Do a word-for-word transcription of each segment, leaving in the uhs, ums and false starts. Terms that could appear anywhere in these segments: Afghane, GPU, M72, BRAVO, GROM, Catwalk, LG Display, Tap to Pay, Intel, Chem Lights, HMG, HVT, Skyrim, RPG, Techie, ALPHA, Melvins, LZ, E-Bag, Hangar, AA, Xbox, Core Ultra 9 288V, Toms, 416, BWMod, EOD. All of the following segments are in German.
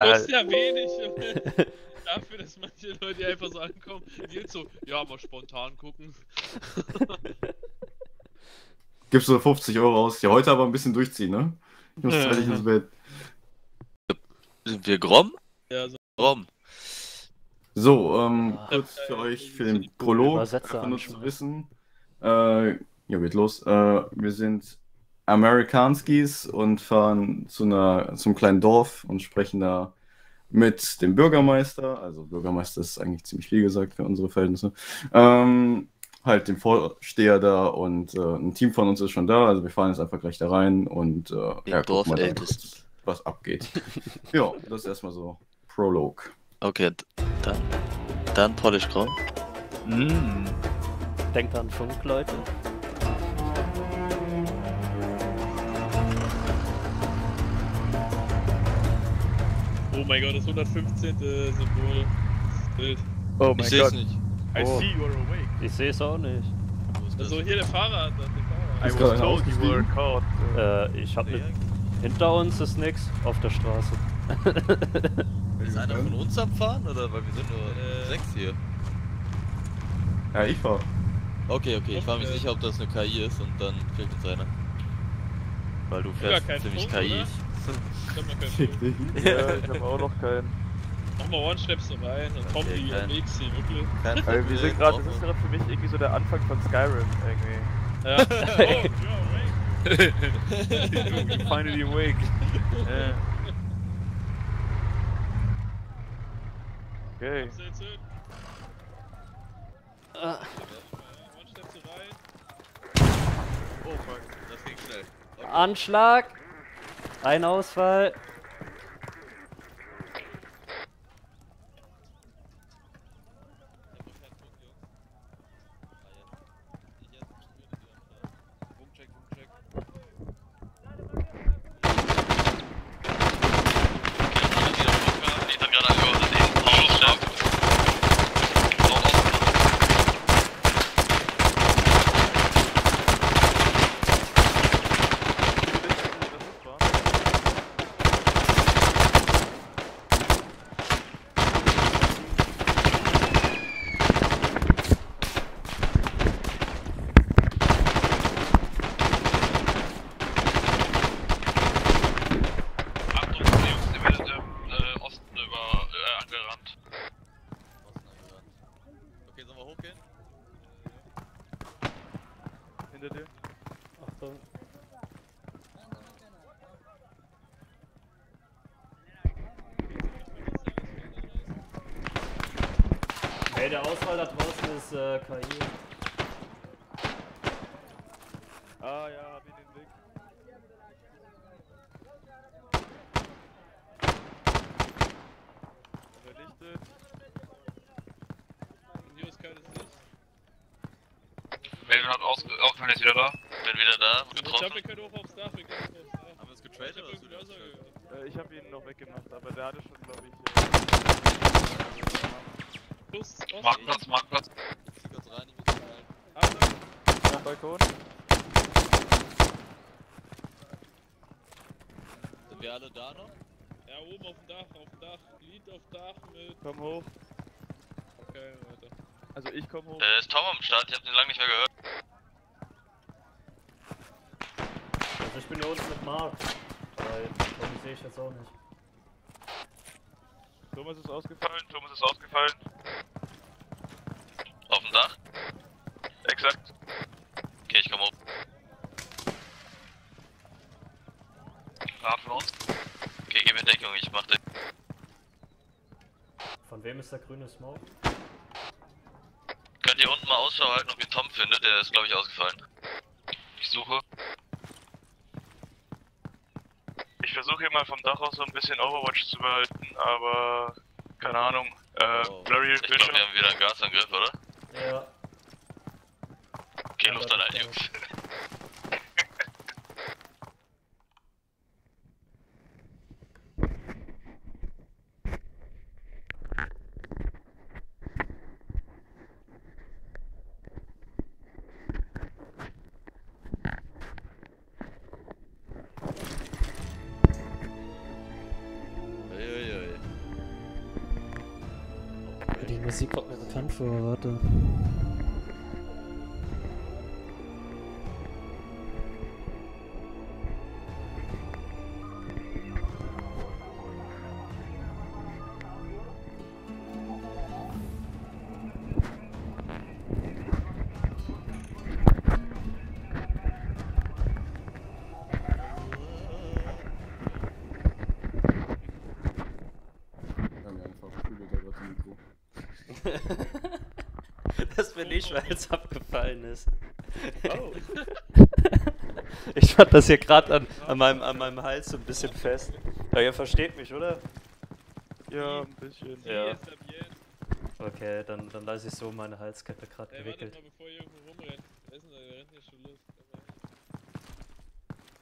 Das ist ja wenig. Dafür, dass manche Leute einfach so ankommen. Jetzt so, ja, mal spontan gucken. Gibst du fünfzig Euro aus? Ja, heute aber ein bisschen durchziehen, ne? Ich muss zeitig ins Bett. Sind wir Grom? Ja, so. Grom. So, ähm, kurz für euch, für den Prolog, einfach nur zu wissen. Äh, ja, geht los. Äh, wir sind Amerikanskis und fahren zu einer, zum kleinen Dorf und sprechen da mit dem Bürgermeister. Also Bürgermeister ist eigentlich ziemlich viel gesagt für unsere Verhältnisse. Ähm, halt dem Vorsteher da und äh, ein Team von uns ist schon da. Also wir fahren jetzt einfach gleich da rein und äh, ja, gucken mal, kurz, was abgeht. Ja, das ist erstmal so Prolog. Okay, dann, dann Polish Grom. Mm. Denkt an Funk, Leute. Oh mein Gott, das hundertfünfzehnte Symbol. Oh mein ich Gott. Nicht. I oh. see you are awake. Ich sehe es auch nicht. Also hier der Fahrer hat das. I was told you were caught. Äh, ich hab ne... Hinter uns ist nix auf der Straße. Ist einer von uns abfahren oder? Weil wir sind nur äh, sechs hier. Ja, ich fahr. Okay, okay, ich war mir sicher, ob das eine K I ist und dann fehlt uns einer. Weil du fährst ziemlich K I. Ich ja, ich hab auch noch keinen. Nochmal One-Steps rein und Tommy okay, und Mixi, wirklich. Kein also, wir sind gerade, das ist gerade für mich irgendwie so der Anfang von Skyrim, irgendwie. Ja. Oh, you're awake. You finally awake. Yeah. Okay. Ah. One-Steps rein. Oh fuck, das ging schnell. Okay. Anschlag! Ein Ausfall. Hey, der Ausfall da draußen ist äh, K I. Ah ja, hab ich den Weg. Verlichtet. News kaltes Licht. Melvin hat Ausfall, ist wieder da. Bin wieder da. Getroffen. Ich hab wir können hoch aufs Dach, wir können hoch aufs Dach. Haben wir es getradet? Ich hab, oder oder getradet? Äh, ich hab ihn noch weggemacht, aber der hatte schon, glaube ich. Äh, Plus, mach Platz, mach Platz. Ich zieh kurz rein, ich muss rein. Achtung! Auf Balkon. Sind wir alle da noch? Ja, oben auf dem Dach, auf dem Dach. Lied auf Dach mit. Komm hoch. Okay, weiter. Also ich komm hoch. Äh, ist Tom am Start, ich hab den lang nicht mehr gehört. Also ich bin hier unten mit Mark. Weil, den seh ich jetzt auch nicht. Thomas ist ausgefallen, Thomas ist ausgefallen. Auf dem Dach? Exakt. Okay, ich komme hoch. Hart von uns. Okay, gib mir Deckung, ich mach Deckung. Von wem ist der grüne Smoke? Könnt ihr unten mal Ausschau halten, ob ihr Tom findet? Der ist, glaube ich, ausgefallen. Ich suche. Ich versuche hier mal vom Dach aus so ein bisschen Overwatch zu behalten, aber keine Ahnung. Äh, oh. Blurry Bildschirm. Ich glaub, wir haben wieder einen Gasangriff, oder? Ja. Okay, ja, Luft an einen, Jungs. Uiuiui. Musik kommt mir bekannt vor, warte. Das bin ich, weil es abgefallen ist. Oh. Ich fand das hier gerade an, an, meinem, an meinem Hals so ein bisschen fest. Ja, ihr versteht mich, oder? Ja, ein bisschen. Ja. Okay, dann, dann lasse ich so meine Halskette gerade hey, gewickelt. Warte mal, bevor ihr irgendwo rumrennt. Essen, wir rennen hier schon los.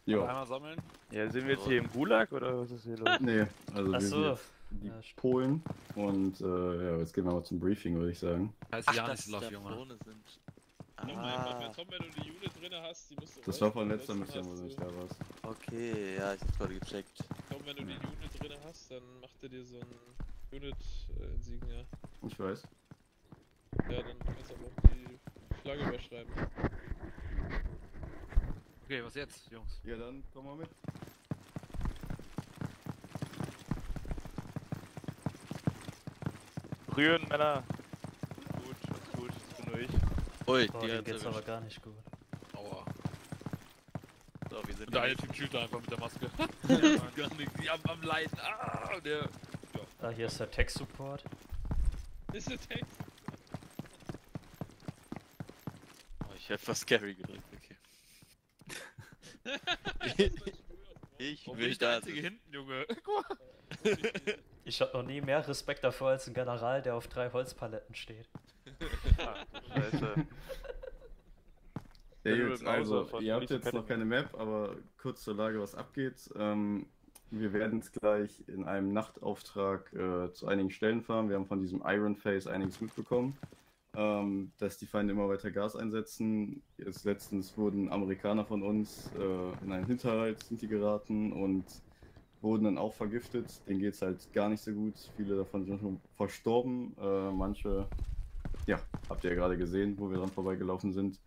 Jo. Einmal sammeln. Ja, sind wir jetzt hier im Gulag oder was ist hier los? Nee, also ach so. Die ja, Polen und äh, ja, jetzt gehen wir mal zum Briefing, würde ich sagen. Heißt ja nicht Love, Junge. Das war von letzter Mission, wo du nicht da warst. Okay, ja, ich hab's gerade gecheckt. Komm, wenn du die Unit drin hast, dann macht er dir so ein Unit-Insignia. Äh, ich weiß. Ja, dann kannst du auch die Flagge überschreiben. Okay, was jetzt, Jungs? Ja, dann komm mal mit. Rühren, Männer! Gut, gut, das bin nur ich. Ui, oh, die dem geht's aber gar nicht gut. Aua. So, wir sind. Und der eine Typ schüttelt einfach mit der Maske. Gar nichts, die haben am Leiden. Ah, der. Ja. Ah, hier ist der Tech-Support. Ist der Tech? Oh, ich hab was Scary gedrückt, okay. ich ich will ich da. Einzige hinten, Junge. Guck mal. Ich hab noch nie mehr Respekt davor als ein General, der auf drei Holzpaletten steht. Scheiße. Ja, gut, also, ihr habt jetzt noch keine Map, aber kurz zur Lage, was abgeht. Ähm, wir werden es gleich in einem Nachtauftrag äh, zu einigen Stellen fahren. Wir haben von diesem Iron Face einiges mitbekommen, ähm, dass die Feinde immer weiter Gas einsetzen. Jetzt letztens wurden Amerikaner von uns äh, in einen Hinterhalt sind die geraten und wurden dann auch vergiftet, denen geht es halt gar nicht so gut, viele davon sind schon verstorben, äh, manche, ja, habt ihr ja gerade gesehen, wo wir dran vorbeigelaufen sind.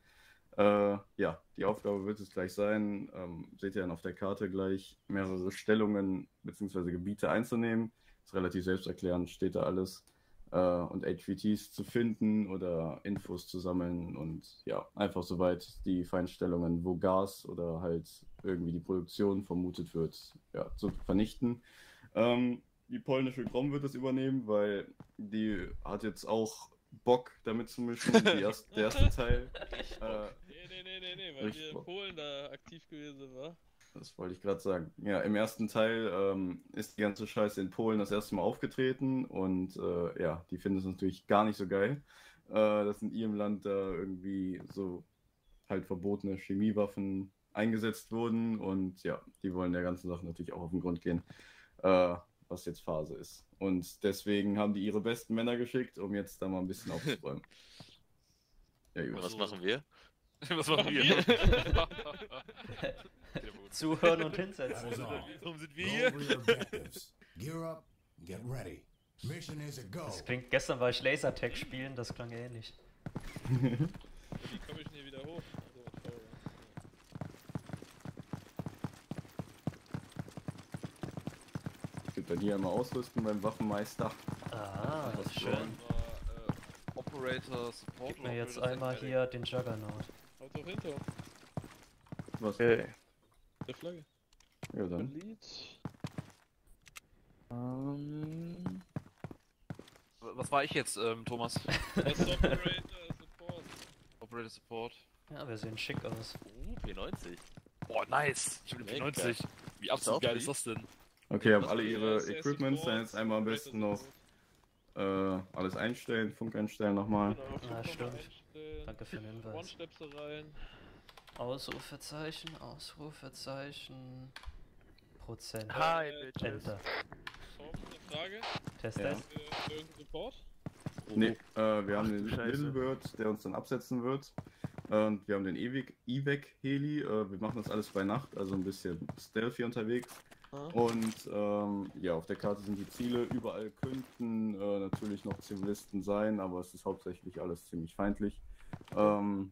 Äh, ja, die Aufgabe wird es gleich sein, ähm, seht ihr dann auf der Karte gleich, mehrere Stellungen bzw. Gebiete einzunehmen, ist relativ selbsterklärend, steht da alles, äh, und H V Ts zu finden oder Infos zu sammeln und ja, einfach soweit die Feindstellungen, wo Gas oder halt irgendwie die Produktion vermutet wird, ja, zu vernichten. Ähm, die polnische GROM wird das übernehmen, weil die hat jetzt auch Bock damit zu mischen, die erste, der erste Teil. Äh, nee, nee, nee, nee, weil wir in Polen da aktiv gewesen war. Das wollte ich gerade sagen. Ja, im ersten Teil ähm, ist die ganze Scheiße in Polen das erste Mal aufgetreten und äh, ja, die finden es natürlich gar nicht so geil, äh, dass in ihrem Land da irgendwie so halt verbotene Chemiewaffen eingesetzt wurden und ja, die wollen der ganzen Sache natürlich auch auf den Grund gehen, äh, was jetzt Phase ist. Und deswegen haben die ihre besten Männer geschickt, um jetzt da mal ein bisschen aufzuräumen. Ja, was machen wir? Was machen wir? Zuhören und hinsetzen. Warum sind wir hier? Das klingt, gestern war ich Lasertag spielen, das klang ähnlich. Wie komme ich denn hier wieder hoch? Dann hier einmal ausrüsten beim Waffenmeister. Ah, das ist schön. Operator Support. Gib mir jetzt einmal hier den Juggernaut. Haut doch hinter. Was? Okay. Der Flagge. Ja, dann. Ähm. Was war ich jetzt, ähm, Thomas? Das ist Operator Support. Operator Support. Ja, wir sehen schick aus. Oh, P neunzig. Boah, nice. Ich bin P neunzig. Wie absolut geil ist das denn? Okay, haben alle ihre Equipments, dann jetzt einmal am besten noch äh, alles einstellen, Funk einstellen nochmal. Ja, stimmt. Danke für den Hinweis. Ausrufezeichen, Ausrufezeichen, Prozent. Hi, Enter. Test, Test. Ne, wir haben den Little Bird, der uns dann absetzen wird. Und wir haben den E-Bag Heli. Wir machen das alles bei Nacht, also ein bisschen stealthy unterwegs. Und ähm, ja, auf der Karte sind die Ziele. Überall könnten äh, natürlich noch Zivilisten sein, aber es ist hauptsächlich alles ziemlich feindlich. Ähm,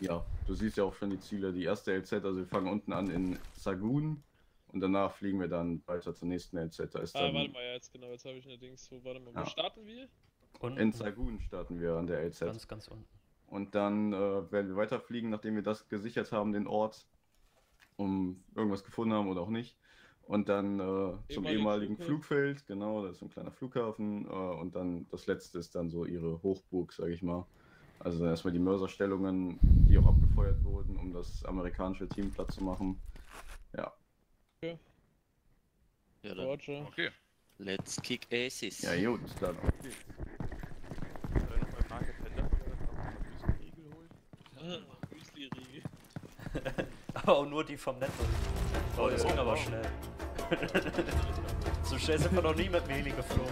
ja, du siehst ja auch schon die Ziele. Die erste L Z, also wir fangen unten an in Sagun und danach fliegen wir dann weiter zur nächsten L Z. Da ist ah, dann, warte mal, jetzt genau, jetzt habe ich allerdings, wo, warte mal, ja. Wo starten wir? Unten. In Sagun starten wir an der L Z. Ganz, ganz unten. Und dann äh, werden wir weiterfliegen, nachdem wir das gesichert haben, den Ort, um irgendwas gefunden haben oder auch nicht. Und dann äh, zum ehemaligen Flugfeld. Flugfeld, genau, da ist so ein kleiner Flughafen. Äh, und dann das letzte ist dann so ihre Hochburg, sage ich mal. Also dann erstmal die Mörserstellungen, die auch abgefeuert wurden, um das amerikanische Team platt zu machen. Ja. Okay. Ja, dann. Okay. Let's kick asses. Ja, gut, ist klar. Okay. Aber auch nur die vom Netto. Oh, das ging aber schnell. So schnell sind wir noch nie mit dem Heli geflogen.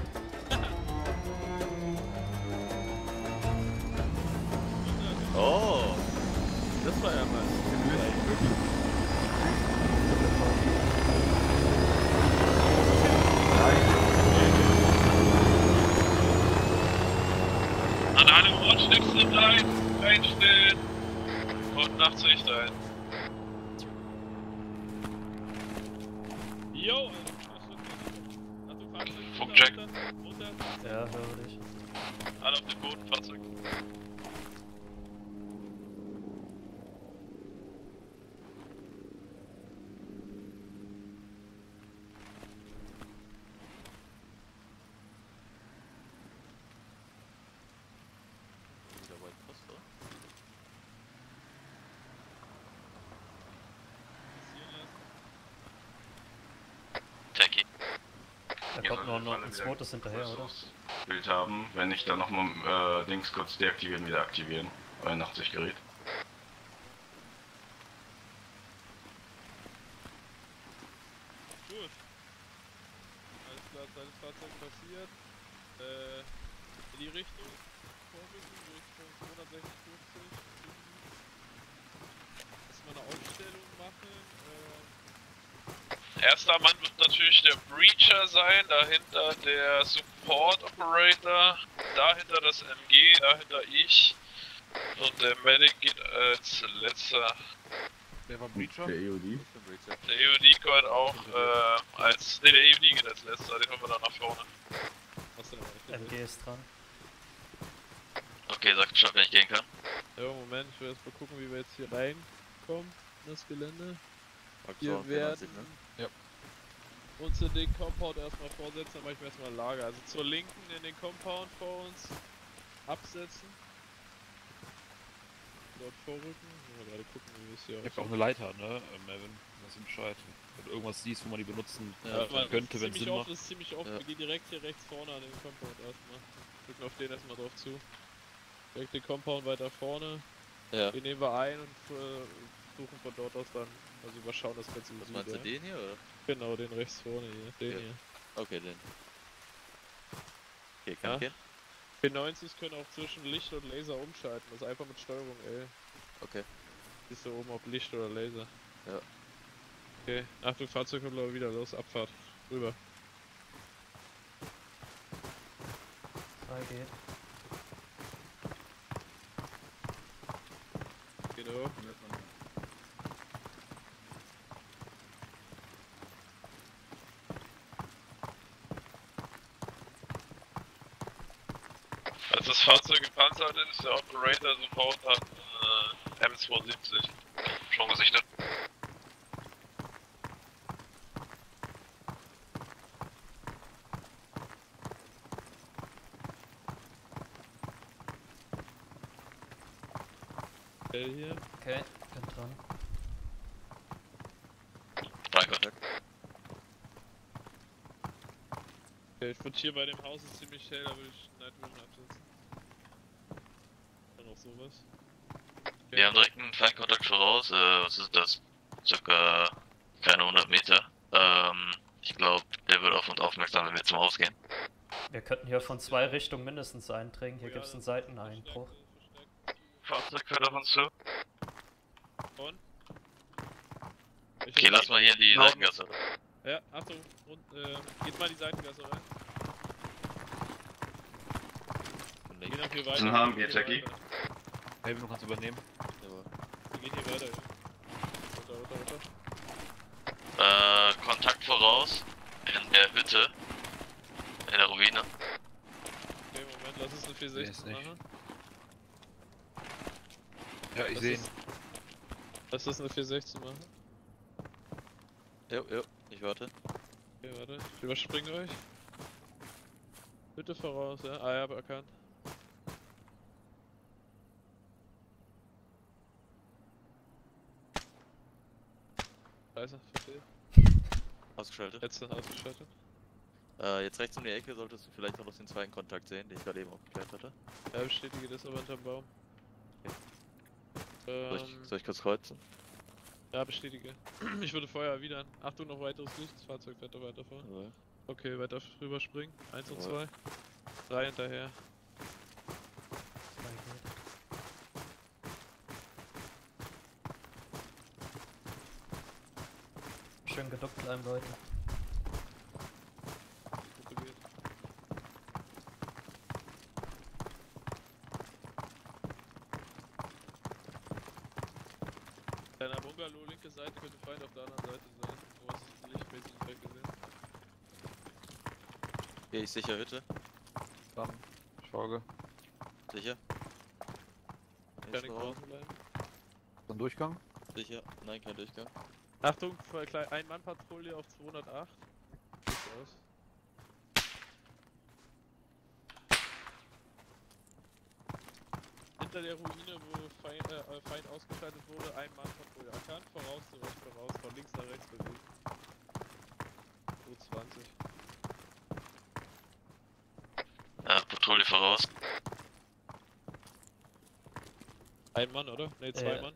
Oh! Das war ja was. An einem Ort schnippst du rein, einstellen und Nachtsicht ein. Yo! Funkcheck! Ja, höre dich. Alle auf dem Boden, Fahrzeug. Noch ein zweites hinterher, oder? Bild haben, wenn ich dann nochmal äh, links kurz deaktivieren, wieder aktivieren. achtzig Gerät. Gut. Alles klar, zweites Fahrzeug passiert. Äh, in die Richtung. Vorwiegend, die Richtung zweihundertsechsundfünfzig. Dass wir eine Aufstellung machen. Äh, Erster Mann wird natürlich der Breacher sein, dahinter der Support Operator, dahinter das M G, dahinter ich und der Medic geht als letzter. Wer war Breacher? Der E O D. Der E O D gehört auch äh, als. Ne, der E O D geht als letzter, den holen wir dann nach vorne. Was denn? M G ist dran. Okay, sagt schon, wenn ich gehen kann. Ja, Moment, ich will erst mal gucken, wie wir jetzt hier reinkommen in das Gelände. Wir werden ne? ja. uns in den Compound erstmal vorsetzen, dann mache ich mir erstmal ein Lager. Also zur linken in den Compound vor uns absetzen. Dort vorrücken. Mal gerade gucken, wie wir es hier. Ich hab auch eine Leiter, ne? Melvin, was ist Bescheid. Wenn du irgendwas siehst, wo man die benutzen ja, man könnte, wenn es Sinn macht. Das ist ziemlich offen. Ja. Wir gehen direkt hier rechts vorne an den Compound erstmal. Drücken auf den erstmal drauf zu. Direkt den Compound weiter vorne. Ja. Den nehmen wir ein und äh, suchen von dort aus dann. Also überschauen das ganze Süd. Was meinst du, ja. den hier oder? Genau, den rechts vorne hier, den ja. hier. Okay, den. Okay, kann ja. ich P neunzigs können auch zwischen Licht und Laser umschalten, also einfach mit Steuerung L. Okay. Bist du oben auf Licht oder Laser? Ja. Okay, Achtung, Fahrzeug kommt aber wieder los, Abfahrt, rüber. Geht. Geht hoch. Das Fahrzeug gepanzert ist, der Operator sofort hat äh, M zwei siebzig. Schon gesichtet. Okay, hier. Okay, bin dran. Danke. Okay, ich würde hier bei dem Haus ist ziemlich hell, aber ich neide mich absetzen. Sowas. Okay. Wir haben direkt einen Feinkontakt voraus, äh, was ist das? Circa keine hundert Meter. Ähm, ich glaube, der wird auf uns aufmerksam, wenn wir zum Haus gehen. Wir könnten hier von zwei Richtungen mindestens eindringen, hier oh ja, gibt es einen Seiteneinbruch. Fahrzeug fährt auf uns zu. Und? Okay, lass mal hier die Seitengasse. Ja, Achtung, und äh, geht mal die Seitengasse rein. Wir gehen noch hier weiter. Dann haben wir Techie. Helfen, du kannst übernehmen. Wir gehen hier weiter. Runter, runter, runter. Äh, Kontakt voraus. In der Hütte. In der Ruine. Okay, Moment, lass uns eine vier sechzehn machen. Ja, ich sehe ihn. Lass uns eine vier sechzehn machen. Jo, jo, ich warte. Okay, warte. Ich überspringe euch. Hütte voraus, ja. Ah, ja, aber erkannt. Scheiße, verstehe. Ausgeschaltet. Jetzt ausgeschaltet. Äh, jetzt rechts um die Ecke solltest du vielleicht auch noch den zweiten Kontakt sehen, den ich gerade eben aufgeklärt hatte. Ja, bestätige das aber hinterm Baum. Okay. Ähm, soll, ich, soll ich kurz kreuzen? Ja, bestätige. Ich würde Feuer erwidern. Achtung, noch weiteres Licht. Das Fahrzeug fährt da weiter vor. Ja. Okay, weiter rüber springen. Eins und zwei. Drei hinterher. Schön gedockt bleiben, Leute. Deiner Bungalow, linke Seite könnte Feind auf der anderen Seite sein. Du hast das lichtmäßig weggesehen. Geh ich sicher, Hütte. Bam. Ich folge. Sicher. Keine draußen bleiben. Ist ein Durchgang? Sicher. Nein, kein Durchgang. Achtung, Ein-Mann-Patrouille auf zweihundertacht. Sieht aus. Hinter der Ruine, wo Feind, äh, Feind ausgeschaltet wurde, Ein-Mann-Patrouille erkannt. Voraus, zurück, voraus, von links nach rechts bewegt. U zwanzig. Ja, Patrouille voraus. Ein Mann, oder? Ne, zwei äh. Mann.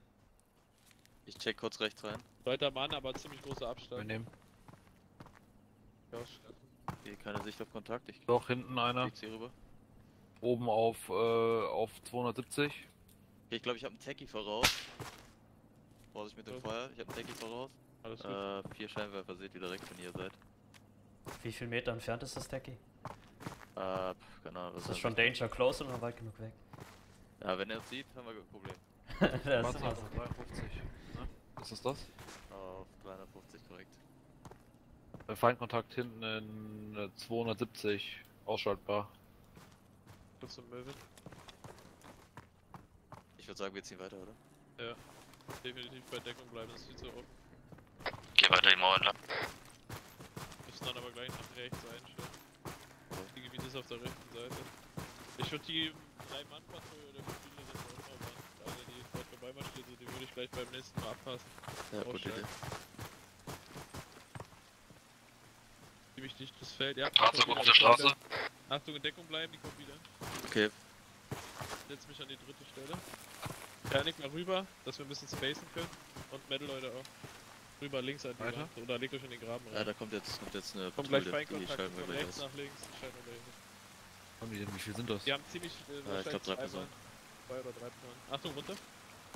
Ich check kurz rechts rein. Zweiter Mann, aber ziemlich großer Abstand. Wir nehmen. Okay, keine Sicht auf Kontakt. Ich Doch, hinten einer. Hier rüber. Oben auf, äh, auf zweihundertsiebzig. Okay, ich glaube, ich habe einen Techie voraus. Vorsicht mit dem okay. Feuer. Ich habe einen Techie voraus. Alles gut. Äh, vier Scheinwerfer seht ihr direkt, wenn ihr seid. Wie viel Meter entfernt ist das Techie? Äh, pff, keine Ahnung. Ist das schon danger sein? Close oder weit genug weg? Ja, wenn er es sieht, haben wir ein Problem. Das ist immer so. dreiundfünfzig. Was ist das? Auf dreihundertfünfzig korrekt. Feindkontakt hinten in zweihundertsiebzig, ausschaltbar. Kurz zum Möwen. Ich würde sagen, wir ziehen weiter, oder? Ja, definitiv bei Deckung bleiben, das ist viel zu offen. Geh weiter die Mauer lang. Müssen dann aber gleich nach rechts einstellen. Das okay. Gebiet ist auf der rechten Seite. Ich würde die drei-Mann-Patrouille oder die die würde ich gleich beim nächsten Mal abpassen. Ja, gute Idee. Ziemlich dichtes Feld, ja. Fahrzeug auf der Straße. Achtung, in Deckung bleiben, die kommt wieder. Okay. Ich setze mich an die dritte Stelle. Ja, leg mal rüber, dass wir ein bisschen spacen können. Und Metal, Leute, auch. Rüber links an die Wand. Oder legt euch in den Graben rein. Ja, da kommt jetzt, kommt jetzt eine Kommt gleich Feindkontakt, von rechts nach links. Haben die denn, wie viel sind das? Die haben ziemlich, äh, ja, ich glaube drei Personen. Zwei oder drei Personen. Achtung, runter.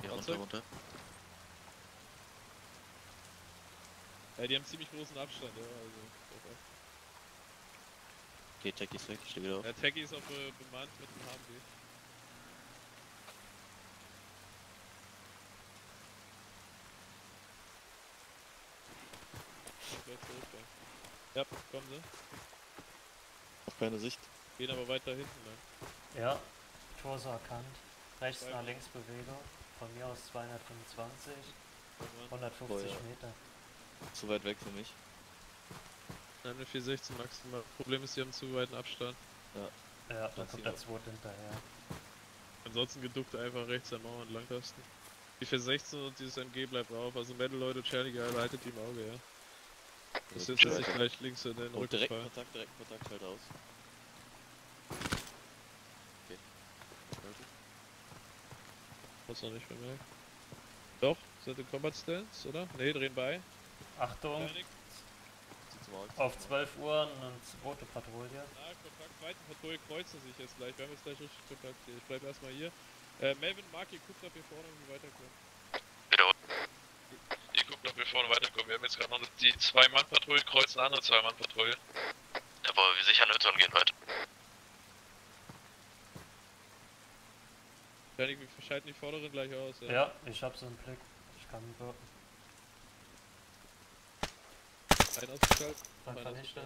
Ja, runter, runter. Ja, die haben ziemlich großen Abstand, ja, also. Okay, okay Techie ist weg, ich stehe wieder auf. Ja, Techie ist auch äh, bemannt mit dem H M G. Ja, kommen sie. Auf keine Sicht. Gehen aber weiter hinten lang. Ja, Torso erkannt. Rechts nach links Bewegung. Von mir aus zweihundertfünfundzwanzig, hundertfünfzig oh, ja. Meter. Zu weit weg für mich. Nein, eine vier sechzehn maximal. Problem ist, sie haben zu weiten Abstand. Ja, ja dann kommt der zweite hinterher. Ansonsten geduckt einfach rechts der Mauer entlang tasten. Die vier sechzehn und dieses M G bleibt drauf. Also Metal, Leute, Tscherny, haltet die im Auge, ja. Das ist jetzt nicht gleich links in den Rücken. Direkt Kontakt, direkt Kontakt, halt aus. Noch nicht bemerkt. Doch, sind in Combat Stance, oder? Ne, drehen bei. Achtung! Auf zwölf Uhr eine rote Patrouille. Ja, Kontakt, zweite Patrouille kreuzen sich jetzt gleich. Wir haben jetzt gleich richtig Kontakt hier. Ich bleib erstmal hier. Äh, Melvin, Mark, ihr guckt ab hier vorne, wie wir weiterkommen. Wiederholen. Ihr guckt ab wir vorne weiterkommen. Wir haben jetzt gerade noch die Zwei-Mann-Patrouille, kreuzen eine andere Zwei-Mann-Patrouille. Aber wir sichern uns und gehen weiter. Wir schalten die vorderen gleich aus. Ja, ja, ich hab's im Blick. Ich kann nicht warten. Einen ausgeschaltet. Dann kann ich da.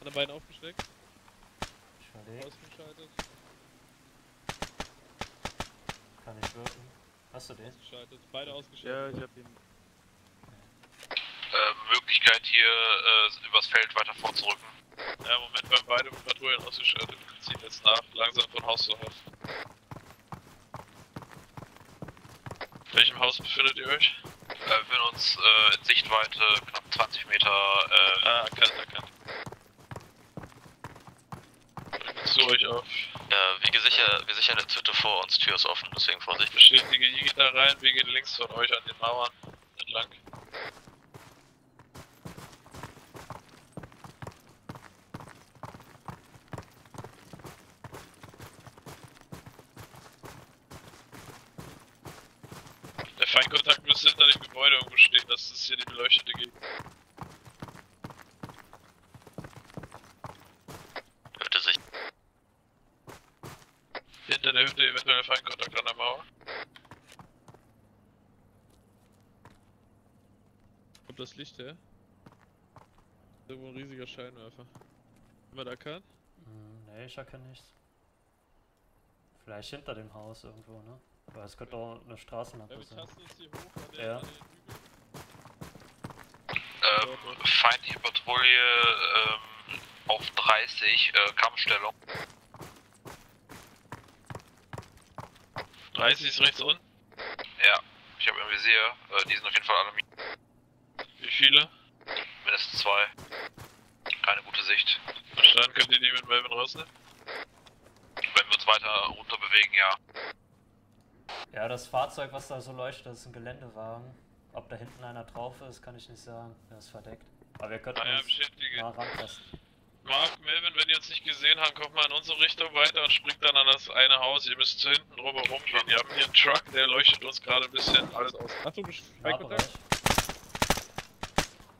Alle beiden aufgesteckt. Ich verlege. Ausgeschaltet. Kann ich wirken. Hast du den? Ausgeschaltet. Beide ausgeschaltet. Ja, ich hab ihn. Äh, Möglichkeit hier äh, übers Feld weiter vorzurücken. Ja, im Moment waren beide Patrouillen ausgeschaltet. Wir ziehen jetzt nach, langsam von Haus zu Haus. In welchem Haus befindet ihr euch? Äh, wir befinden uns äh, in Sichtweite knapp zwanzig Meter. Äh, ah, erkannt, erkannt. Zu euch auf. Ja, wir, gesicher, wir sichern eine Tüte vor uns, Tür ist offen, deswegen Vorsicht. Bestätige I da rein, wir gehen links von euch an den Mauern entlang. Kontakt müsste hinter dem Gebäude irgendwo stehen, das ist hier die beleuchtete Gegend. Hörte sich. Hinter der Hütte eventuell Feindkontakt an der Mauer. Kommt das Licht her? Irgendwo ein riesiger Scheinwerfer. Haben wir da erkannt? Hm, ne, ich erkenne nichts. Vielleicht hinter dem Haus irgendwo, ne? Aber es könnte auch eine Straßenlampe sein. Ja. Ähm, feindliche Patrouille ähm, auf dreißig, äh, Kampfstellung. dreißig ist rechts unten? Ja, ich habe im Visier, äh, die sind auf jeden Fall alle mit. Wie viele? Mindestens zwei. Keine gute Sicht. Verstanden, könnt ihr die mit Melvin rausnehmen? Wenn wir uns weiter runter bewegen, ja. Ja, das Fahrzeug, was da so leuchtet, das ist ein Geländewagen. Ob da hinten einer drauf ist, kann ich nicht sagen. Er ist verdeckt. Aber wir könnten ah, uns ja, mal rantasten. Mark, Melvin, wenn ihr uns nicht gesehen habt, kommt mal in unsere Richtung weiter und springt dann an das eine Haus. Ihr müsst zu hinten drüber rumgehen. Wir haben hier einen Truck, der leuchtet uns gerade ein bisschen alles aus. Achtung, Feindkontakt.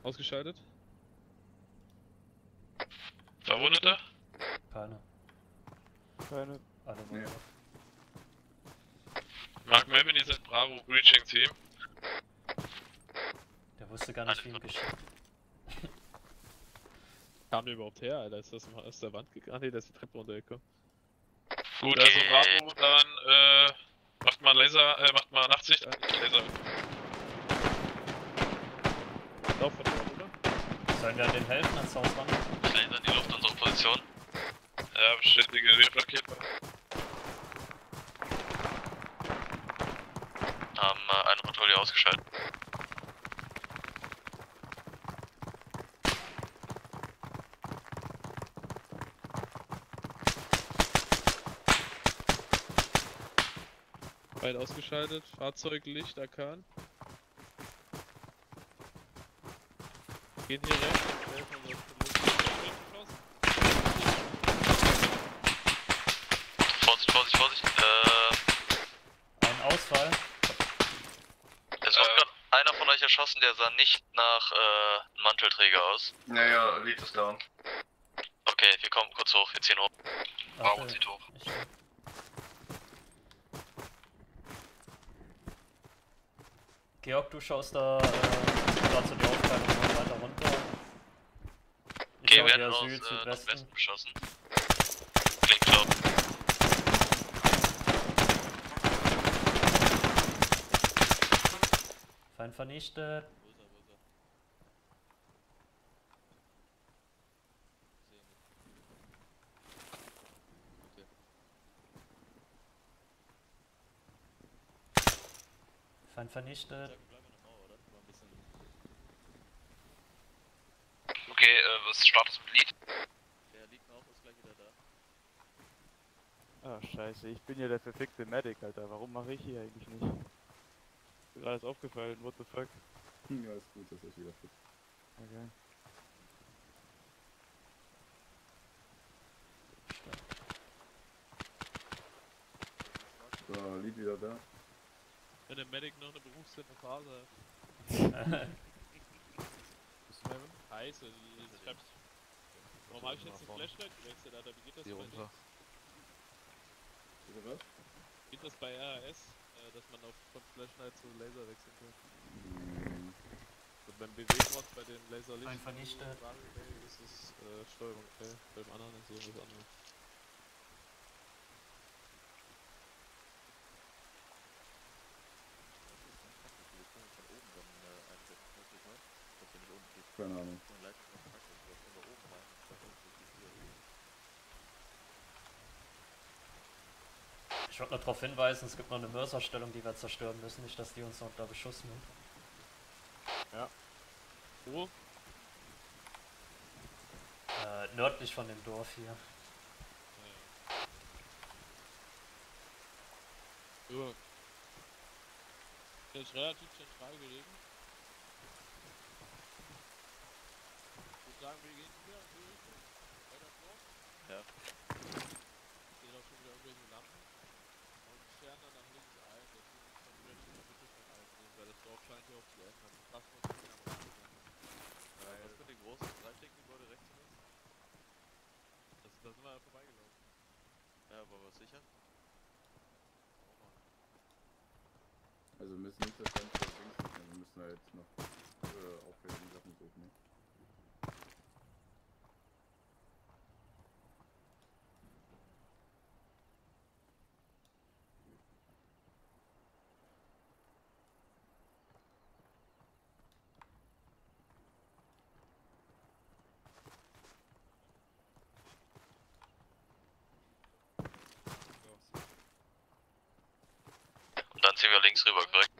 Ausgeschaltet. Verwundete? Keine. Keine. Alle nee. Mark Melvin, die sind Bravo Breaching Team. Der wusste gar nicht, wie ihm geschieht. Kam der überhaupt her, Alter? Ist das mal aus der Wand gegangen? Ah, ne, da ist die Treppe runtergekommen. Gut, also Bravo, dann äh, macht mal Laser, äh, macht mal Nachtsicht an den Laser. Lauf von oben, oder? Sollen wir den helfen ans Haus ran? Ich laser in die Luft, unsere Position. Ja, bestätige, wir blockiert. Haben äh, eine Patrouille ausgeschaltet. Weit ausgeschaltet, Fahrzeug, Licht, Akan. Geht hier rechts. Vorsicht, Vorsicht, Vorsicht. Äh... Ein Ausfall. Erschossen, der sah nicht nach äh, Mantelträger aus. Naja, Lied ist down. Okay, wir kommen kurz hoch, wir ziehen hoch. Warum okay. Zieht hoch? Ich... Georg, du schaust da äh, gerade zu der Aufteilung und weiter runter. Ich okay, wir werden aus Süd, äh, Westen beschossen. Klingt klar. Fein vernichtet. Fein vernichtet. Okay, äh, was startet mit Lied? Der liegt noch, ist gleich wieder da. Ah, scheiße, ich bin hier der verfickte Medic, Alter. Warum mache ich hier eigentlich nicht? Gerade ist aufgefallen, what the fuck. Hm, ja, ist gut, dass ich wieder fit. Okay. So, liegt wieder da. Wenn der Medic noch eine berufsfähige Phase hat. Heiße, die ist schleppst. Warum hab ich jetzt den Flashlight gewechselt, Alter? Wie geht das hier bei runter? Wie was? Geht das bei R A S, äh, dass man auf von Flashlight zu Laser wechseln kann? Mhm. Und beim B W Mod bei den Laserlicht ein Vernichter. Das ist äh, Steuerung, okay. Beim anderen ist irgendwas anderes. Keine Ahnung. Ich wollte noch darauf hinweisen, es gibt noch eine Mörserstellung, die wir zerstören müssen, nicht dass die uns noch da Beschuss nimmt. Ja. Wo? Äh, nördlich von dem Dorf hier. Ja. Ja. Der ist relativ zentral gelegen. Sagen wir, gehen hier weiter vor. Ja. Ich sehe doch schon wieder irgendwelche Lampen. Und scheren dann nach links ein. Das ist nicht von der Richtung von allen sehen, weil das Dorf scheint hier auf die Enden. Das passt von den anderen. Was mit den großen Dreifdeckgebäude rechts und links? Das, da sind wir ja vorbeigelaufen. Ja, aber was sicher? Also wir müssen nicht das Ganze links machen. Wir müssen halt noch äh, aufwärmen Sachen suchen. Ne? Ziehen wir links rüber, korrekt?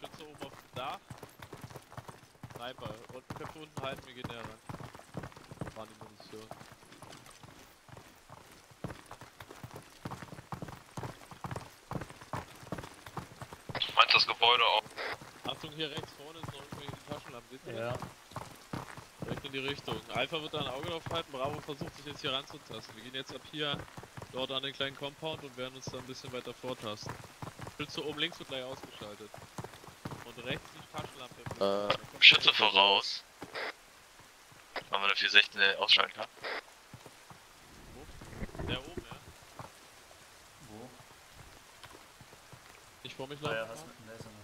Schütze oben auf dem Dach. Sniper. Und Köpfe unten halten, wir gehen näher ran. Das war die Munition. Meinst das Gebäude auch? Achtung, hier rechts vorne ist noch irgendwelche Taschenlampen, seht ihr? Ja. In die Richtung. Alpha wird da ein Auge drauf halten, Bravo versucht sich jetzt hier ranzutasten. Wir gehen jetzt ab hier dort an den kleinen Compound und werden uns da ein bisschen weiter vortasten. Schütze oben links wird gleich ausgeschaltet. Und rechts die Taschenlampe. Äh, Schütze voraus. Haben wir eine vier sechzehn ausschalten kann? Wo? Der oben, ja. Wo? Ich vor mich laufen. Ah, ja, hast mit dem Laser markiert.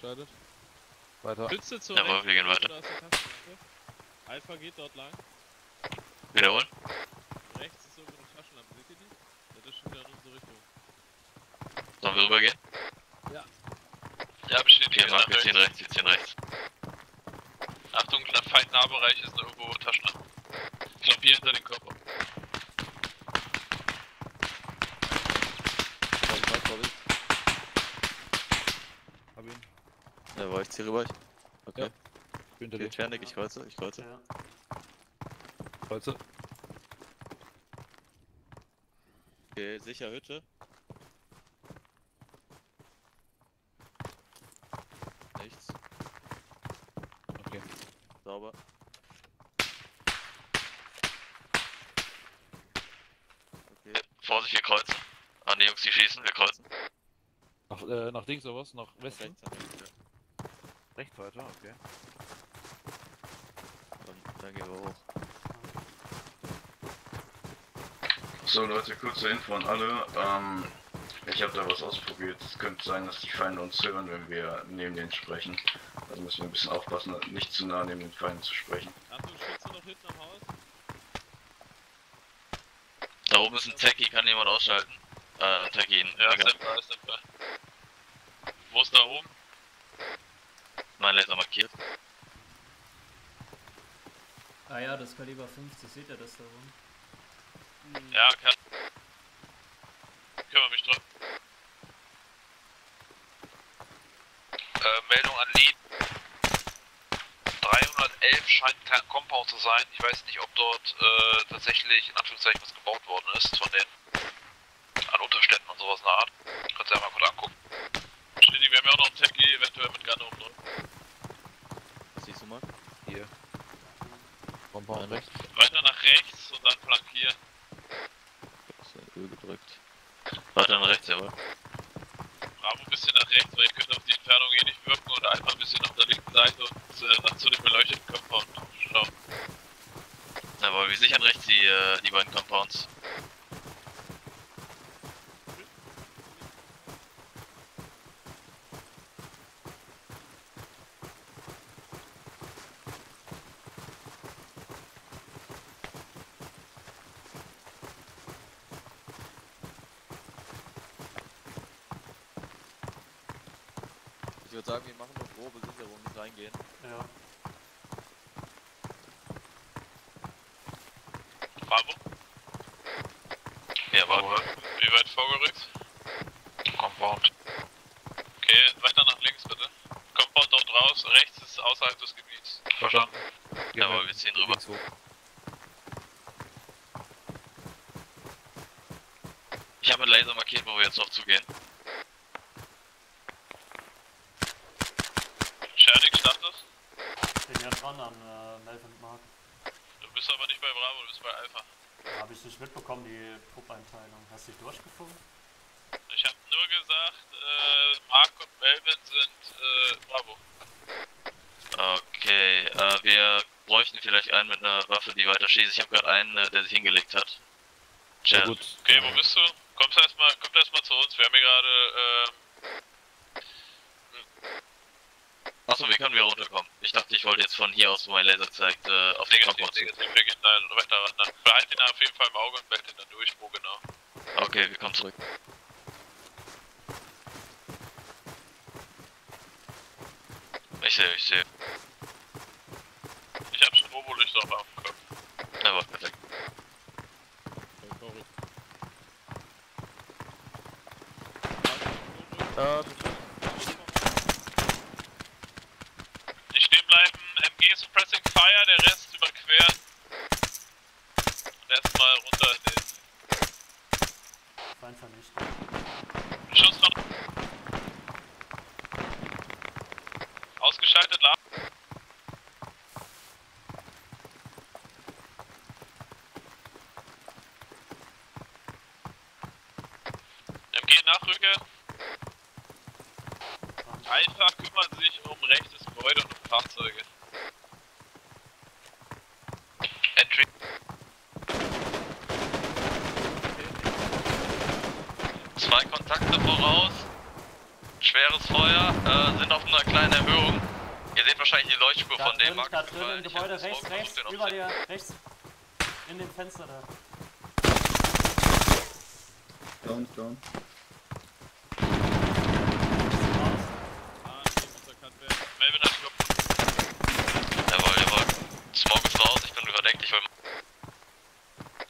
Schaltet. Weiter. Schütze zu Jawohl, wir gehen weiter. Alpha geht dort lang. Wiederholen. Rechts ist irgendwo eine Taschenlampe, seht ihr die? Das ist schon wieder in unsere Richtung. Sollen wir rübergehen? Ja. Ja, bestimmt. Wir ziehen rechts, wir ziehen rechts. Achtung, der Feind-Nahbereich ist irgendwo eine Taschenlampe. Ich glaube hier hinter den Körper. Ja, war ich ziehe rüber? Okay. Ja. Ich bin okay, Czernik, ich kreuze, ich kreuze. Ja. Kreuze. Okay, sicher Hütte. Nichts. Okay. Sauber. Okay. Vorsicht, wir kreuzen. Ah ne Jungs, die schießen, wir kreuzen. Nach, äh, nach links oder was? Nach Westen? Rechts weiter, okay. Dann, dann gehen wir hoch. So Leute, kurze Info an alle. Ähm, ich habe da was ausprobiert. Es könnte sein, dass die Feinde uns hören, wenn wir neben denen sprechen. Also müssen wir ein bisschen aufpassen, nicht zu nah neben den Feinden zu sprechen. Achtung, Schütze noch hinten am Haus. Da oben ist ein Techie, kann jemand ausschalten? Äh, Techie. Ja, ist ein Fall, ist ein Fall. Wo ist da oben? Mein Laser markiert. Ah ja, das Kaliber fünfzig, seht ihr das da rum? Hm. Ja, kann. Kümmere mich drum. Äh, Meldung an Lead. dreihundertelf scheint kein Compound zu sein. Ich weiß nicht, ob dort äh, tatsächlich in Anführungszeichen was gebaut worden ist von den an Unterständen und sowas in der Art. Könnt ihr ja mal kurz angucken. Stimmt, wir haben ja auch noch einen Techie, eventuell mit Gunner oben drin. Was siehst du mal? Hier. Bomber rechts. Weiß rechts und dann flankieren. Öl gedrückt. Warte dann rechts, jawohl. Bravo, ein bisschen nach rechts, weil ihr könnt auf die Entfernung eh nicht wirken, oder einfach ein bisschen auf der linken Seite und äh, nach zu den beleuchteten Compound schauen. Jawohl, wir sichern rechts die, äh, die beiden Compounds. Ich würde sagen, wir machen nur grobe Sicherung, nicht reingehen. Ja. Bravo. Ja, Bravo. Wie weit vorgerückt? Compound. Okay, weiter nach links bitte. Compound dort raus, rechts ist außerhalb des Gebiets. Verstanden. Ja, aber wir ziehen rüber. Ich habe einen Laser markiert, wo wir jetzt drauf zugehen. Dran an äh, Melvin Mark. Du bist aber nicht bei Bravo, du bist bei Alpha. Da hab ich nicht mitbekommen, die Truppeinteilung. Hast du dich durchgefunden? Ich hab nur gesagt, äh, Mark und Melvin sind äh, Bravo. Okay, äh, wir bräuchten vielleicht einen mit einer Waffe, die weiter schießt. Ich hab grad einen, äh, der sich hingelegt hat. Ja, gut. Okay, wo bist du? Kommst erstmal, kommt erstmal zu uns. Wir haben hier gerade, äh, achso, wie können wir runterkommen? Ich dachte, ich wollte jetzt von hier aus, wo mein Laser zeigt, äh, auf den Compound zu. Negativ, wir gehen da weiter ran. Behalt ihn auf jeden Fall im Auge und behalt ihn dann durch, wo genau. Okay, wir kommen zurück. Ich sehe, ich sehe. Ich hab Strobolicht auf dem Kopf. Na, war perfekt. Ja, bleiben, M G suppressing fire, der Rest überqueren. Und erstmal runter in den. Fein vernichtet. Schuss noch. Ausgeschaltet, Laden. M G Nachrücke. Einfach kümmern Sie sich um rechtes Gebäude und um Fahrzeuge. Entry. Zwei Kontakte voraus. Schweres Feuer. Äh, sind auf einer kleinen Erhöhung. Ihr seht wahrscheinlich die Leuchtspur da von dem Markt. Da drin im Gebäude rechts, rechts, über dir, rechts. In dem Fenster da. Down, down.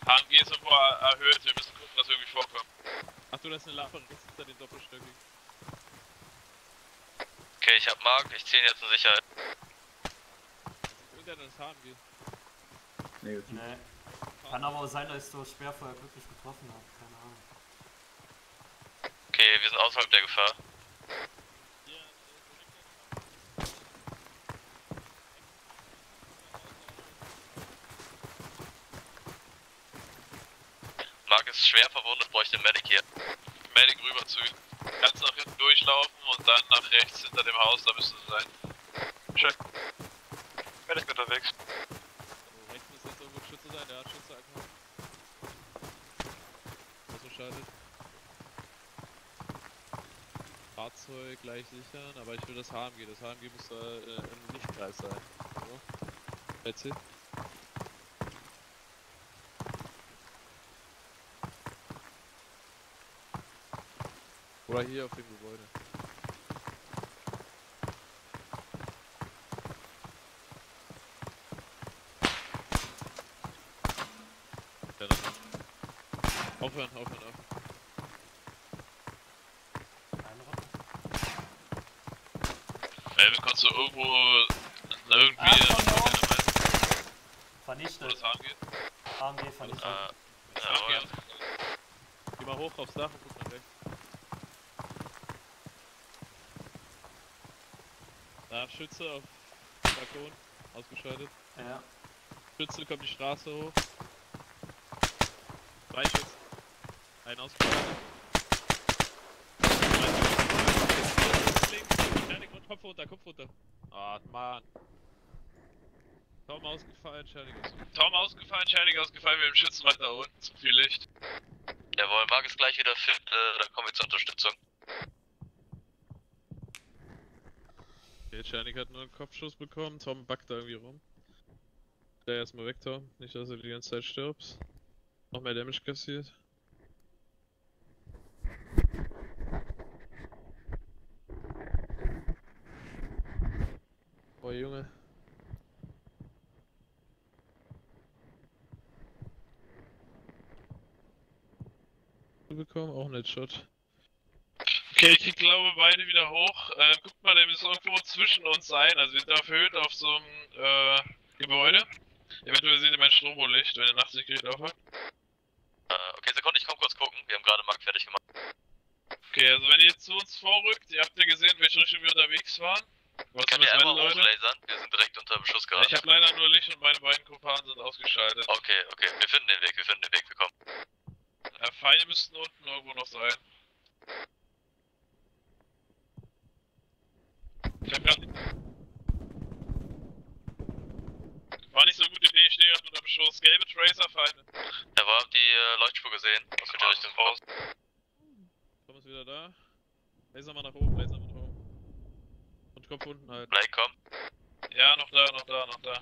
H M G ist irgendwo erhöht, wir müssen gucken, dass wir irgendwie vorkommen. Ach du, das ist eine Lampe, rechts hinter den Doppelstöckigen. Okay, ich hab Mark, ich zieh ihn jetzt in Sicherheit. Unter das H M G. Negativ. Nee. Kann aber auch sein, dass ich so schwer vorher glücklich getroffen habe, keine Ahnung. Okay, wir sind außerhalb der Gefahr. Ist schwer verwundet, bräuchte Medic hier. Medic rüber zu ihm. Ganz nach hinten durchlaufen und dann nach rechts hinter dem Haus, da müsste es sein. Check. Medic unterwegs. Also rechts muss jetzt irgendwo ein Schütze sein, der hat Schütze angehauen. Das ist schade. Fahrzeug gleich sichern, aber ich will das H M G. Das H M G muss da äh, im Lichtkreis sein. So. Let's see. Oder hier auf dem Gebäude. Ja, dann. Aufhören, aufhören, aufhören. Ey, wir kannst du irgendwo irgendwie. Ah, vernichtet. A M G vernichtet. Ah, ja, geh mal hoch aufs Dach und guck mal weg. Ah, Schütze auf Balkon, ausgeschaltet. Ja. Schütze kommt die Straße hoch. Drei Schuss. Einen ausgeschaltet. Links, links, links, Kopf runter, Kopf runter. Ah, oh, Mann. Tom ausgefallen, Schädig ausgefallen. Tom ausgefallen, Schädig ausgefallen. Wir haben Schützen weiter da unten. Zu viel Licht. Jawohl, Marc ist gleich wieder fit. Äh, dann kommen wir zur Unterstützung. Okay, Schädig hat nur einen Kopfschuss bekommen. Tom backt da irgendwie rum. Da erstmal weg, Tom. Nicht, dass du die ganze Zeit stirbst. Noch mehr Damage kassiert. Oh Junge. Bekommen, auch nicht Shot. Okay, ich glaube beide wieder hoch. Äh, guckt mal, der muss irgendwo zwischen uns sein. Also wir sind erhöht auf so einem äh, Gebäude. Eventuell seht ihr mein Stromolicht, wenn ihr nachts nicht kriegt aufhört. Äh, okay, Sekunde, ich komm kurz gucken. Wir haben gerade Markt fertig gemacht. Okay, also wenn ihr jetzt zu uns vorrückt, ihr habt ja gesehen, in welche Richtung wir unterwegs waren. Was kann ich einfach hochlasern? Wir sind direkt unter Beschuss gerade. Ich habe leider nur Licht und meine beiden Kumpanen sind ausgeschaltet. Okay, okay, wir finden den Weg, wir finden den Weg, wir kommen. Ja, Feinde müssten unten irgendwo noch sein. Ich hab grad... War nicht so gute Idee, ich stehe unter Beschuss. Gelbe Tracer-Feinde. Jawohl, habt die äh, Leuchtspur gesehen. Aus welcher Richtung raus? Tom ist wieder da. Laser mal nach oben, Laser mal nach oben. Und Kopf unten halten. Blake, komm. Ja, noch da, noch da, noch da.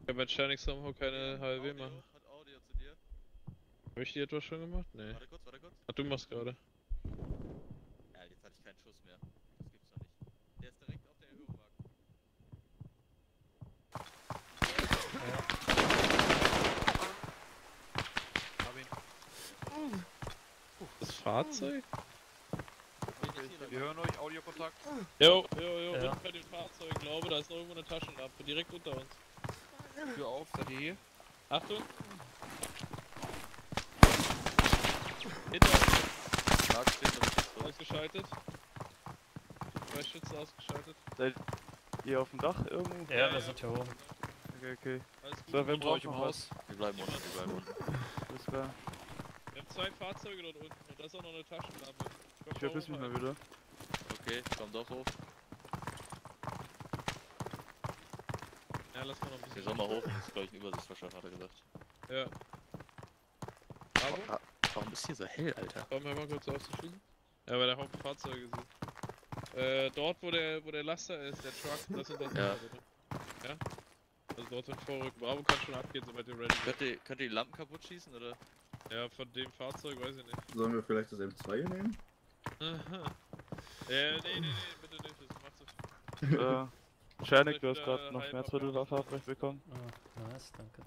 Ich hab bei Chernix somehow keine H W machen. Hat Audio zu dir? Hab ich die etwas schon gemacht? Nee. Warte kurz, warte kurz. Ach, du machst gerade. Ja, jetzt hatte ich keinen Schuss mehr. Das gibt's doch nicht. Der ist direkt auf der Erhöhung, Marc. Hab ihn. Das Fahrzeug? Wir hören euch, Audiokontakt. Jo, jo, jo, ja. Unter dem Fahrzeug, glaube, da ist noch irgendwo eine Taschenlampe, direkt unter uns. Tür auf, seid ihr hier? Achtung! Hinter uns! Marc steht noch nicht. Ausgeschaltet. Zwei Schützen ausgeschaltet. Seid ihr auf dem Dach irgendwo? Ja, ja, wir sind ja oben. Okay, okay. Alles gut. So, wir brauchen euch im Haus. Wir bleiben unten, wir bleiben unten. Alles klar. Wir haben zwei Fahrzeuge dort unten und da ist auch noch eine Taschenlampe. Ich verpiss mich mal wieder. Okay, komm doch hoch. Ja, lass mal noch ein bisschen. Wir sollen mal hoch, das ist glaube ich ein Übersichtsverschlag, hat er gesagt. Ja. Bravo. Warum ist hier so hell, Alter? Komm, hör mal kurz auf zu schießen. Ja, weil der Hauptfahrzeuge sind. Äh, dort wo der wo der Laster ist, der Truck, das sind das ja. Oder? Ja? Also dort sind vorrücken. Bravo kann schon abgehen, sobald ihr ready seid. Könnt, könnt ihr die Lampen kaputt schießen, oder? Ja, von dem Fahrzeug weiß ich nicht. Sollen wir vielleicht das M zwei nehmen? Aha. Äh, nee, nee, nee, bitte nicht, das macht so viel. Äh. Schernik, du hast gerade noch mehr Zwittelwaffe bekommen. Ah, oh, nice, danke.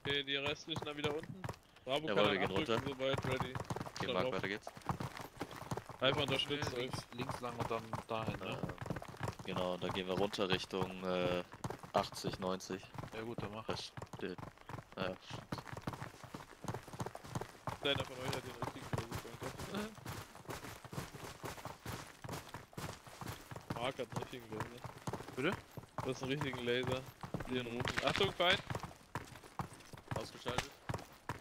Okay, die restlichen da wieder unten. Bravo, ja, kann wir gehen runter. Soweit ready. Okay, Marc, weiter geht's. Einfach unterstützt links, links lang und dann dahin, ne? Äh, genau, dann gehen wir runter Richtung äh, achtzig, neunzig. Ja gut, dann mach ich. Naja. Einer von euch hat den richtigen Versuch. Marc hat einen richtigen Laser. Bitte? Du hast einen richtigen Laser. Den mhm. roten. Achtung, Feind! Ausgeschaltet.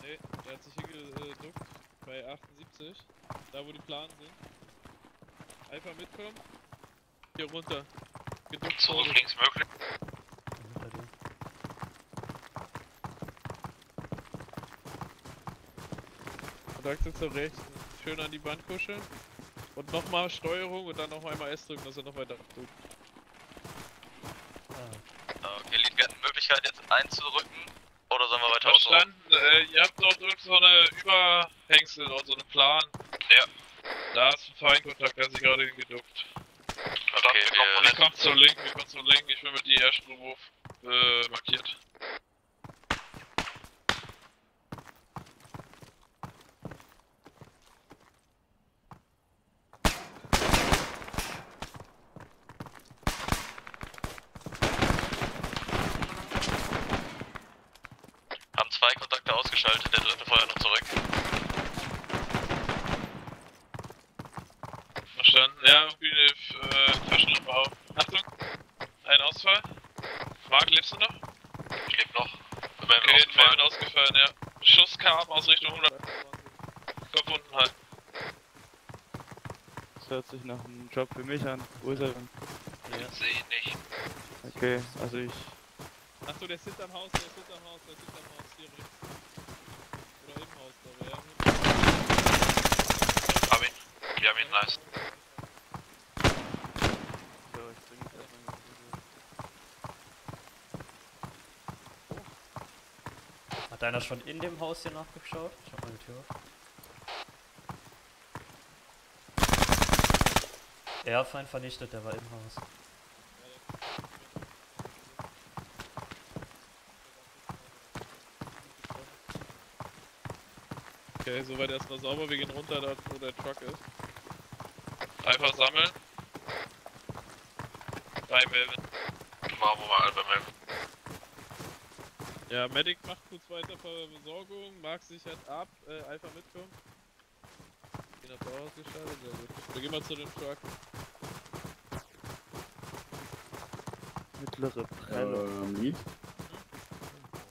Ne, der hat sich hingeduckt. Bei achtundsiebzig. Da, wo die Planen sind. Einfach mitkommen. Hier runter. Geduckt. Zurück links möglich. Kontakte zur rechten. Schön an die Band kuscheln. Und nochmal Steuerung und dann noch einmal S drücken, dass er noch weiter tut. Ah. Okay, Lied, wir hatten die Möglichkeit jetzt einzurücken oder sollen wir weiter ausrollen? Äh, ihr habt dort irgend so eine Überhängsel und so einen Plan. Ja. Da ist ein Feindkontakt, der hat sich gerade hingeduckt. Okay, wir kommen zur linken, wir kommen zur linken, ich bin mit die Erstromwurf äh, markiert. Ausgeschaltet, der dritte feuert noch zurück. ein Ausfall. Marc, lebst du noch? Ich lebe noch. Wir okay, werden ausgefallen, ja. Schuss kam aus Richtung hundert. Kopf unten halten. Das hört sich nach einem Job für mich an. Wo ist er denn? Ja. Ich sehe ihn nicht. Okay, also ich... Achso, der sitzt am Haus, der sitzt am Haus, der sitzt am Haus, hier rechts. Oder im Haus, da wäre er. Hab ihn, wir haben ihn, nice. Hat einer schon in dem Haus hier nachgeschaut? Ich hab mal die Tür auf. Er fein vernichtet, der war im Haus. Okay, soweit erstmal sauber, wir gehen runter, da wo der Truck ist. Einfach sammeln. Drei Melvin. Machen wir mal Alba Melvin. Ja, Medic macht kurz weiter bei Besorgung, Marc sichert ab, äh, Alpha mitkommen. Den hat auch ausgeschaltet, sehr gut. Wir gehen mal zu dem Truck. Mittlere Prelle. Ähm, Miet? Hm?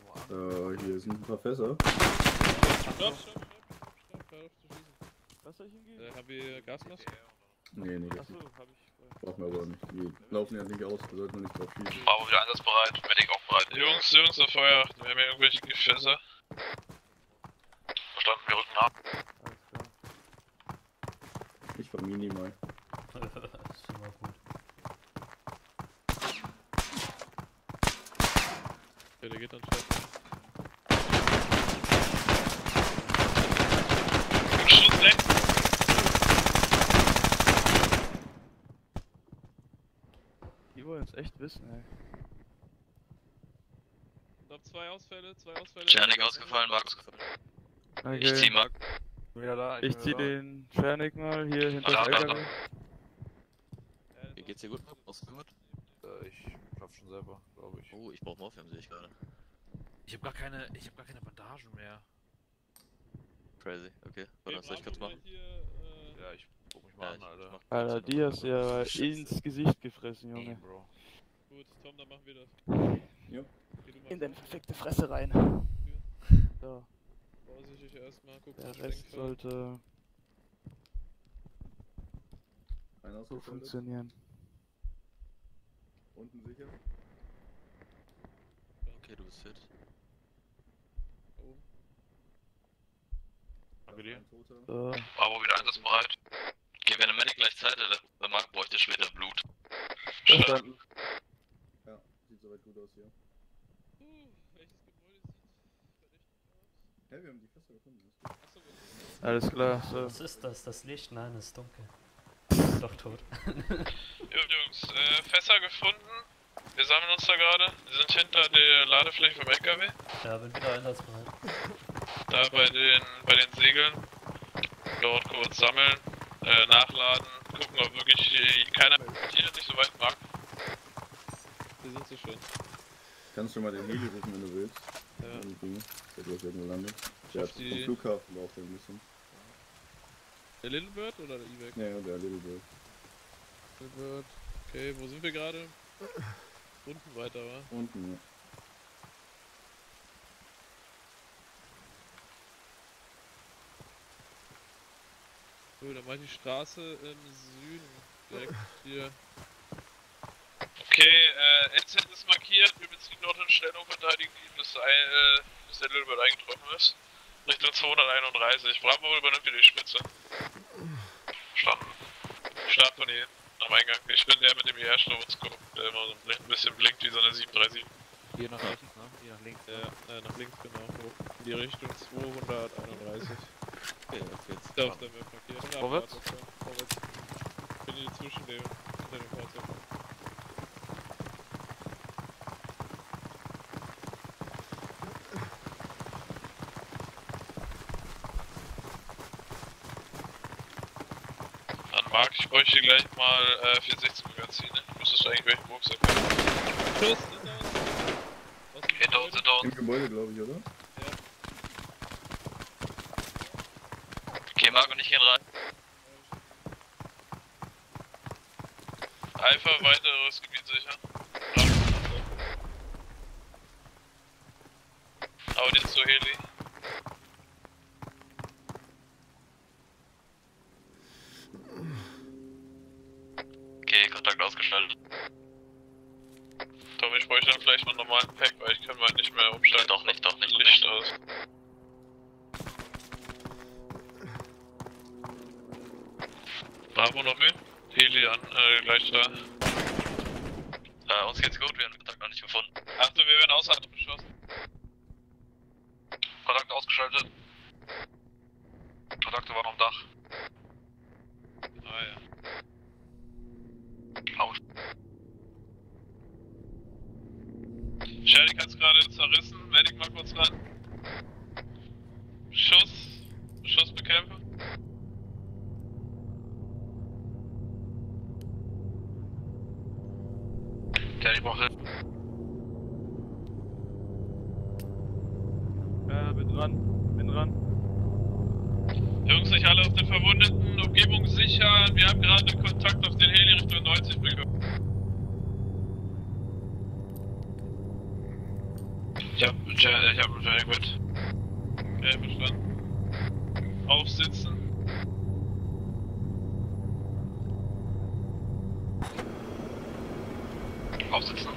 Oh, wow. Äh, hier sind ein paar Fässer. Stopp, stopp, stopp, stopp, hör auf zu schießen. Was soll ich hingehen? Äh, hab ich Gasmaske? Nee, nee, achso, hab ich. Brauchen wir aber nicht. Die laufen ja nicht aus, da sollten wir nicht drauf schießen. Bravo, wieder einsatzbereit, Medic auch bereit. Jungs, Jungs, auf Feuer achten, wir haben hier irgendwelche Gefäße. Verstanden, wir rücken ab. Alles klar. Ich vermine mal. Das ist schon mal gut. Ja, der geht dann fest. Schuss rechts. Die wollen es echt wissen, ey. Ich hab zwei Ausfälle, zwei Ausfälle. Czernik ausgefallen, Marc ausgefallen. Okay. Ich zieh Marc. Ich, ich zieh da. Den Czernik mal hier hinter den L K W. Hier geht's dir gut, Marc? Machst du gut? Äh, ich schaff schon selber, glaube ich. Oh, ich brauch Morphium, sehe ich gerade. Ich hab gar keine, ich hab gar keine Bandagen mehr. Crazy, okay. Warte, soll ich kurz machen? Hier, äh ja, ich guck mich mal ja, an, Alter. Alter, die hast du ja ins Gesicht gefressen, Junge. Hey, Bro. Gut, Tom, dann machen wir das. Ja. Okay, in deine perfekte Fresse rein. Okay. So. Vorsichtig erstmal, guck mal. Der Rest sollte... Einer so funktionieren. Unten sicher? Okay, du bist fit. So. Aber wieder einsatzbereit. Gib mir eine Medic gleich Zeit, der Marc bräuchte später Blut. Verstanden. Ja, sieht soweit gut aus hier. Uh, welches Gebäude sieht verdächtig aus? Ja, wir haben die Fässer gefunden. Alles klar, so. Was ist das? Das Licht? Nein, es ist dunkel. Ist doch tot. Jungs, äh, Fässer gefunden. Wir sammeln uns da gerade. Wir sind hinter der Ladefläche vom L K W. Ja, bin wieder einsatzbereit. Da bei den, bei den Segeln, dort kurz sammeln, äh, nachladen, gucken ob wirklich äh, keiner hier nicht so weit mag. Die sind so schön. Kannst du mal den Heli rufen, wenn du willst. Ja. Der gleich irgendwo landet. Der hat den Flughafen laufen müssen. Der Little Bird oder der E-Bag? Ja, der Little Bird. Little Bird. Okay, wo sind wir gerade? Unten weiter, wa? Unten, ja. So, dann war die Straße im Süden, direkt hier. Okay, äh, L Z ist markiert, wir beziehen dort in Stellung, verteidigen ihn, bis, äh, bis der Lillebird eingetroffen ist. Richtung zweihunderteinunddreißig, Bravo übernimmt wieder die Spitze. Standen. Start von hier, am Eingang. Ich bin der mit dem E R Strobus guckt, der immer so ein bisschen blinkt wie so eine siebenunddreißig. Hier nach rechts, ne? Hier nach links. Ja, ja, nach links genau, hoch. In die Richtung zweihunderteinunddreißig. Okay, das geht's. Da auf der Map markiert. Vorwärts? Vorwärts. Ich bin hier zwischen dem, hinter dem Fahrzeug. An Marc, ich bräuchte gleich mal äh, vierhundertsechzehn Magazine. Müsstest du eigentlich welchen Rucksack haben? Tschüss! Hinter uns, hinter uns. Im Gebäude, glaube ich, oder? Okay, Marc und ich gehen rein. Alpha, weiteres Gebiet sicher. Out into heli. Okay, Kontakt ausgeschaltet. Tom, ich bräuchte dann vielleicht mal einen normalen Pack, weil ich kann mal nicht mehr umstellen. Doch nicht, doch nicht. Licht aus. Bravo noch mit? Heli an, äh, gleich da. Äh, uns geht's gut, wir haben den Kontakt noch nicht gefunden. Achtung, wir werden außerhalb beschossen. Kontakt ausgeschaltet. Kontakte waren am Dach. Ah ja. Aus. Sherry hat's gerade zerrissen, Medic mal kurz ran. Schuss. Schuss bekämpfen. Der ich brauche Hilfe. Ja, bin dran, bin dran. Jungs, nicht alle auf den verwundeten, Umgebung sichern. Wir haben gerade Kontakt auf den Heli Richtung neunzig bekommen. Ich hab, ich hab wahrscheinlich mit. Okay, verstanden. Aufsitzen. Aufsitzen.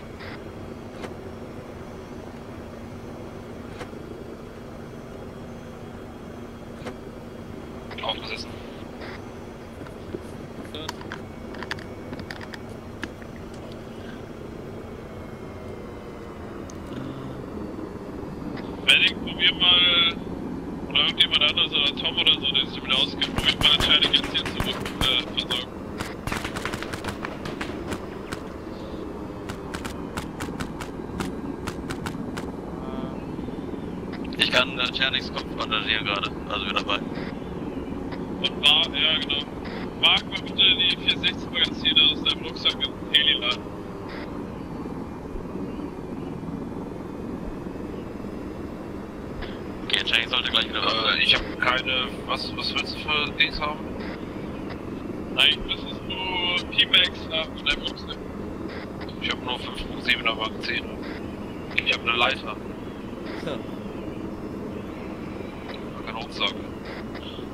Aufgesessen. Wenn ich probier mal, oder irgendjemand anderes oder Tom oder so, der sich wieder auskennt, probiert mal entscheidend jetzt hier zurück äh, versorgen. Ich kann äh, Tschernix Kopf kontrollieren gerade, also wieder dabei. Und war, ja genau. Mark mal bitte die vierhundertsechzig Magazine aus deinem Rucksack im Heli-Laden. Okay, Tschernix sollte gleich wieder was. Äh, ich hab keine. Was, was willst du für Dings haben? Nein, das ist nur P-Max nach deinem Rucksack. Ich hab nur fünf Punkt siebener Mark zehn. Ich hab eine Leiter. Ja. Hauptsache.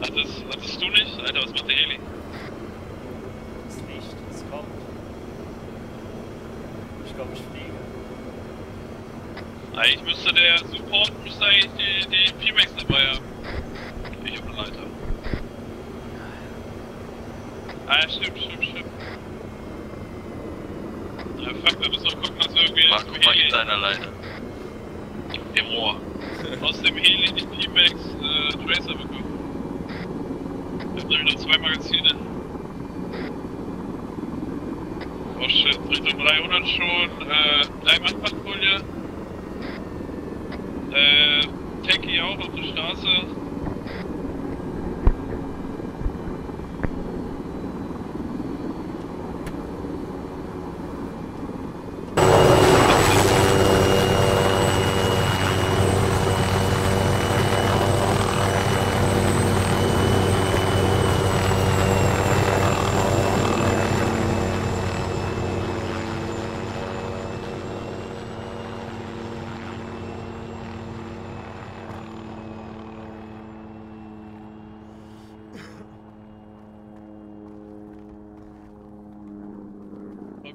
Hattest, hattest du nicht? Alter, was macht der Heli? Das ist nicht, es kommt. Ich glaube, ich fliege. Eigentlich müsste der Support, müsste eigentlich die, die P-Max dabei haben. Ich hab eine Leiter. Ah, stimmt, stimmt, stimmt. Ja, fuck, wir müssen noch gucken, dass wir irgendwie... Mach, guck mal in deiner Leiter. Im Rohr. Aus dem Heli die P-Max äh, Tracer bekommen. Ich hab da wieder zwei Magazine. Oh shit, Richtung dreihundert schon. Äh, Dreimann-Patrouille. Äh, Techie auch auf der Straße.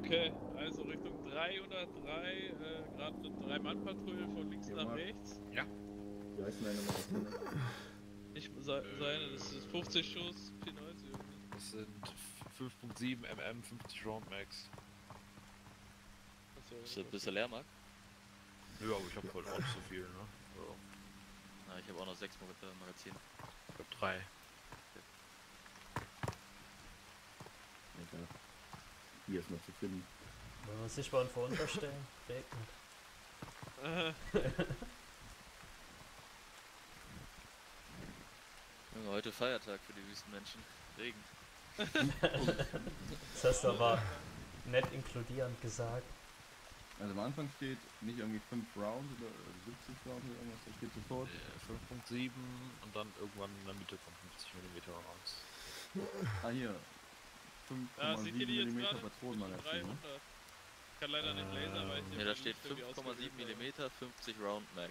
Okay, also Richtung dreihundertdrei, äh, gerade eine Drei-Mann-Patrouille von links ja, nach Mark. Rechts. Ja. Wie heißt meine Maus? Ich seine, das ist fünfzig Schuss, P neunzig. Das sind fünf Punkt sieben Millimeter, fünfzig Round Max. Achso. Bist du, bist du leer, Marc? Nö, ja, aber ich hab wohl auch so viel, ne? So. Na, ich hab auch noch sechs Magazine. Ich hab drei. Okay. Okay. Hier ist noch zu finden. Man muss sich mal vor uns verstellen. Heute Feiertag für die Wüstenmenschen. Regen. Das hast du aber nett inkludierend gesagt. Also am Anfang steht nicht irgendwie fünf Rounds oder siebzig Rounds oder irgendwas, das steht sofort. fünf Punkt sieben und dann irgendwann in der Mitte von fünfzig Millimeter Rounds. Ah hier. fünf Komma sieben Millimeter Patronenmagazin, ne? Ich kann leider nicht Laser, weil ich... Ja, da steht fünf Komma sieben Millimeter, fünfzig Round Mag.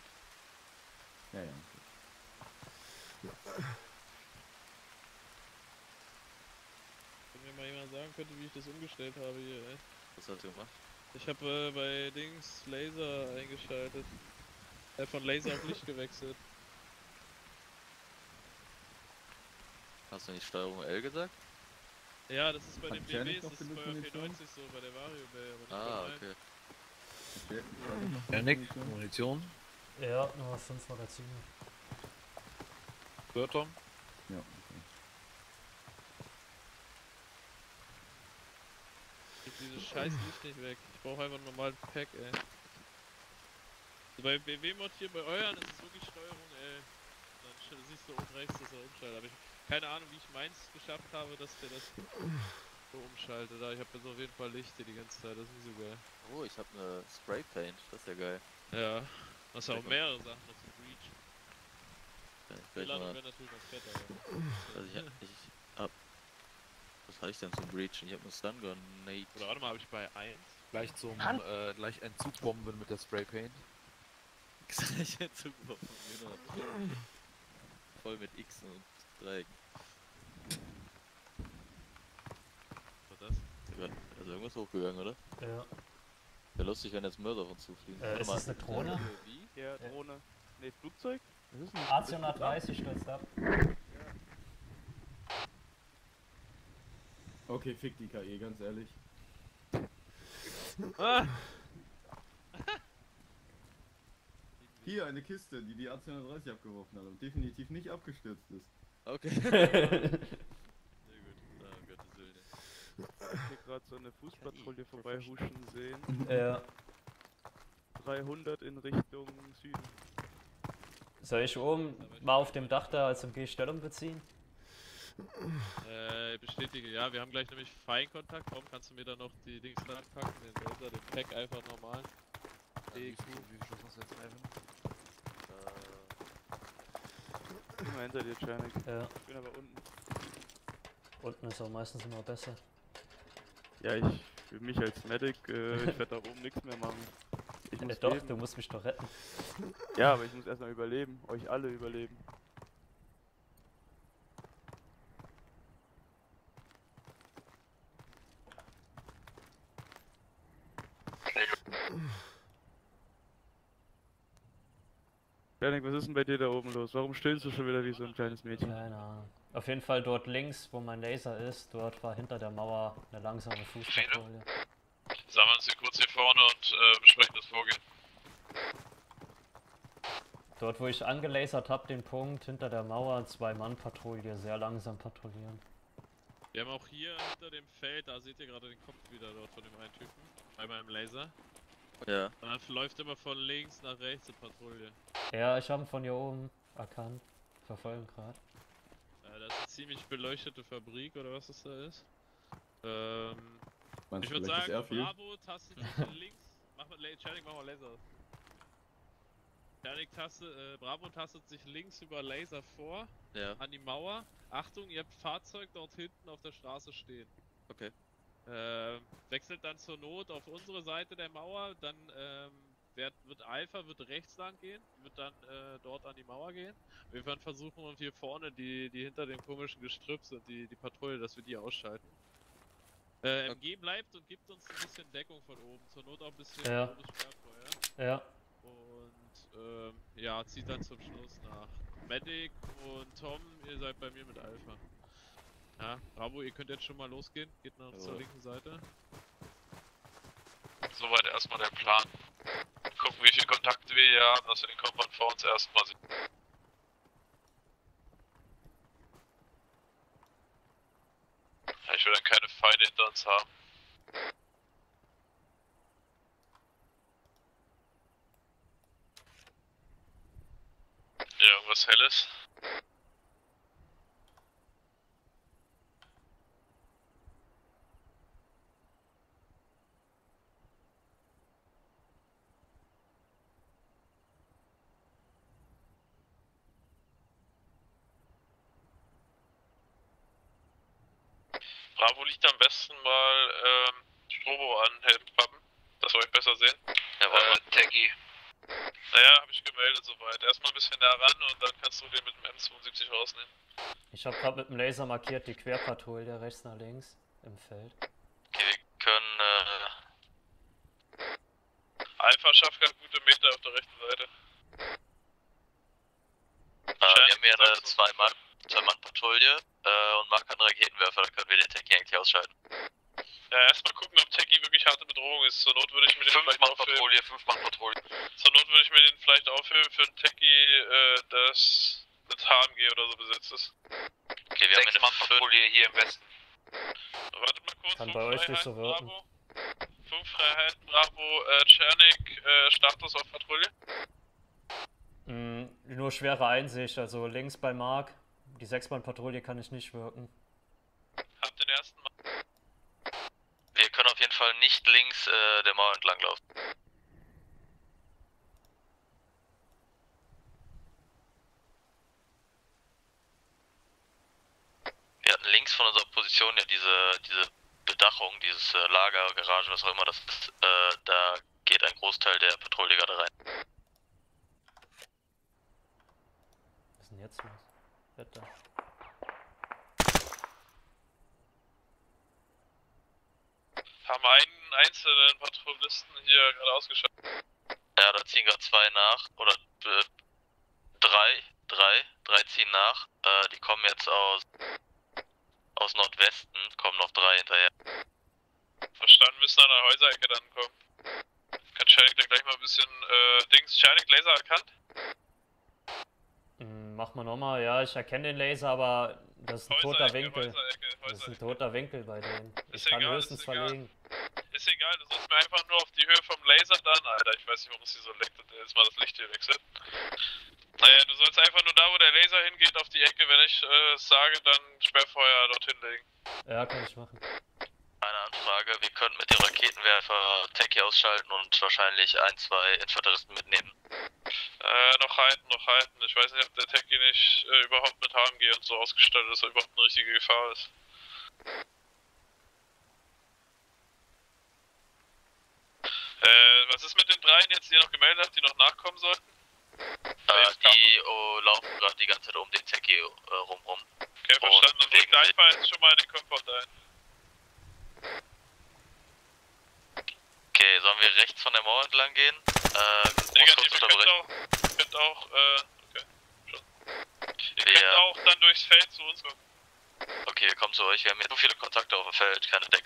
Ja, ja. Wenn mir mal jemand sagen könnte, wie ich das umgestellt habe hier, ey. Was hast du gemacht? Ich habe äh, bei Dings Laser eingeschaltet. Äh, von Laser auf Licht gewechselt. Hast du nicht Steuerung L gesagt? Ja, das ist bei den B Ws, das ist bei P neunzig so, bei der Vario Bay, aber nicht ah, bei okay. Okay. Ja, Nick, Munition? Ja, Nummer fünf Magazine. Hört Tom? Ja, okay. Ich krieg dieses scheiß Licht nicht weg. Ich brauche einfach einen normalen Pack, ey. Also bei B W Mod hier, bei euren ist es wirklich Steuerung, ey. Dann siehst du oben rechts, dass er umschaltet. Aber ich habe keine Ahnung, wie ich meins geschafft habe, dass der das so umschaltet. Aber ich habe jetzt auf jeden Fall Lichter die ganze Zeit, das ist nicht so geil. Oh, ich habe eine Spray Paint, das ist ja geil. Ja, das sind auch mehrere Sachen noch zum Breach. Die Ladung wäre natürlich noch fetter, aber... Also ich hab... Ich hab was hatte ich denn zum Breachen? Ich hab eine Stun Gun, Nate. Oder warte mal, hab ich bei eins? Gleich zum... Äh, gleich ein Zugbomben mit der Spray Paint. Gleich ein Zugbomben, genau. Voll mit X und Dreiecken. Was war das? Also irgendwas hochgegangen, oder? Ja. Wäre lustig, wenn jetzt Mörder von zufliegen. Äh, ist das eine Drohne? Wie? Ja, Drohne. Ne, Flugzeug? A zwei dreißig stürzt ab. Okay, fick die K I, ganz ehrlich. Ah. Hier eine Kiste, die die A zwei dreißig abgeworfen hat und definitiv nicht abgestürzt ist. Okay. Sehr gut, na, um Gottes Willen. Ich hab hier gerade so eine Fußpatrouille vorbei huschen sehen. Ja. dreihundert in Richtung Süden. Soll ich oben mal auf dem Dach da als M G Stellung beziehen? Äh, bestätige, ja, wir haben gleich nämlich Feinkontakt. Warum kannst du mir da noch die Dings reinpacken? Den Laser, den Pack einfach normal. E Q. Wie viel Schuss hast du jetzt einfach? Ich bin mal hinter dir, Janik. Ja. Ich bin aber unten. Unten ist auch meistens immer besser. Ja, ich, für mich als Medic, äh, ich werde da oben nichts mehr machen. Ich muss doch, leben. Du musst mich doch retten. Ja, aber ich muss erstmal überleben, euch alle überleben. Janik, was ist denn bei dir da oben los? Warum stillst du schon wieder wie so ein kleines Mädchen? Keine Ahnung. Auf jeden Fall dort links, wo mein Laser ist, dort war hinter der Mauer eine langsame Fußpatrouille. Sammeln Sie kurz hier vorne und äh, besprechen das Vorgehen. Dort, wo ich angelasert habe, den Punkt hinter der Mauer, zwei Mann-Patrouille, sehr langsam patrouillieren. Wir haben auch hier hinter dem Feld, da seht ihr gerade den Kopf wieder dort von dem einen Typen, einmal im Laser. Ja. Und dann läuft immer von links nach rechts die Patrouille. Ja, ich habe ihn von hier oben erkannt, verfolgen gerade. Ja, das ist eine ziemlich beleuchtete Fabrik oder was das da ist. Ähm... Ich würde sagen, Bravo, Taste links, mach mal, Janik, mach mal Laser. Janik, Taste, äh, Bravo tastet sich links über Laser vor, ja. An die Mauer. Achtung, ihr habt Fahrzeug dort hinten auf der Straße stehen. Okay. Ähm, wechselt dann zur Not auf unsere Seite der Mauer, dann ähm, wird, wird Alpha, wird rechts lang gehen, wird dann äh, dort an die Mauer gehen. Wir werden versuchen, und hier vorne, die, die hinter dem komischen Gestrüpp sind, die, die Patrouille, dass wir die ausschalten. Äh, M G bleibt und gibt uns ein bisschen Deckung von oben, zur Not auch ein bisschen ja. Schwerfeuer. Ja. Und ähm, ja, zieht dann zum Schluss nach. Medic und Tom, ihr seid bei mir mit Alpha. Ja, Bravo, ihr könnt jetzt schon mal losgehen, geht nach also. Zur linken Seite. Soweit erstmal der Plan. Gucken, wie viele Kontakte wir hier haben, dass wir den Kompass vor uns erstmal sehen. Ich will dann keine Feinde hinter uns haben. Ja, irgendwas Helles. Bravo liegt am besten mal ähm, Strobo an, Helmklappen, dass wir euch besser sehen. Jawohl, äh, Techie. Naja, habe ich gemeldet soweit. Erstmal ein bisschen da ran und dann kannst du den mit dem M zweiundsiebzig rausnehmen. Ich habe gerade mit dem Laser markiert die Querpatrouille rechts nach links im Feld. Okay, wir können äh... Alpha schafft ganz gute Meter auf der rechten Seite. Äh, wir haben ja eine Zwei-Mann-Patrouille äh, und Mark hat einen Raketenwerfer, da können wir den Techie eigentlich ausschalten. Ja, erstmal gucken, ob Techie wirklich harte Bedrohung ist. Zur Not würde ich mir den vielleicht aufheben. fünf Mann Patrouille. Zur Not würde ich mir den vielleicht aufheben für den Techie, äh, das mit H M G oder so besetzt ist. Okay, wir haben eine Mann-Patrouille hier im Westen. Warte mal kurz, kann bei euch nicht so wirken. fünf Freiheit, Bravo, äh, Czernik, äh, Status auf Patrouille. Mm, nur schwere Einsicht, also links bei Mark. Die sechs Mann Patrouille kann ich nicht wirken. Hab den ersten Mann. Wir können auf jeden Fall nicht links äh, der Mauer entlang laufen. Wir hatten links von unserer Position ja diese, diese Bedachung, dieses äh, Lager, Garage, was auch immer das ist. Äh, da geht ein Großteil der Patrouille gerade rein. Was ist denn jetzt los? Wetter. Haben einen einzelnen Patrouillisten hier gerade ausgeschaltet. Ja, da ziehen gerade zwei nach, oder äh, drei, drei, drei ziehen nach. Äh, die kommen jetzt aus, aus Nordwesten, kommen noch drei hinterher. Verstanden, müssen an der Häuserecke dann kommen. Kann Schernik da gleich mal ein bisschen, äh, Dings, Schernik Laser erkannt? Hm, mach mal nochmal, ja, ich erkenne den Laser, aber das ist ein Häuserecke, toter Winkel. Häuserecke. Das ist ein toter Winkel bei denen. Ich kann höchstens verlegen. Ist egal, du sollst mir einfach nur auf die Höhe vom Laser dann, Alter. Ich weiß nicht, warum es hier so leckt und jetzt mal das Licht hier wechselt. Naja, du sollst einfach nur da, wo der Laser hingeht, auf die Ecke, wenn ich äh, sage, dann Sperrfeuer dorthin legen. Ja, kann ich machen. Eine Anfrage, wir könnten mit dem Raketenwerfer Techie ausschalten und wahrscheinlich ein, zwei Infanteristen mitnehmen. Äh, noch halten, noch halten. Ich weiß nicht, ob der Techie nicht äh, überhaupt mit H M G und so ausgestattet ist, dass er überhaupt eine richtige Gefahr ist. Äh, was ist mit den dreien jetzt, die ihr noch gemeldet habt, die noch nachkommen sollten? Äh, die oh, laufen gerade die ganze Zeit um den Techie äh, rum rum. Okay, verstanden. Und legt einfach jetzt schon mal in den Komfort ein. Okay, sollen wir rechts von der Mauer entlang gehen? Äh, Negativ, ihr könnt auch, ihr könnt auch, äh, okay, schon. Ihr wir könnt auch dann durchs Feld zu uns kommen. Okay, wir kommen zu euch. Wir haben hier so viele Kontakte auf dem Feld, keine Deck.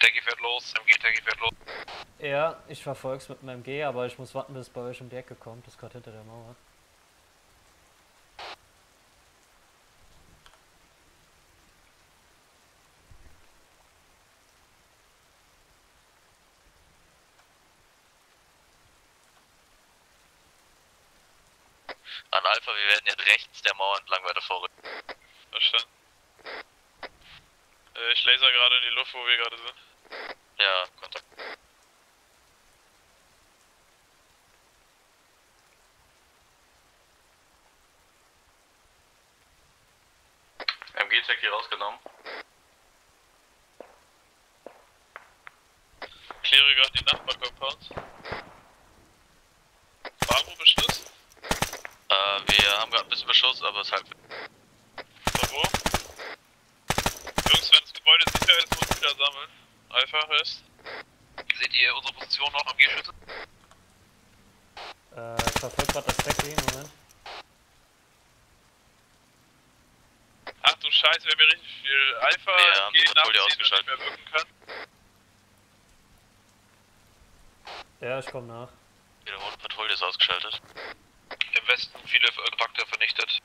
Techie fährt los, M G, Techie fährt los. Ja, ich verfolg's mit meinem M G, aber ich muss warten, bis es bei euch um die Ecke kommt. Das ist gerade hinter der Mauer. An Alpha, wir werden jetzt rechts der Mauer entlang weiter vorrücken. Verstanden. Ich laser gerade in die Luft, wo wir gerade sind. Ja, Kontakt. M G-Check hier rausgenommen. Kläre gerade die Nachbarcompounds. Bravo, Beschuss? Äh, wir haben gerade ein bisschen Beschuss, aber es ist halt. Von wo? Jungs, wenn das Gebäude sicher ist, muss ich wieder sammeln. Einfach ist. Seht ihr unsere Position noch am G-Schütze? Äh, ich verfolge gerade das Techie, Moment. Ach du Scheiße, wir haben hier richtig viel Alpha, ja, G nachziehen, dass ich mehr wirken kann. Ja, ich komme nach. Wiederholt, Patrouille ist ausgeschaltet. Im Westen viele Kontakte vernichtet.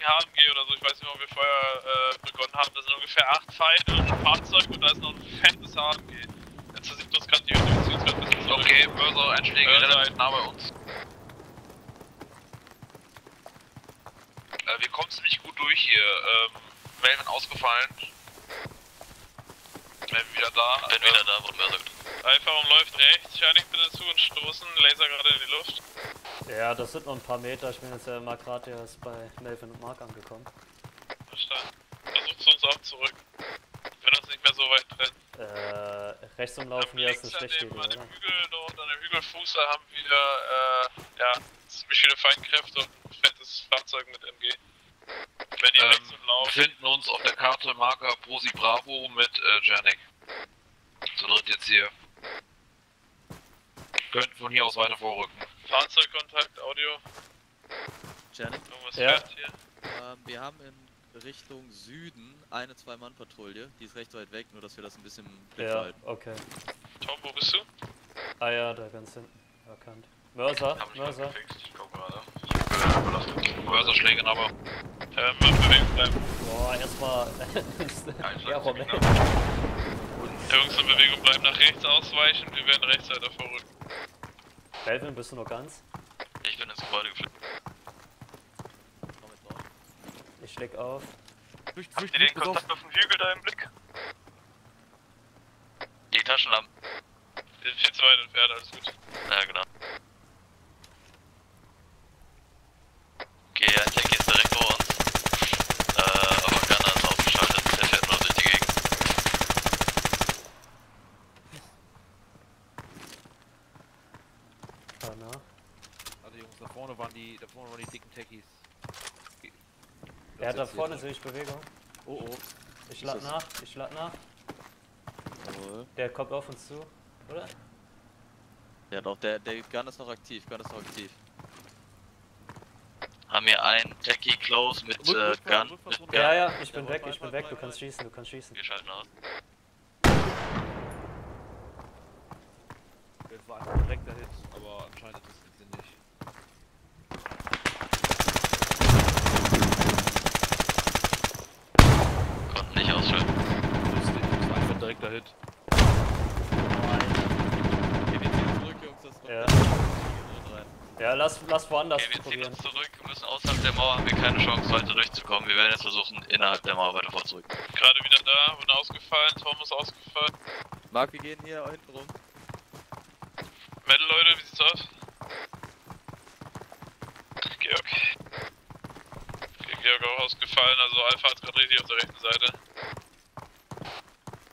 H M G oder so, ich weiß nicht, ob wir vorher äh, begonnen haben, das sind ungefähr acht Feinde und ein Fahrzeug und da ist noch ein fettes H M G. Jetzt versieht uns gerade die Öffnung. Okay, Börse, Einschläge, relativ nah bei uns. Äh, wir kommen ziemlich gut durch hier. Ähm, Melvin ausgefallen. Melvin wieder da. Bin wieder da, wurde mir gesagt. Alpha umläuft rechts, schau nicht bitte zu und stoßen, Laser gerade in die Luft. Ja, das sind noch ein paar Meter, ich bin jetzt ja mal gerade erst bei Melvin und Mark angekommen. Verstanden. Versucht zu uns auch zurück. Wenn uns nicht mehr so weit trennt. Äh, rechts umlaufen hier ist eine schlechte Idee, oder? Dem Hügel dort, an dem Hügelfuß, da haben wir, äh, ja, ziemlich viele Feinkräfte und ein fettes Fahrzeug mit M G. Wenn die ähm, rechts umlaufen, finden uns auf der Karte Marker Prosi Bravo mit, äh, Janik. Zu dritt jetzt hier. Könnten von hier aus weiter vorrücken. Fahrzeugkontakt, Audio. Janik, irgendwas hört hier. Ähm, wir haben in Richtung Süden eine Zwei-Mann-Patrouille. Die ist recht weit weg, nur dass wir das ein bisschen behalten. Ja, okay. Tom, wo bist du? Ah ja, da ganz hinten. Erkannt. Mörser, Mörser. Ich guck gerade. Mörserschläge, aber. Ähm, bewegt bleiben. Boah, erstmal. Ja, Rommel. Jungs in Bewegung bleiben, nach rechts ausweichen, wir werden rechts weiter vorrücken. Melvin, bist du noch ganz? Ich bin ins Gebäude geflippt. Ich schläg auf. Habt ihr den Kontakt auf dem Hügel da im Blick? Die Taschenlampen. Die sind viel zu weit entfernt, alles gut. Ja, genau. Okay, ja, ich denke jetzt direkt vor uns. Äh, aber Gunner ist aufgeschaltet, der fährt nur durch die Gegend. Also Jungs, da vorne waren die, da vorne waren die dicken Techies. Ja, da vorne sehe ich Bewegung. Oh oh. Ich schlag nach, ich schlag nach. Jawohl. Der kommt auf uns zu, oder? Ja doch, der, der Gun ist noch aktiv, Gun ist noch aktiv. Haben wir einen Techie close mit äh, Gun. Ja, ja, ich bin weg, ich bin weg, du kannst schießen, du kannst schießen. Wir schalten aus. Das war ein direkter Hit, aber anscheinend hat das den Sinn nicht. Konnten nicht ausschalten. Das war ein direkter Hit. Okay, wir ziehen zurück, Jungs, das kommt. Ja, ja, lass, lass woanders okay, wir probieren. Wir ziehen zurück, wir müssen außerhalb der Mauer, haben wir keine Chance weiter durchzukommen. Wir werden jetzt versuchen, innerhalb der Mauer weiter vorzurücken. Gerade wieder da, bin ausgefallen, Tom ist ausgefallen. Marc, wir gehen hier hinten rum. Metal, Leute, wie sieht's aus? Georg. Okay, Georg auch ausgefallen, also Alpha hat gerade richtig auf der rechten Seite.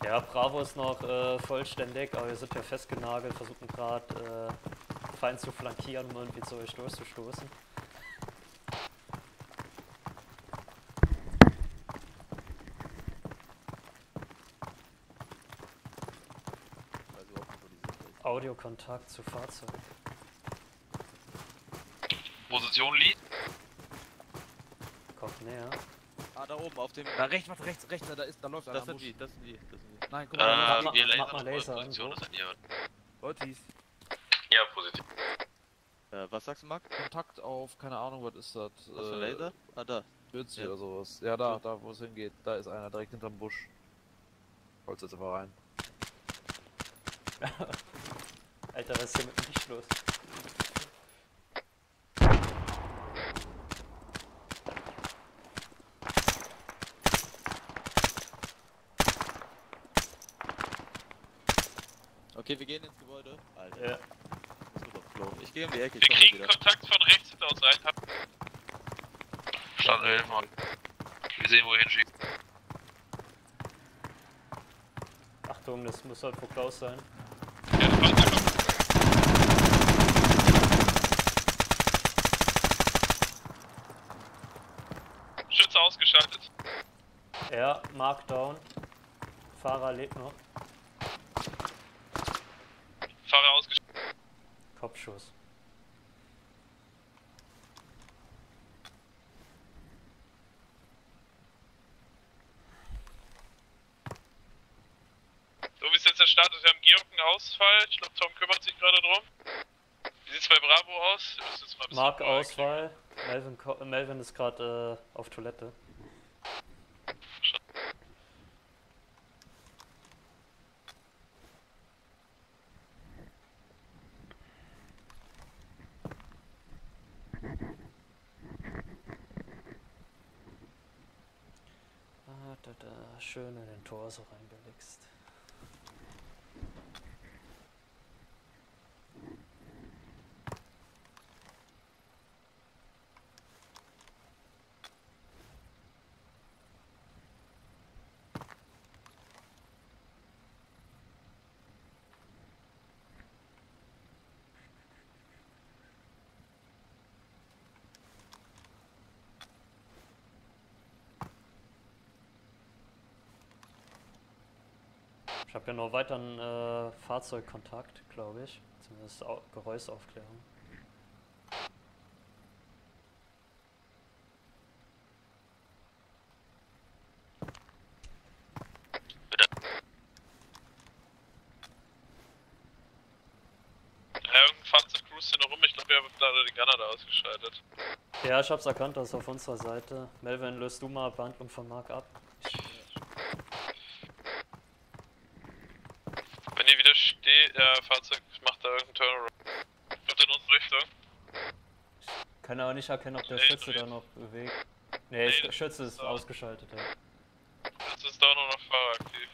Ja, Bravo ist noch äh, vollständig, aber wir sind ja festgenagelt, versuchen gerade äh, fein zu flankieren, um irgendwie zu euch durchzustoßen. Audiokontakt zu Fahrzeug. Position liegt. Kommt näher. Ah, da oben auf dem. Da rechts, was rechts, rechts, da ist, da läuft einer. Das sind die, das sind die, das sind die. Nein, guck mal, äh, mach, wir mach mal Laser. Position an, ist an jemand. Voltis. Ja, positiv. Äh, was sagst du, Marc? Kontakt auf, keine Ahnung, was ist das? Was für Laser? Ah, da. vierzig ja. Oder sowas. Ja, da, da, wo es hingeht. Da ist einer direkt hinterm Busch. Holz jetzt einfach rein. Alter, was ist hier mit dem Licht los? Okay, wir gehen ins Gebäude. Alter. Ja. Ich gehe um die Ecke. Wir kriegen wieder Kontakt von rechts hinter uns rein. Stand elf Mann. Wir sehen, wo er hinschießt. Achtung, das muss halt vor Klaus sein. Ja, Fahrzeug. Ausgeschaltet. Ja, Markdown. Fahrer lebt noch. Fahrer ausgeschaltet. Kopfschuss. So, wie ist jetzt der Status? Wir haben Georg einen Ausfall. Ich glaube, Tom kümmert sich gerade drum. Wie sieht es bei Bravo aus? Mark Ausfall. Melvin, Melvin ist gerade äh, auf Toilette. halt äh, schön in den Torso reingelegst. Ich habe ja noch weiteren äh, Fahrzeugkontakt, glaube ich. Zumindest Au- Geräuschaufklärung. Bitte. Ja, irgendein Fahrzeug cruist hier noch rum. Ich glaube, wir haben leider den Gunner da ausgeschaltet. Ja, ich hab's erkannt, das ist auf unserer Seite. Melvin, löst du mal Behandlung von Mark ab. Ich Wenn ihr wieder steht, äh, Fahrzeug macht da irgendeinen Turnaround. Kommt in unsere Richtung. Ich kann aber nicht erkennen, ob der nee, Schütze da noch bewegt. Nee, nee der Schütze ist da ausgeschaltet, ja. Schütze ist da nur noch fahraktiv.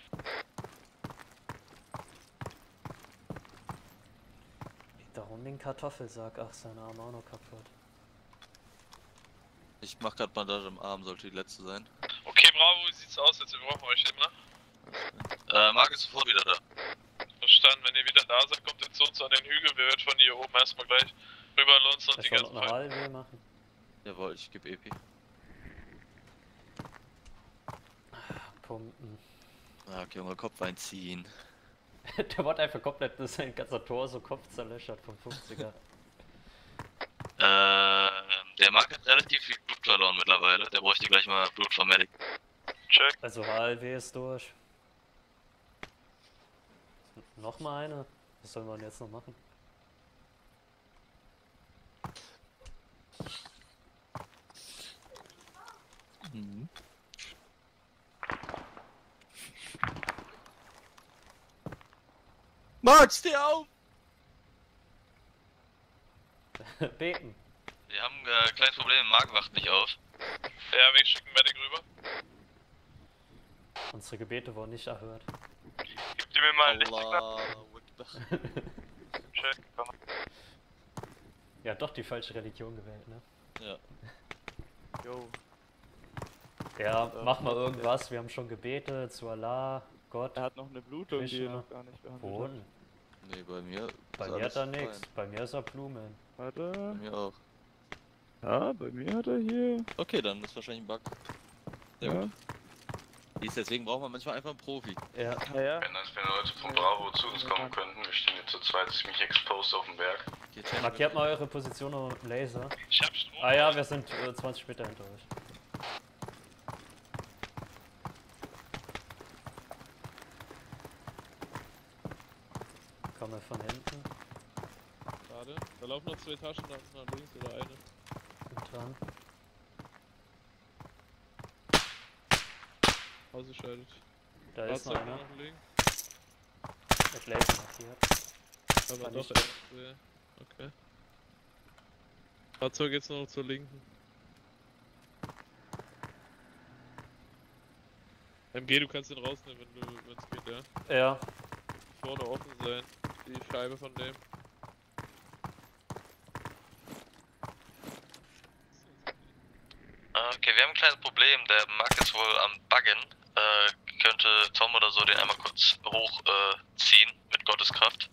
Liegt da rum den Kartoffelsack. Ach, sein Arm auch noch kaputt. Ich mach grad Bandage im Arm, sollte die letzte sein. Okay, bravo, wie sieht's aus jetzt? Wir brauchen euch immer. Okay. Äh, Marc ist sofort wieder da. Verstanden, wenn ihr wieder da seid, kommt jetzt zu uns an den Hügel, wir werden von hier oben erstmal gleich rüber lunzen und die ganzen Fall machen. Jawohl, ich gebe E P. Pumpen. Marc, Junge, Kopf einziehen. Der wurde einfach komplett mit seinem ganzen Tor so Kopf zerlöschert vom fünfziger. äh, der Marc hat relativ viel Blut verloren mittlerweile, der bräuchte gleich mal Blut vom Medic. Check. Also H L W ist durch. Nochmal eine? Was sollen wir denn jetzt noch machen? Mhm. Marc, steh auf! Beten. Wir haben äh, ein kleines Problem, Marc wacht nicht auf. Ja, wir schicken Medic rüber. Unsere Gebete wurden nicht erhört. Gib dir mir mal ein Lichtknopf. Check, komm. Ja, doch die falsche Religion gewählt, ne? Ja. Jo. Ja, ja, mach mal irgendwas, wir haben schon gebetet zu Allah, Gott. Er hat noch eine Blutung, Krishna, die er noch gar nicht behandelt Boden. Hat. Nee, bei mir. Bei mir hat er nichts, bei mir ist er Blumen. Warte. Bei mir auch. Ja, bei mir hat er hier. Okay, dann ist wahrscheinlich ein Bug. Ja. Ja. Deswegen brauchen wir manchmal einfach einen Profi. Ja, ja, ja. Wenn das wenn Leute von Bravo zu uns kommen könnten, wir stehen jetzt zu zweit ziemlich exposed auf dem Berg. Markiert mal eure Position mit Laser. Ich hab Strom. Ah ja, wir sind äh, zwanzig Meter hinter euch. Kommen wir von hinten. Schade. Da laufen noch zwei Taschen nach links oder eine. Bin dran. Ausgeschaltet. Da Fahrzeug ist noch einer. Mit Laser markiert. Aber Kann doch, ja. Okay. Fahrzeug jetzt noch zur linken. M G, du kannst den rausnehmen, wenn du, wenn es geht, ja? Ja. Vorne offen sein. Die Scheibe von dem. Okay, wir haben ein kleines Problem. Der Marc ist wohl am Buggen. Äh, könnte Tom oder so den einmal kurz hochziehen, äh, mit Gottes Kraft.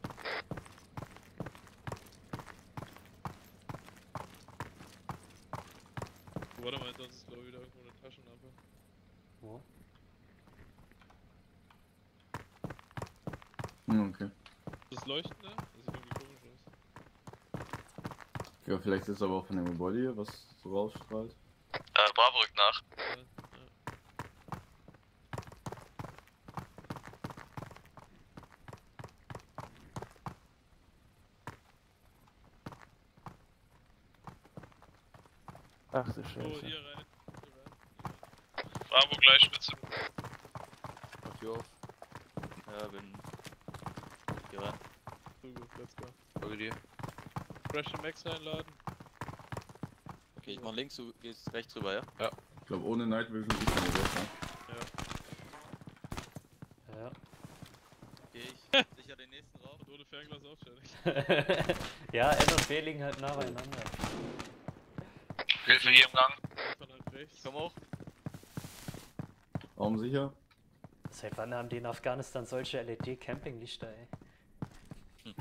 Warte mal, sonst ist da wieder irgendwo eine Taschenlampe. Wo? Hm, okay. Das Leuchten, ne? Das sieht irgendwie komisch aus. Ja, vielleicht ist aber auch von dem Gebäude hier, was so rausstrahlt. Äh, Bravo rückt nach. Ja. Ach du Scheiße. Oh, hier rein. Bravo gleich Spitze. Mach die auf. Ja, bin. Hier rein. So gut, let's go. Folge dir. Fresh and Max einladen. Okay, ich mach links, du gehst rechts rüber, ja? Ja. Ich glaube, ohne Night Vision ist es nicht besser. Ja. wahrscheinlich. Ja, L und B liegen halt nacheinander. Hilfe hier im Gang. Dann halt rechts. Komm auch. Warum sicher? Seit wann haben die in Afghanistan solche L E D-Campinglichter, ey? Hm.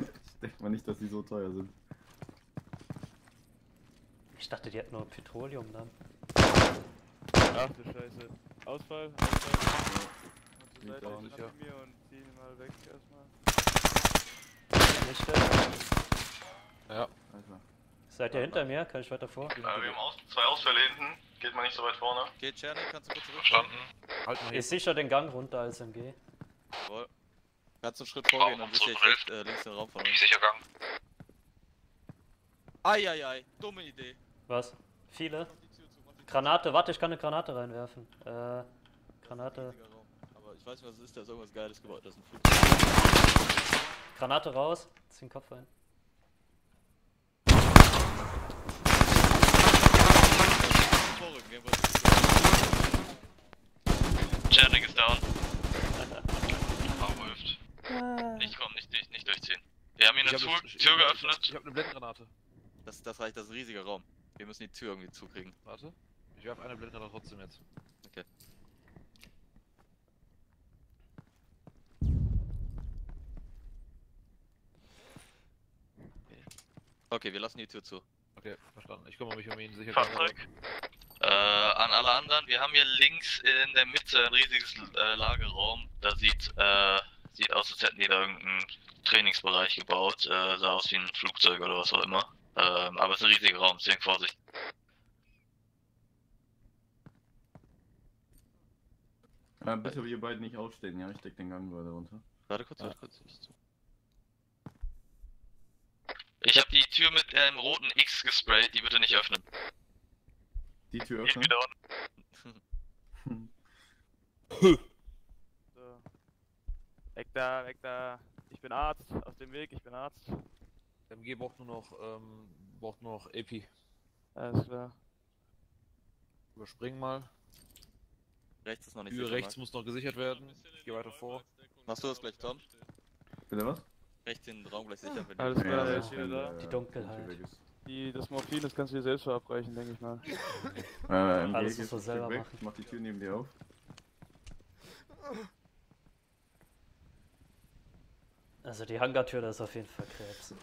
Ich denke mal nicht, dass die so teuer sind. Ich dachte, die hatten nur Petroleum dann. Ach du Scheiße. Ausfall, Ausfall. Ja. Und zur Seite hinter mir und zieh ihn mal weg erstmal. Lichter? Ja. Also. Seid ihr hinter mir? Kann ich weiter vor? Äh, wir haben aus zwei Ausfälle hinten. Geht mal nicht so weit vorne. Geht, Czerny, kannst du kurz rüberstanden? Halt mal hier. Ist sicher den Gang runter als M G. Jawohl. Kannst du einen Schritt vorgehen, dann bist du jetzt äh, links den Raum von uns. Sicher Gang. Eieiei, dumme Idee. Was? Viele? Granate, warte, ich kann eine Granate reinwerfen. Äh, Granate. Aber ich weiß nicht, was es ist, da ist irgendwas Geiles gebaut. Das ist ein Flugzeug. Granate raus, zieh den Kopf rein. Chadwick ist down. Arme Hüft. Nicht kommen, nicht, nicht, nicht durchziehen. Wir haben hier eine Tür, Tür ich geöffnet. Ich hab eine Blendgranate. Das, das reicht, das ist ein riesiger Raum. Wir müssen die Tür irgendwie zukriegen. Warte. Ich werf eine Blendgranate trotzdem jetzt. Okay. Okay, wir lassen die Tür zu. Okay, verstanden. Ich kümmere mich um ihn sicher. Fahrzeug. Äh, an alle anderen, wir haben hier links in der Mitte ein riesiges äh, Lagerraum. Da sieht, äh, sieht aus, als hätten die da irgendeinen Trainingsbereich gebaut. Äh, sah aus wie ein Flugzeug oder was auch immer. Äh, aber es ist ein riesiger Raum, deswegen Vorsicht. Äh, bitte wir beiden nicht aufstehen, ja? Ich steck den Gang weiter runter. Warte kurz, warte kurz. Ich hab die Tür mit einem roten X gesprayt, die bitte nicht öffnen. Die Tür öffnen? Geht wieder so. Weg da, weg da. Ich bin Arzt, aus dem Weg, ich bin Arzt. Der M G braucht nur noch, ähm, braucht nur noch E P I. Alles klar. Überspringen mal. Rechts ist noch nicht Tür sicher. Rechts mal. Muss noch gesichert werden. Ich geh weiter vor. Machst du das gleich, Tom? Bitte was? Rechts in den Raum gleich sichern, wenn alles klar, ja, ist wieder da. Die Dunkelheit. Die, das Morphin, das kannst du dir selbst verabreichen, denke ich mal. Äh, alles musst du selber machen. Ich mach die Tür neben dir auf. Also die Hangartür, da ist auf jeden Fall Krebs.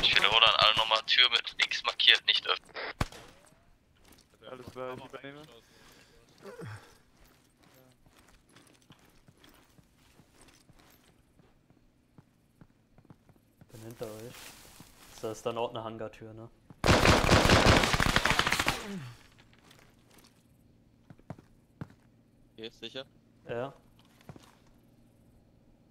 Ich wiederhole an alle nochmal, Tür mit X markiert, nicht öffnen. Alles klar, ich übernehme. Hinter euch. Das ist dann auch eine Hangartür, ne? Hier ist sicher? Ja.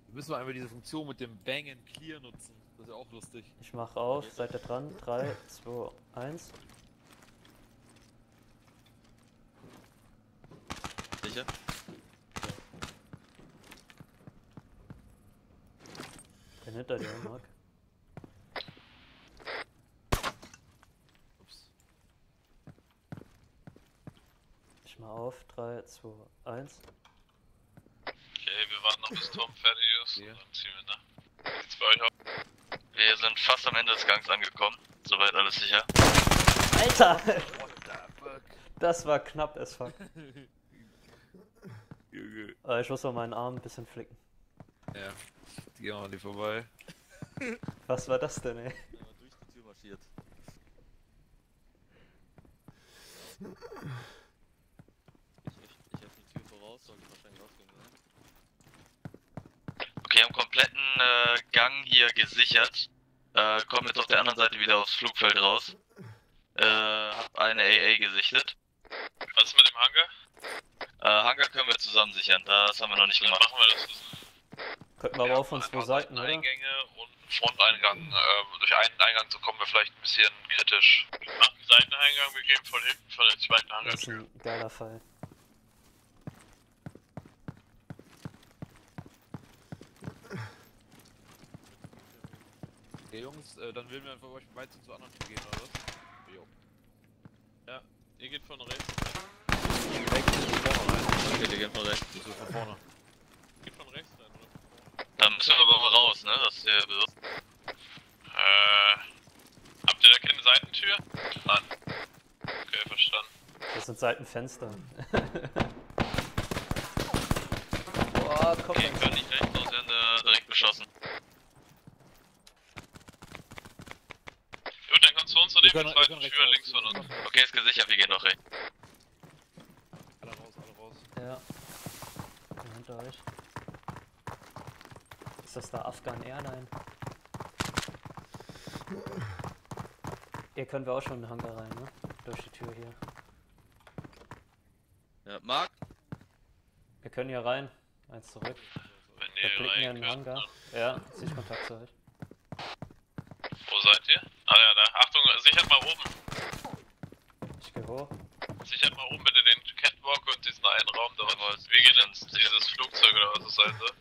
Müssen wir einfach diese Funktion mit dem Bang and Clear nutzen. Das ist ja auch lustig. Ich mach auf, seid ihr dran? drei, zwei, eins. Sicher? Bin hinter dir, Mark. Auf drei, zwei, eins. Okay, wir warten noch bis Tom fertig ist und dann ziehen wir nach. Sieht's bei euch aus? Wir sind fast am Ende des Gangs angekommen. Soweit alles sicher. Alter! Das war knapp as fuck. Ich muss mal meinen Arm ein bisschen flicken. Ja, geh mal die vorbei. Was war das denn, ey? Ja, durch die Tür marschiert. Okay, wir haben kompletten äh, Gang hier gesichert. Äh, kommen jetzt auf der anderen Seite wieder aufs Flugfeld raus. Äh, hab eine A A gesichtet. Was ist mit dem Hangar? Äh, Hangar können wir zusammen sichern, das haben wir noch nicht gemacht. Machen wir das Könnten wir ja, aber auch von zwei Seiten, oder? Eingänge und einen Fronteingang. Äh, durch einen Eingang zu kommen wir vielleicht ein bisschen kritisch. Wir machen einen Seiteneingang, wir gehen von hinten von der zweiten Hangartür. Das ist ein geiler Fall. Okay, Jungs, äh, dann würden wir einfach euch weiter zur anderen Tür gehen, oder was? Jo. Ja, ihr geht von rechts. Ihr geht von rechts. Okay, der geht von rechts. Das ist von vorne. Geht von rechts rein, oder? Da müssen wir aber mal raus, ne? Das ist der Bewirb. Äh. Habt ihr da keine Seitentür? Nein. Okay, verstanden. Das sind Seitenfenster. Boah, komm. Okay, kann nicht rechts raus, werden da direkt beschossen. Gut, dann kannst du uns noch nehmen, die zweiten Tür links von uns. Okay, ist gesichert, wir gehen noch rechts. Alle raus, alle raus. Ja. Ich bin hinter euch. Ist das da Afghan Airline? Hier können wir auch schon in den Hangar rein, ne? Durch die Tür hier. Ja, Marc? Wir können hier rein. Eins zurück. Wenn wir blicken hier in den Hangar. Dann. Ja, zieh ich Kontakt zu euch. Wo seid ihr? Ah ja, da. Achtung, sichert mal oben. Ich geh hoch. Sichert mal oben bitte den Catwalk und diesen einen Raum da. Ja, wir gehen ins dieses Flugzeug oder was das sein soll.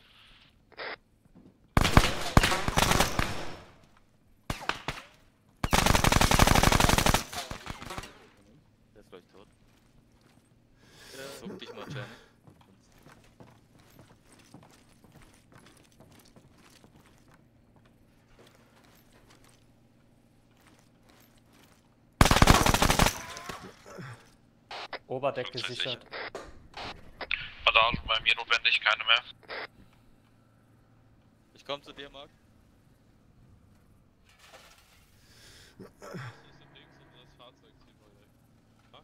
Oberdeck gesichert. Verdammt, bei mir notwendig, keine mehr. Ich komm zu dir, Marc. Das ist links und das Fahrzeug zieht mal weg. Ach,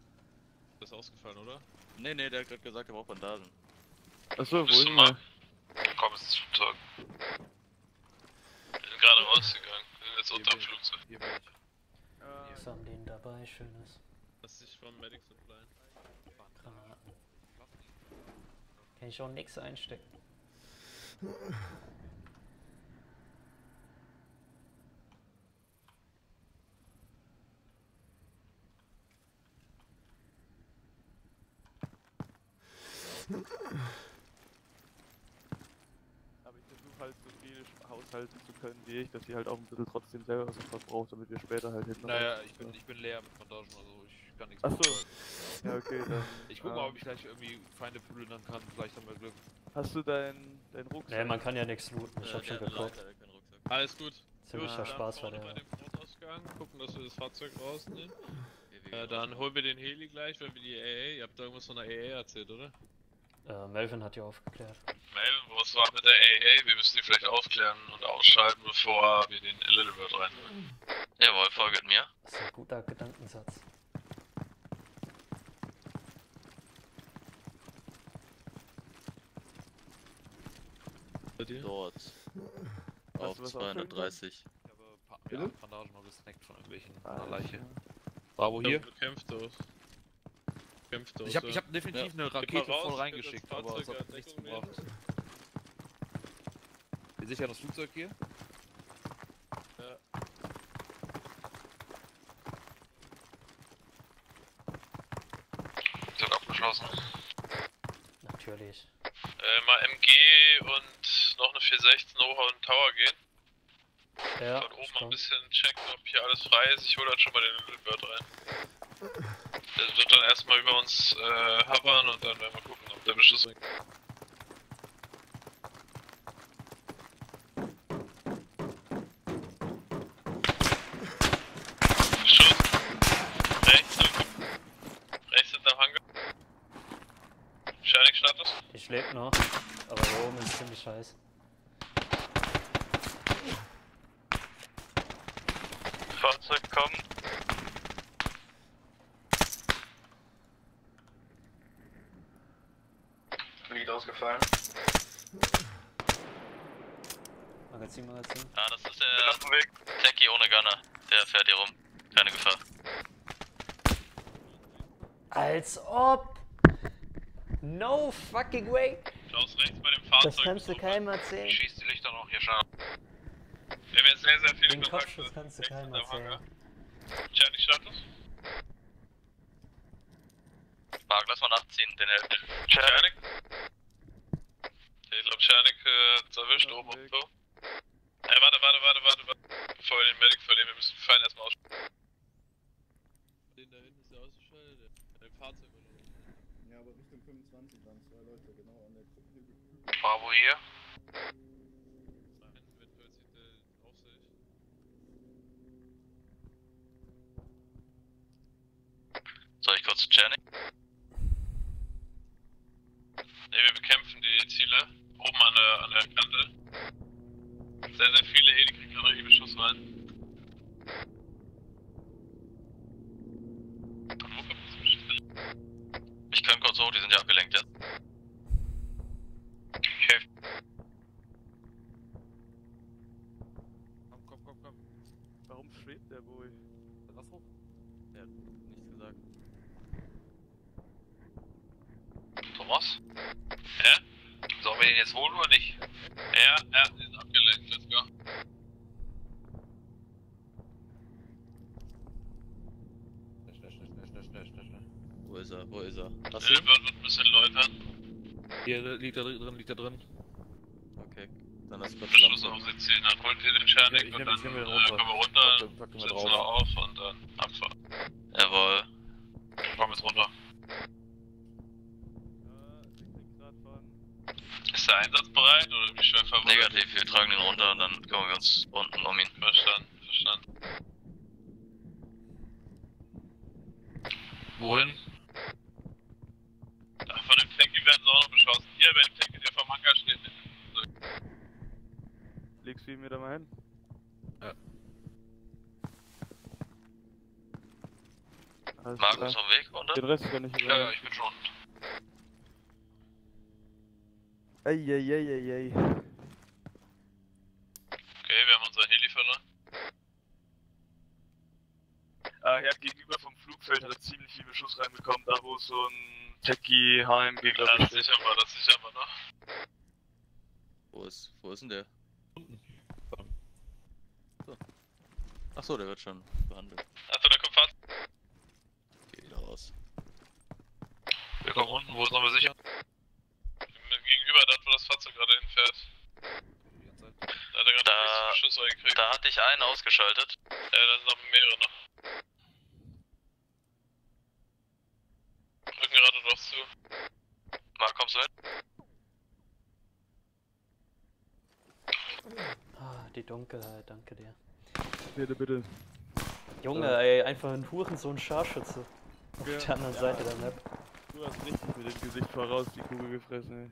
das ist ausgefallen, oder? Ne, ne, der hat gerade gesagt, er braucht Bandagen. Achso, wo bist du mal? Komm, es ist Flugzeug. Wir sind gerade rausgegangen. Wir sind jetzt unter dem Flugzeug. Was haben die denn dabei? Schönes. Lass dich vom Medic Supply. Granaten. Kann ich auch nix einstecken. Aber ich versuche halt so viel haushalten zu können wie ich, dass sie halt auch ein bisschen trotzdem selber was verbraucht, damit wir später halt hinten. Naja, ich bin, ich bin leer mit Bandagen, also ich. Achso, ja okay, dann. Ich guck mal, ob ich gleich irgendwie Feinde plündern kann, vielleicht haben wir Glück. Hast du deinen dein Rucksack? Ne, man kann ja nichts looten, ich äh, hab schon geguckt. Alles gut. Ziemlicher Spaß war der. Bei dem Notausgang, gucken, dass wir das Fahrzeug rausnehmen. Äh, dann holen wir den Heli gleich, weil wir die A A, ihr habt da irgendwas von der A A erzählt, oder? Äh, Melvin hat ja aufgeklärt. Melvin, was war mit der A A? Wir müssen die vielleicht aufklären und ausschalten, bevor wir den Little Bird reinholen. Jawohl, folgt mir. Das ist ein guter Gedankensatz. Dort. Auf zweihundertdreißig. Ich habe ein paar ja, Bandagen mal gesnackt von irgendwelchen einer Leiche. War wo hier? Kämpft aus. Kämpft aus. Ich hab, ich hab definitiv ja. eine Rakete raus, voll reingeschickt, aber es hat nichts gebracht. Wir sichern das Flugzeug hier. Ja. Sind abgeschlossen. Natürlich. Äh, mal M G und noch eine vier sechzehn hoch und Tower gehen. Ja, von oben mal ein bisschen checken, ob hier alles frei ist. Ich hole dann schon mal den Little Bird rein. Der wird dann erstmal über uns äh, happern und dann werden wir gucken, ob der Beschuss weg. Beschuss. Rechts, rechts hinterm Hangar. Shining-Status. Ich lebe noch, aber da oben ist ziemlich scheiße. Fahrzeug kommen. Lied ausgefallen. Magazin, Magazin. Ah, das ist der Techie ohne Gunner. Der fährt hier rum. Keine Gefahr. Als ob! No fucking way! Klaus rechts bei dem Fahrzeug. Das kannst du keinem erzählen. Schießt die Lichter noch hier scharf. Wir haben jetzt sehr, sehr viele den Kontakte. Kopfschuss kannst du keinem erzählen. Charlie Status. Marc, lass mal nachziehen, den Helden. Czernik. Ich glaub, Czernik hat's äh, erwischt, oben und so. Ey, warte, warte, warte, warte, warte. Bevor wir den Medic verlieren, wir müssen den Feind erstmal ausschalten. Den da hinten ist der ausgeschaltet, der Fahrzeug. Ja, aber Richtung fünfundzwanzig waren zwei Leute, genau an der Krüppelhügel. Bravo hier. Soll ich kurz Jenny? Ne, wir bekämpfen die Ziele. Oben an der, an der Kante. Sehr, sehr viele Heli kriegen gerade richtig Beschuss rein. Ich kann kurz hoch, die sind ja abgelenkt, ja. Ich helfe. Komm, komm, komm, komm. Warum schwebt der Boy? Was hoch? Der hat nichts gesagt. Thomas? Ja? Sollen wir den jetzt holen oder nicht? Ja, ja, die sind abgelenkt, let's go. Schnell, schnell, schnell, schnell, schnell, schnell, schnell. Wo ist er? Wo ist er? Little Bird wird ein bisschen läutern. Hier, liegt da drin, liegt da drin. Okay, dann lass kurz Schluss auf den Zehner, holt ihr den Schernik ja, und dann können wir runter, packen, packen wir setzen wir auf und dann abfahren. Jawohl. Fahren wir jetzt runter. Ist der Einsatz bereit oder wie schwer verwundert? Negativ, wir tragen den runter und dann kümmern wir uns unten um ihn. Verstanden, verstanden. Wohin? Ach, von dem Techie werden sie auch noch beschossen. Hier, wenn der Techie, der vom Hangar steht. Legst du ihn wieder mal hin? Ja. Alles Markus ist am Weg, oder? Den Rest kann ich nicht. Ja, ja, ich bin schon. Ey, ey, ey, ey, ey. Okay, wir haben unser Heli verloren. Äh, ja, gegenüber vom Flugfeld hat er ziemlich viel Beschuss reinbekommen, da wo so ein Techie H M G glaube ich. Das ist sicher mal, das ist sicher mal noch. Wo ist, wo ist denn der? Unten. So. Achso, der wird schon behandelt. Achso, der kommt fast. Geh wieder raus. Wir kommen unten, wo sind wir sicher? Gegenüber da, wo das Fahrzeug gerade hinfährt. Da hat er gerade da, einen Beschuss reingekriegt. Da hatte ich einen ausgeschaltet. Ja, da sind noch mehrere noch. Drücken gerade drauf zu. Marc, kommst du mit? Ah, die Dunkelheit, danke dir. Bitte, bitte. Junge, ja. Ey, einfach ein Hurensohn-Scharfschütze. Auf ja. der anderen ja. Seite der Map. Du hast richtig mit dem Gesicht voraus die Kugel gefressen, ey.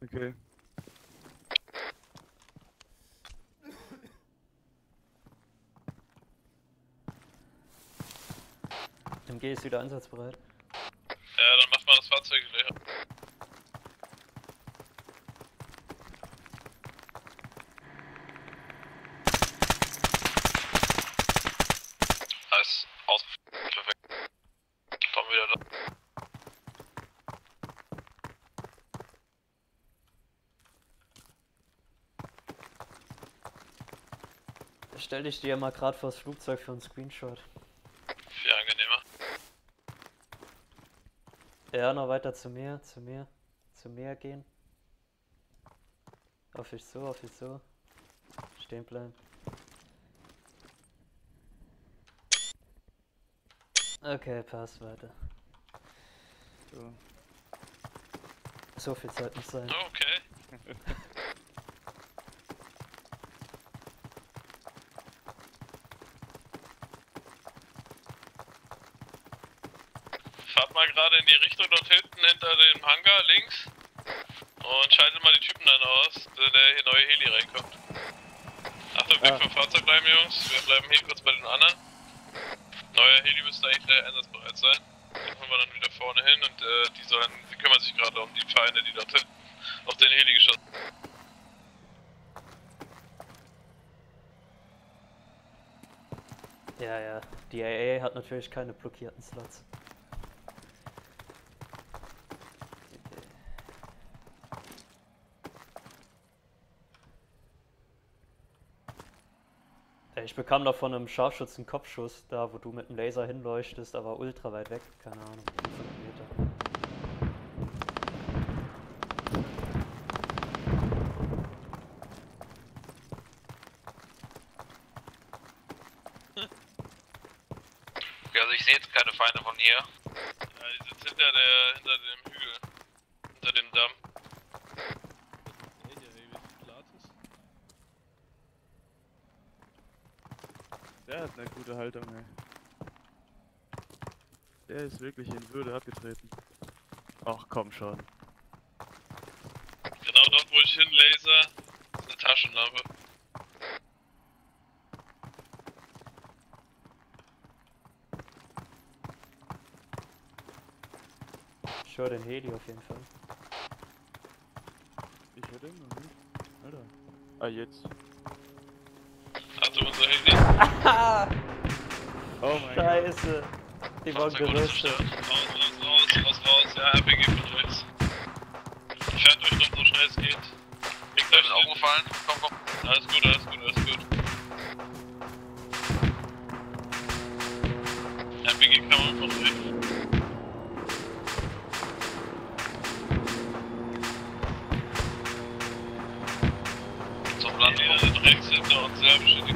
Okay. M G ist wieder einsatzbereit. Ja, dann macht mal das Fahrzeug leer. Alles aus. Perfekt. Kommen wieder da. Da stell dich dir mal gerade vor das Flugzeug für einen Screenshot. Viel angenehmer. Ja, noch weiter zu mir, zu mir, zu mir gehen. Auf ich so, auf ich so. Stehen bleiben. Okay, passt weiter. So. So viel Zeit muss sein. Okay. Fahrt mal gerade in die Richtung dort hinten hinter dem Hangar links und schaltet mal die Typen dann aus, der hier neue Heli reinkommt. Achtung, weg ah. vom Fahrzeug bleiben, Jungs. Wir bleiben hier kurz bei den anderen. Neuer Heli müsste eigentlich gleich einsatzbereit sein. Den holen wir dann wieder vorne hin und äh, die sollen, die kümmern sich gerade um die Feinde, die dort hinten auf den Heli geschossen haben. Ja, ja. Die A A hat natürlich keine blockierten Slots. Ich bekam da von einem Scharfschützen Kopfschuss, da wo du mit dem Laser hinleuchtest, aber ultra weit weg, keine Ahnung, fünf Meter. Okay, also ich sehe jetzt keine Feinde von hier. Ja, die sitzt hinter der, hinter dem Hügel, hinter dem Damm. Der hat eine gute Haltung, ey. Der ist wirklich in Würde abgetreten. Ach komm schon. Genau dort, wo ich hin laser, ist eine Taschenlampe. Ich höre den Heli auf jeden Fall. Ich höre den noch nicht. Alter. Ah, jetzt. Achtung, unser Heli. Aha! Oh mein Gott. Scheiße. Die waren gerüstet. Raus, raus, raus, raus, ja, R P G von rechts. Scheint euch noch so schnell es geht. Kriegt euch auch gefallen. Komm, komm. Alles gut, alles gut, alles gut. R P G kann man von rechts. Zum Land, die sind rechts hinter uns sehr beschädigt.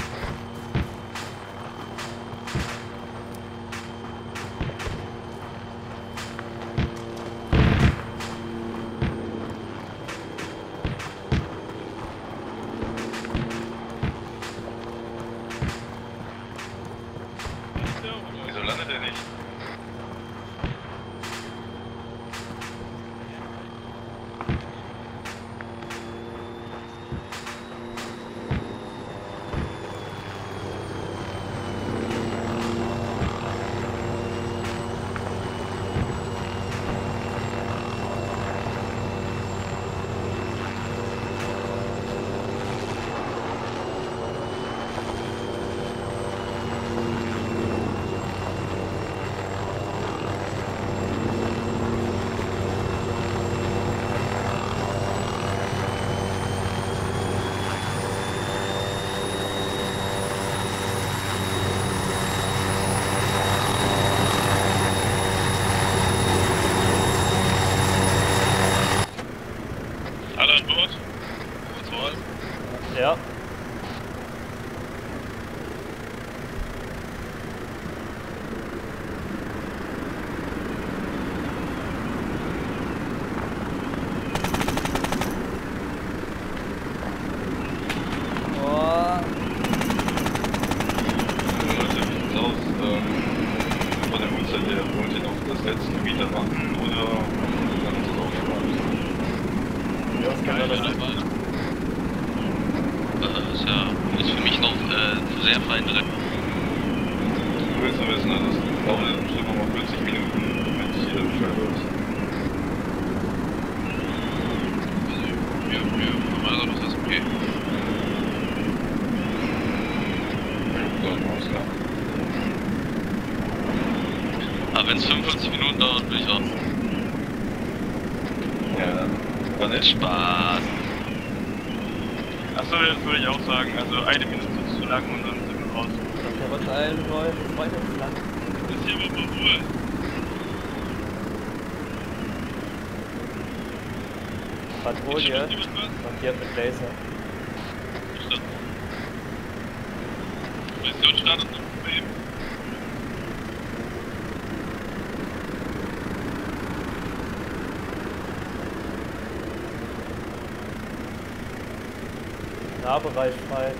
Nahbereich frei.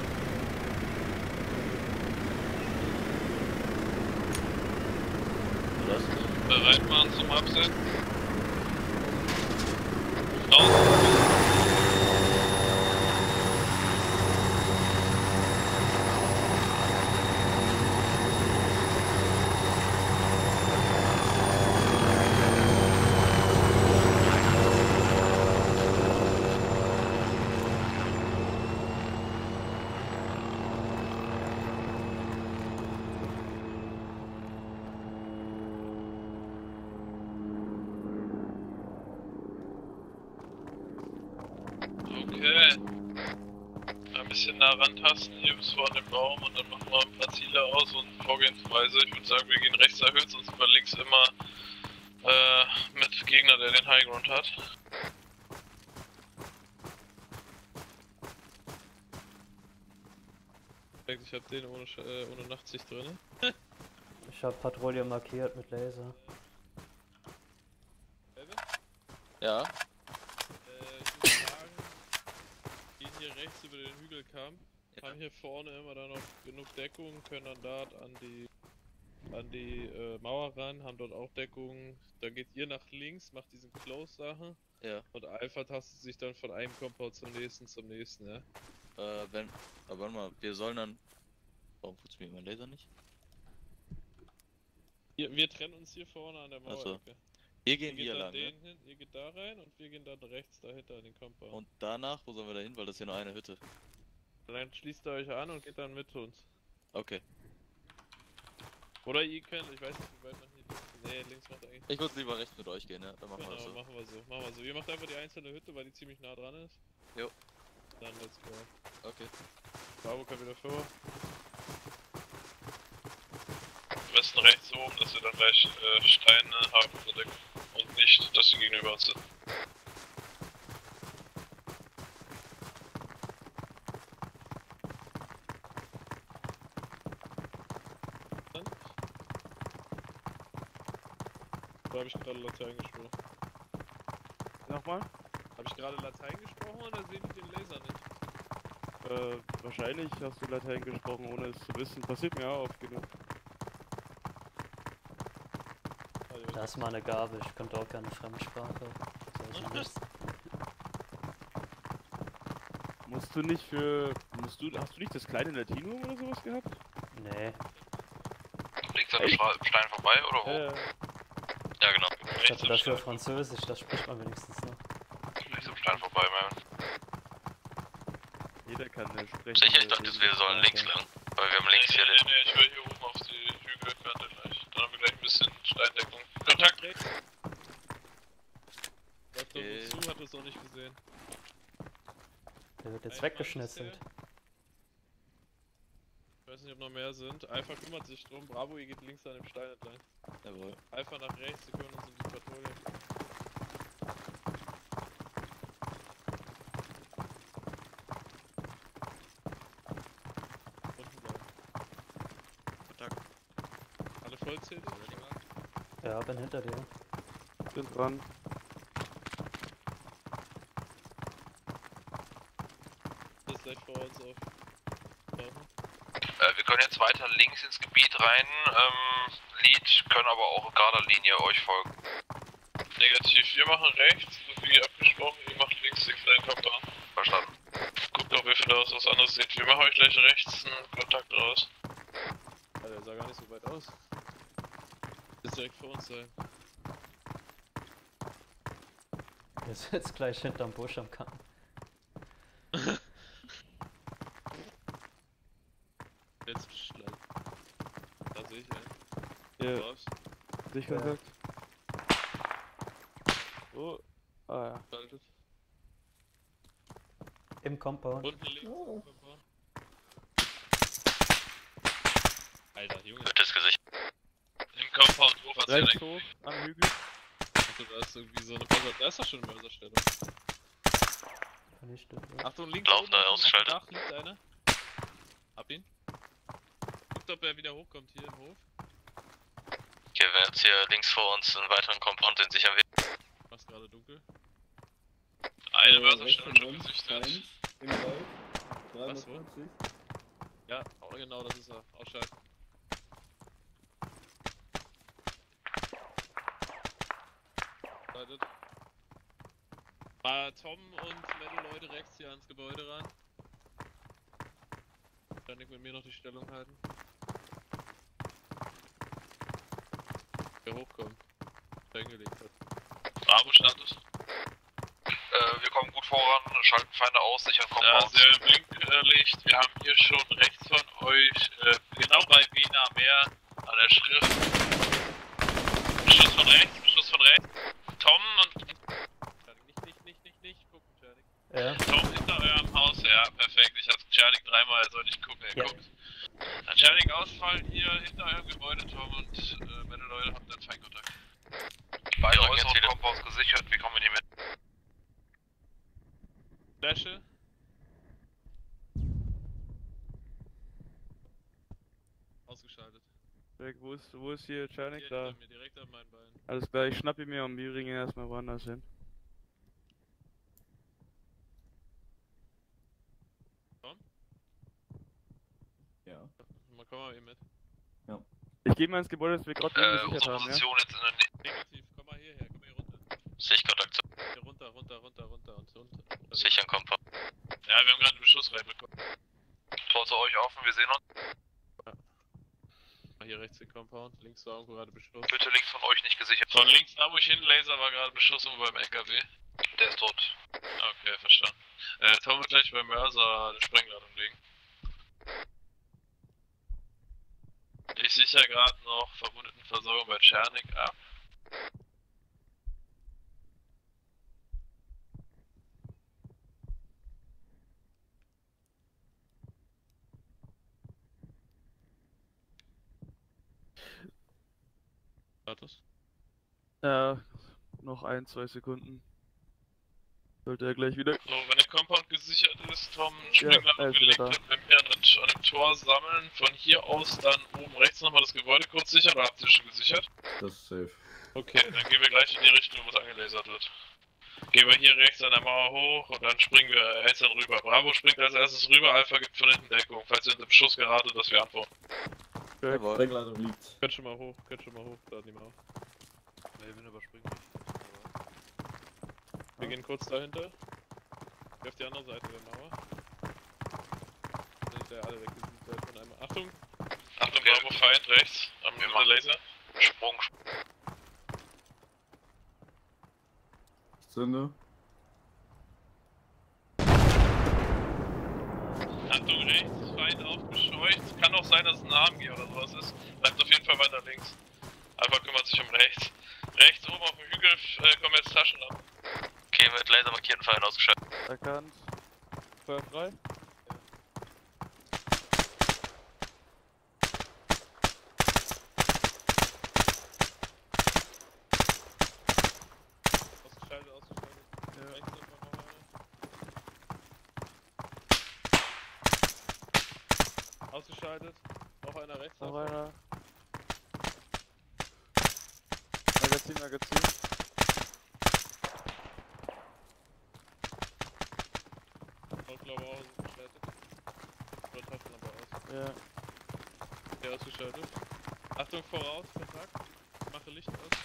Bereit machen zum Absetzen. Raus. Rantasten hier bis vor dem Baum und dann machen wir ein paar Ziele aus und Vorgehensweise. Ich würde sagen, wir gehen rechts erhöht, sonst über links immer äh, mit Gegner, der den Highground hat. Ich hab den ohne, äh, ohne Nachtsicht drin. Ich hab Patrouille markiert mit Laser. Ja. Äh, ich würde sagen, gehen hier rechts über den Hügelkamm, ja. Haben hier vorne immer dann noch genug Deckung, können dann dort an die an die äh, Mauer ran, haben dort auch Deckung. Dann geht ihr nach links, macht diesen Close-Sache. Ja. Und Alpha tastet sich dann von einem Compound zum nächsten, zum nächsten, ja. Äh, wenn... Aber warte mal, wir sollen dann... Warum funktioniert mein Laser nicht? Hier, wir trennen uns hier vorne an der Mauer. Achso. Hier gehen wir lang, ne? Hin, ihr geht da rein und wir gehen dann rechts dahinter in den Compound. Und danach, wo sollen wir da hin? Weil das ist ja nur eine Hütte. Dann schließt ihr euch an und geht dann mit uns. Okay. Oder ihr könnt, ich weiß nicht, wie weit man hier links... Nee, links macht eigentlich... Ich würde lieber rechts mit euch gehen, ne? Dann machen genau, wir so. machen wir so, machen wir so. Ihr macht einfach die einzelne Hütte, weil die ziemlich nah dran ist. Jo. Dann let's go. Okay. Bravo, kann wieder vor. Am besten rechts oben, dass wir dann gleich äh, Steine haben verdeckt. Und nicht, dass sie gegenüber uns sind. Habe ich gerade Latein gesprochen? Nochmal? Habe ich gerade Latein gesprochen oder sehe ich den Laser nicht? Äh, wahrscheinlich hast du Latein gesprochen, ohne es zu wissen. Passiert mir auch oft genug. Das ist meine Gabe, ich konnte auch keine Fremdsprache. Musst du nicht für. Musst du. Hast du nicht das kleine Latinum oder sowas gehabt? Nee. Links an dem Stein vorbei oder wo? Äh. Ja, genau. Ich hatte dafür Französisch, das spricht man wenigstens noch. Nicht zum Stein vorbei, man. Jeder kann das sprechen. Sicher, ich dachte, wir sollen links lang. Weil wir haben links hier den. Ne, ich will hier oben auf die Hügelkante gleich. Dann haben wir gleich ein bisschen Steindeckung. Kontakt rechts! Sagt doch nicht zu, hat das auch nicht gesehen. Der wird jetzt weggeschnitzelt. Ich weiß nicht, ob noch mehr sind. Alpha kümmert sich drum. Bravo, ihr geht links an dem Stein entlang. Jawohl. Alpha nach rechts, sie können uns in die Patrouille. Unten bleiben. Kontakt. Alle vollzählt? Ja, bin hinter dir. Bin dran. Das ist gleich vor uns auf. Wir können jetzt weiter links ins Gebiet rein, ähm, Lead, können aber auch Garda-Linie euch folgen. Negativ, wir machen rechts, wie abgesprochen, ihr macht links den kleinen Kopf an. Verstanden. Guckt, ob ihr vielleicht was anderes seht. Wir machen euch gleich rechts einen Kontakt raus. Alter, der sah gar nicht so weit aus. Ist direkt vor uns sein. Der ist jetzt gleich hinterm Busch am Kampf. Dich gesagt. Ja. Oh, ah ja. Schaltet. Im Compound. Unten links. Oh. Alter, Junge. Gutes Gesicht. Im Compound hoch, was direkt hoch am Hügel. Also, da ist irgendwie so eine Mörser. Da ist doch schon eine Mörserstellung. Achtung, links. Lauf da ausschalten. Nach liegt einer. Hab ihn. Guckt, ob er wieder hochkommt hier im Hof. Okay, wir haben jetzt hier links vor uns einen weiteren Compound, den sichern wir. Fast gerade dunkel. Eine Mörserstellung schon gesichtet. Im Wald. Was, wo? Ja, oh, genau, das ist er. Ausschalten. Schaltet. Mal Tom und meine Leute rechts hier ans Gebäude ran. Dann nicht mit mir noch die Stellung halten. Hochkommen, reingelegt hat. Bravo, Status. Äh, wir kommen gut voran, schalten Feinde aus, sichern Compound. Äh, Blinklicht, wir haben hier schon rechts von euch, äh, genau bei Wiener Meer, an der Schrift. Schuss von rechts, Schuss von rechts. Tom und... Nicht, nicht, nicht, nicht, nicht, gucken, Czernik. Ja. Tom hinter eurem Haus, ja, perfekt. Ich hab's Czernik dreimal, er soll nicht gucken, er ja. guckt. Janik ausfallen hier hinter eurem Gebäudeturm und äh, meine Leute haben dann Feindkontakt. Die beiden äußeren Compounds gesichert, wir kommen in die Mitte. Flasche. Ausgeschaltet. Wo ist, wo ist hier Janik? Da. Direkt an meinen Beinen. Alles klar, ich schnapp ihn mir und wir bringen ihn erstmal woanders hin. Komm mal eben mit. Ja. Ich gehe mal ins Gebäude, das wir gerade äh, gesichert haben, ja? Jetzt in der Negativ, komm mal hierher, komm mal hier runter. Sichtkontakt zu. Hier runter, runter, runter, runter und runter. Sichern Komfort. Ja, wir haben gerade einen Beschuss reinbekommen. Tor zu euch offen, wir sehen uns. Hier rechts im Compound, links war irgendwo gerade Beschuss. Bitte links von euch nicht gesichert. Von links da, wo ich hin laser, war gerade Beschuss oben beim L K W. Der ist tot. Okay, verstanden. Äh, jetzt haben wir gleich beim Mörser eine Sprengladung liegen. Ich sichere gerade noch Verwundetenversorgung bei Tschernik ab. Ja, noch ein, zwei Sekunden. Sollte er gleich wieder. So, wenn der Compound gesichert ist, vom Sprengladung gelenkt, wenn wir an dem Tor sammeln, von hier aus dann oben rechts nochmal das Gebäude kurz sichern, oder habt ihr schon gesichert? Das ist safe. Okay, dann gehen wir gleich in die Richtung, wo es angelasert wird. Gehen wir hier rechts an der Mauer hoch und dann springen wir einzeln rüber. Bravo springt als erstes rüber, Alpha gibt von hinten Deckung, falls ihr in den Schuss geratet, dass wir antworten. Okay. Sprengladung liegt. Könnt schon mal hoch, könnt schon mal hoch, da nehmen wir auf. Melvin überspringt nicht. Wir ah. gehen kurz dahinter. Geh auf die andere Seite der Mauer. Sind ja alle weg, sind halt von einmal. Achtung! Achtung, okay. Bravo, Feind rechts. Am Ende Laser. Sprung, Sprung. Sünde. Achtung, rechts. Feind aufgescheucht. Kann auch sein, dass es ein A M G oder sowas ist. Bleibt auf jeden Fall weiter links. Alpha kümmert sich um rechts. Rechts oben auf dem Hügel äh, kommen jetzt Taschenlampen. Okay, mit Laser markierten Feind ausgeschaltet. Erkannt. Feuer frei. Ja. Ausgeschaltet, ausgeschaltet. Ja. Rechts nochmal nochmal. Ausgeschaltet. Noch einer rechts. Noch einer. Magazin, Magazin. Hautlaube aus, ausgeschaltet. Oder Taschenlampe aus. Ja. Der ausgeschaltet. Achtung, voraus, Kontakt. Mache Licht aus.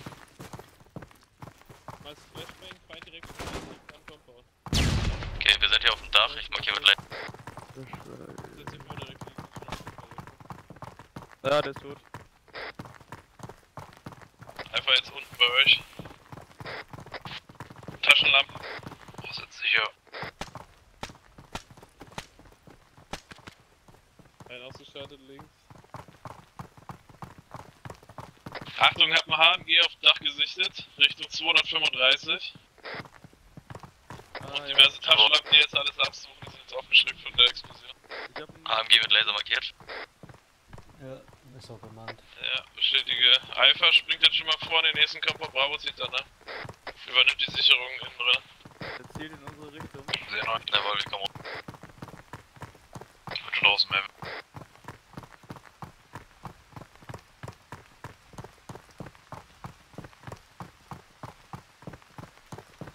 Mal Flashbang, Feind direkt vor am Compound. Okay, wir sind hier auf dem Dach, ich markiere mit Licht. Setz den Mörder direkt links. Ja, der ist tot. Jetzt unten bei euch. Taschenlampe. Oh, sind sicher. Ein ausgeschaltet links. Achtung, hat ein H M G auf dem Dach gesichtet. Richtung zweihundertfünfunddreißig. Ah, und diverse ja. Taschenlampen, die jetzt alles absuchen, die sind jetzt aufgeschreckt von der Explosion. H M G wird Laser markiert. Ja. Ist auch bemannt. Ja, bestätige. Alpha springt jetzt schon mal vor in den nächsten Kampf, Bravo zieht dann, ne? Übernimmt die Sicherung innen drin. Er zielt in unsere Richtung. Sehr nah, jawohl, wir kommen rum. Ich bin schon draußen, Melvin.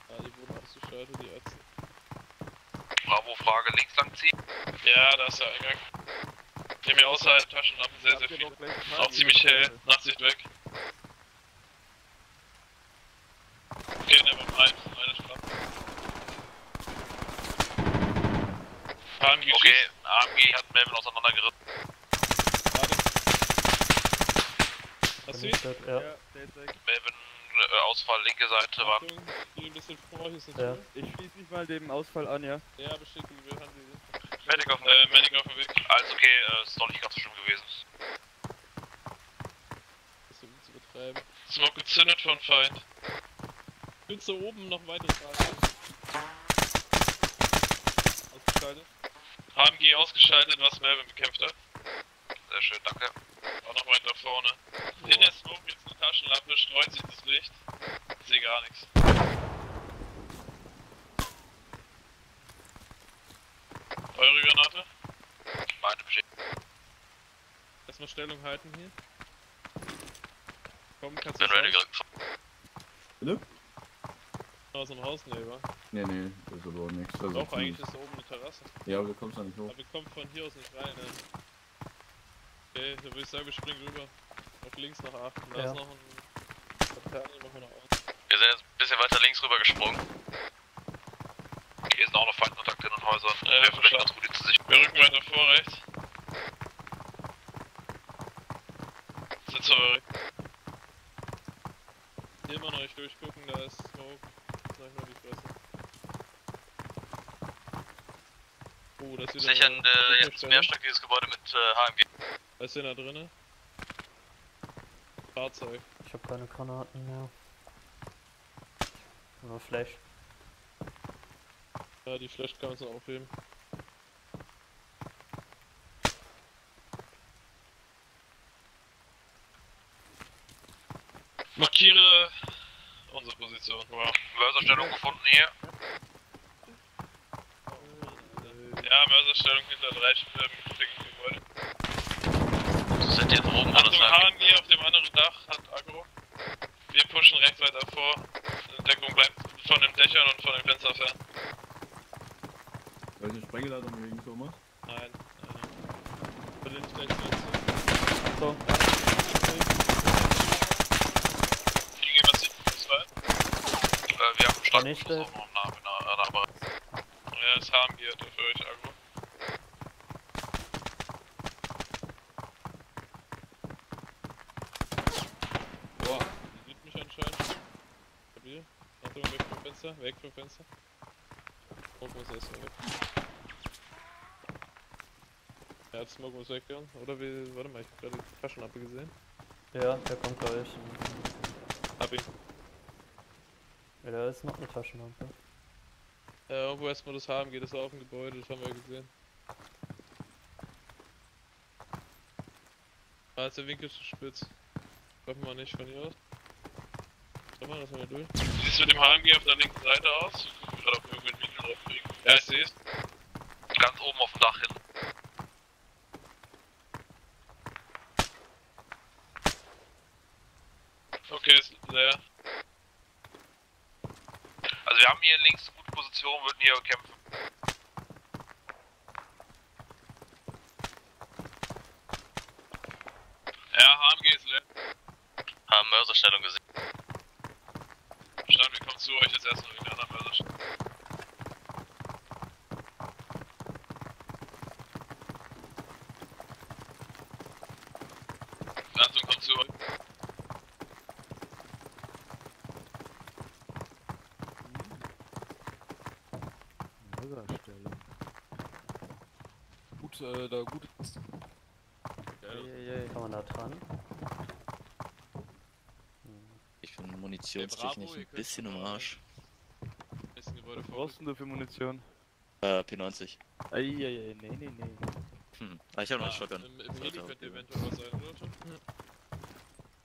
Ja, die wurden ausgeschaltet, die Ärzte. Bravo, Frage, links lang ziehen. Ja, da ist der Eingang. Nehmen wir außerhalb Taschenlampen sehr, sehr viel. Auch ziemlich hell, Nachtsicht weg. Okay, nehmen wir mal eins, eine Strafe. Okay, A M G hat Melvin auseinandergerissen. Hast du ihn? Ja, der ist weg. Melvin, äh, Ausfall, linke Seite, war. Ich ein bisschen vor, hier ist das ja. Ich schließe mich mal dem Ausfall an, ja? Ja, bestätigen wir, haben sie. Medic auf dem äh, Weg. Alles okay, äh, ist doch nicht ganz so schlimm gewesen. Das ist um zu betreiben. Smoke gezündet von Feind. Bin zu oben noch weiter fahren. Ausgeschaltet. H M G ausgeschaltet, was Melvin bekämpft hat. Sehr schön, danke. Auch noch weiter vorne. Oh. In der Smoke jetzt eine Taschenlampe, streut sich das Licht. Ich sehe gar nichts. Eure Granate? Meine bestätigt. Erstmal Stellung halten hier. Komm, kannst du. Bitte? Aus dem Haus, ne, wa? Ne, ne, das ist aber auch nichts. Also doch, eigentlich ist da oben eine Terrasse. Ja, aber du kommst da nicht hoch. Aber du kommst von hier aus nicht rein, ne? Okay, da würde ich sagen, wir springen rüber. Auf links nach acht. Da ja. ist noch ein. Wir sind jetzt ein bisschen weiter links rüber gesprungen. Hier sind auch noch Feindkontakte in den Häusern. Äh, Wäre vielleicht ganz gut, die zu sich. Wir rücken weiter vor, rechts. Sind zurück. Hier immer noch nicht durchgucken, da ist Smoke. Sag mal die Fresse. Oh, das ist sichern äh, jetzt mehrstöckiges Gebäude mit äh, H M G. Was ist denn da drinne? Fahrzeug. Ich hab keine Granaten mehr. Nur Flash. Ja, die Flash kannst du aufheben. Markiere unsere Position. Wow. Mörserstellung gefunden hier. Ja, Mörserstellung hinter drei stöckigen Gebäude. Seid ihr oben an dem H M G auf dem anderen Dach, hat Agro. Wir pushen rechts weiter vor. Die Deckung bleibt von den Dächern und von den Fenstern fern. Weil ich eine Sprengladung gegen Thomas? Nein, nein. So. Fliege, was sieht das weit? Wir haben einen starken Nächste. Schuss auch noch nach, nach, nach, nach. Ja, das H M G hat für euch, Agro. Weg vom Fenster. Smoke muss erstmal weg. Ja, Smoke muss weggehen. Oder wir. Warte mal, ich hab gerade die Taschenlampe gesehen. Ja, der kommt gleich. Hab ihn. Ja, da ist noch eine Taschenlampe. Ja, irgendwo erstmal das H M G, das auf dem Gebäude, das haben wir gesehen. Ah, jetzt der Winkel ist zu spitz. Treffen wir nicht von hier aus. Das mal durch. Wie sieht es mit dem H M G auf der linken Seite aus? Ich guck gerade, ob wir irgendeinen Winkel drauf kriegen. Ja, ich sehe es. Ganz oben auf dem Dach hin. Okay, ist leer. Also wir haben hier links eine gute Position, würden hier kämpfen. Ja, H M G ist leer. Haben Mörserstellung gesehen. Wir kommen zu euch jetzt erstmal wegen der anderen Mörserstellung. Achtung, kommt zu euch. Mörserstellung. Gut, äh, da gut ist. Eieiei, kann man da dran? Munitionsstich nicht ein bisschen im Arsch. Was brauchst du denn für Munition? Äh, P neunzig. Eieiei, nee, nee, nee. Hm, ah, ich hab noch einen Shotgun. Im Heli könnte eventuell was sein, oder?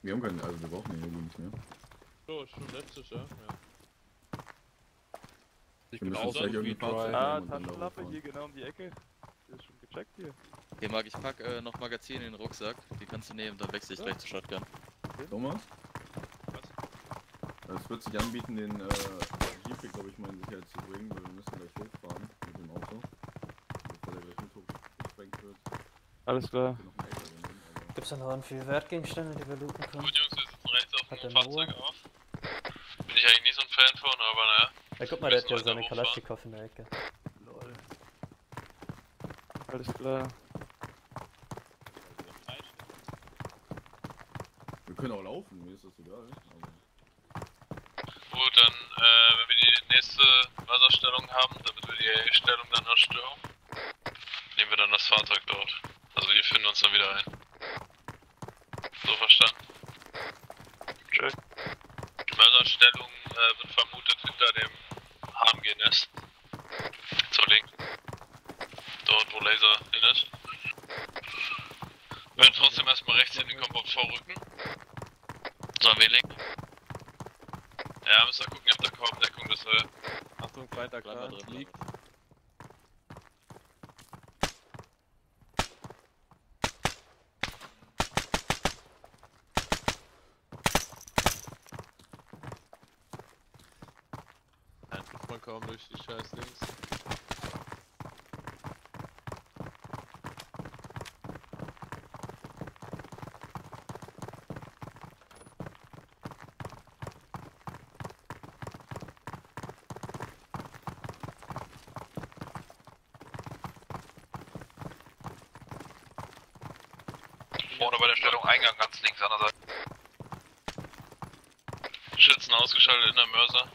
Wir haben keinen, also wir brauchen den Heli nicht mehr. So, schon letztes, ja? Ja. Ich bin auch irgendwie Fahrzeug. Ah, Taschenlampe hier genau um die Ecke. Ist schon gecheckt hier. Hier, Marc, ich pack äh, noch Magazine in den Rucksack. Die kannst du nehmen, dann wechsle ich gleich zur Shotgun. Thomas? Es wird sich anbieten, den äh, Jeep hier, glaube ich, mal in Sicherheit zu bringen, weil wir müssen gleich hochfahren mit dem Auto, bevor der gleich hochgesprengt wird. Alles klar. Gibt es da noch viel Wertgegenstände, die wir looten können? Gut, Jungs, wir sitzen rechts auf dem Fahrzeug auf. Bin ich eigentlich nicht so ein Fan von, aber naja. Ja, guck mal, der hat ja seine Kalaschnikow in der Ecke. Lol. Alles klar. Wir können auch laufen, mir ist das egal. Gut, dann, äh, wenn wir die nächste Wasserstellung haben, damit wir die Stellung dann erstürmen, nehmen wir dann das Fahrzeug dort. Also wir finden uns dann wieder ein. So verstanden. Check. Die Wasserstellung äh, wird vermutet hinter dem H M G-Nest. Zur linken. Dort, wo Laser hin ist. Wir werden trotzdem erstmal rechts in den Kompakt vorrücken. Sollen wir links? Ja, müssen wir gucken, ob da kaum Deckung ist. Äh Achtung, weiter klar, drin liegt. Nein, guckt man kaum durch die scheiß Links. Vorne bei der Stellung Eingang ganz links an der Seite. Schützen ausgeschaltet in der Mörser.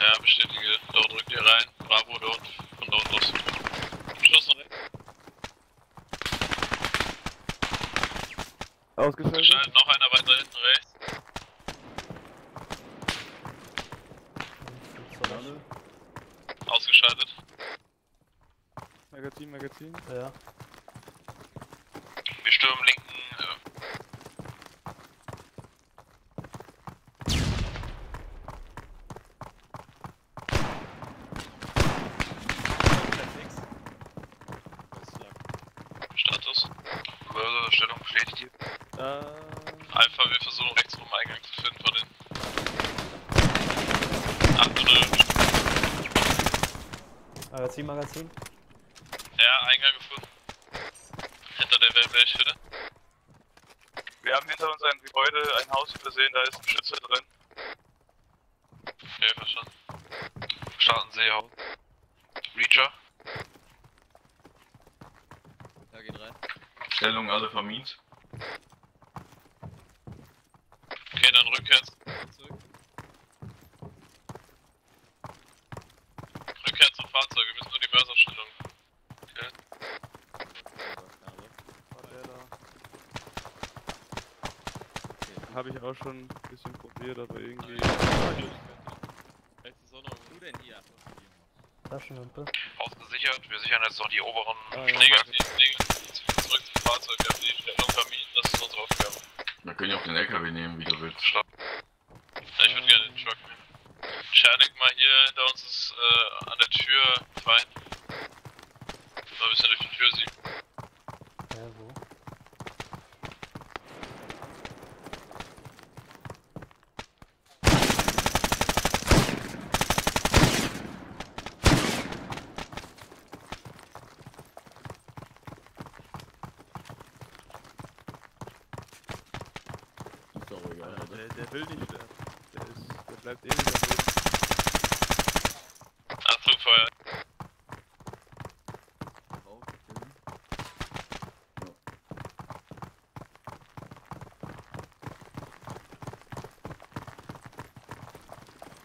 Ja, bestätige. Dort drückt ihr rein. Bravo dort. Von dort los. Schluss noch rechts. Ausgeschaltet. Ausgeschaltet. Noch einer weiter hinten rechts. Ausgeschaltet. Magazin, Magazin. Ja. Wir stürmen linken. Stellung bestätigt hier. Äh. Alpha, wir versuchen rechts rum Eingang zu finden von den anderen. Magazin, Magazin. Ja, Eingang gefunden. Hinter der Wellblech wieder. Wir haben hinter uns ein Gebäude, ein Haus übersehen, da ist ein Schütze drin. Okay, verstanden. Starten Seehaus. Reacher. Da geht rein. Stellung alle vermint. Okay, dann Rückkehr zurück. Rückkehr zum Fahrzeug, wir müssen nur die Mörserstellung. Okay. Habe ich auch schon ein bisschen probiert, aber irgendwie. Rechts ist auch noch. Wo denn hier? Taschenlampe. Ausgesichert, wir sichern jetzt noch die oberen Schläger. Fahrzeug, wir haben die Stellung vermieden, das ist unsere Aufgabe. Wir können ja auch den L K W nehmen, wie du willst. Stopp. Ja, ich würde gerne den Truck nehmen. Schernig mal hier, hinter uns ist äh, an der Tür Feind. Mal ein bisschen durch die Tür sieht. Ja, wo? Will nicht sterben. Der ist. Der bleibt eh wieder oben. Achtung, Feuer.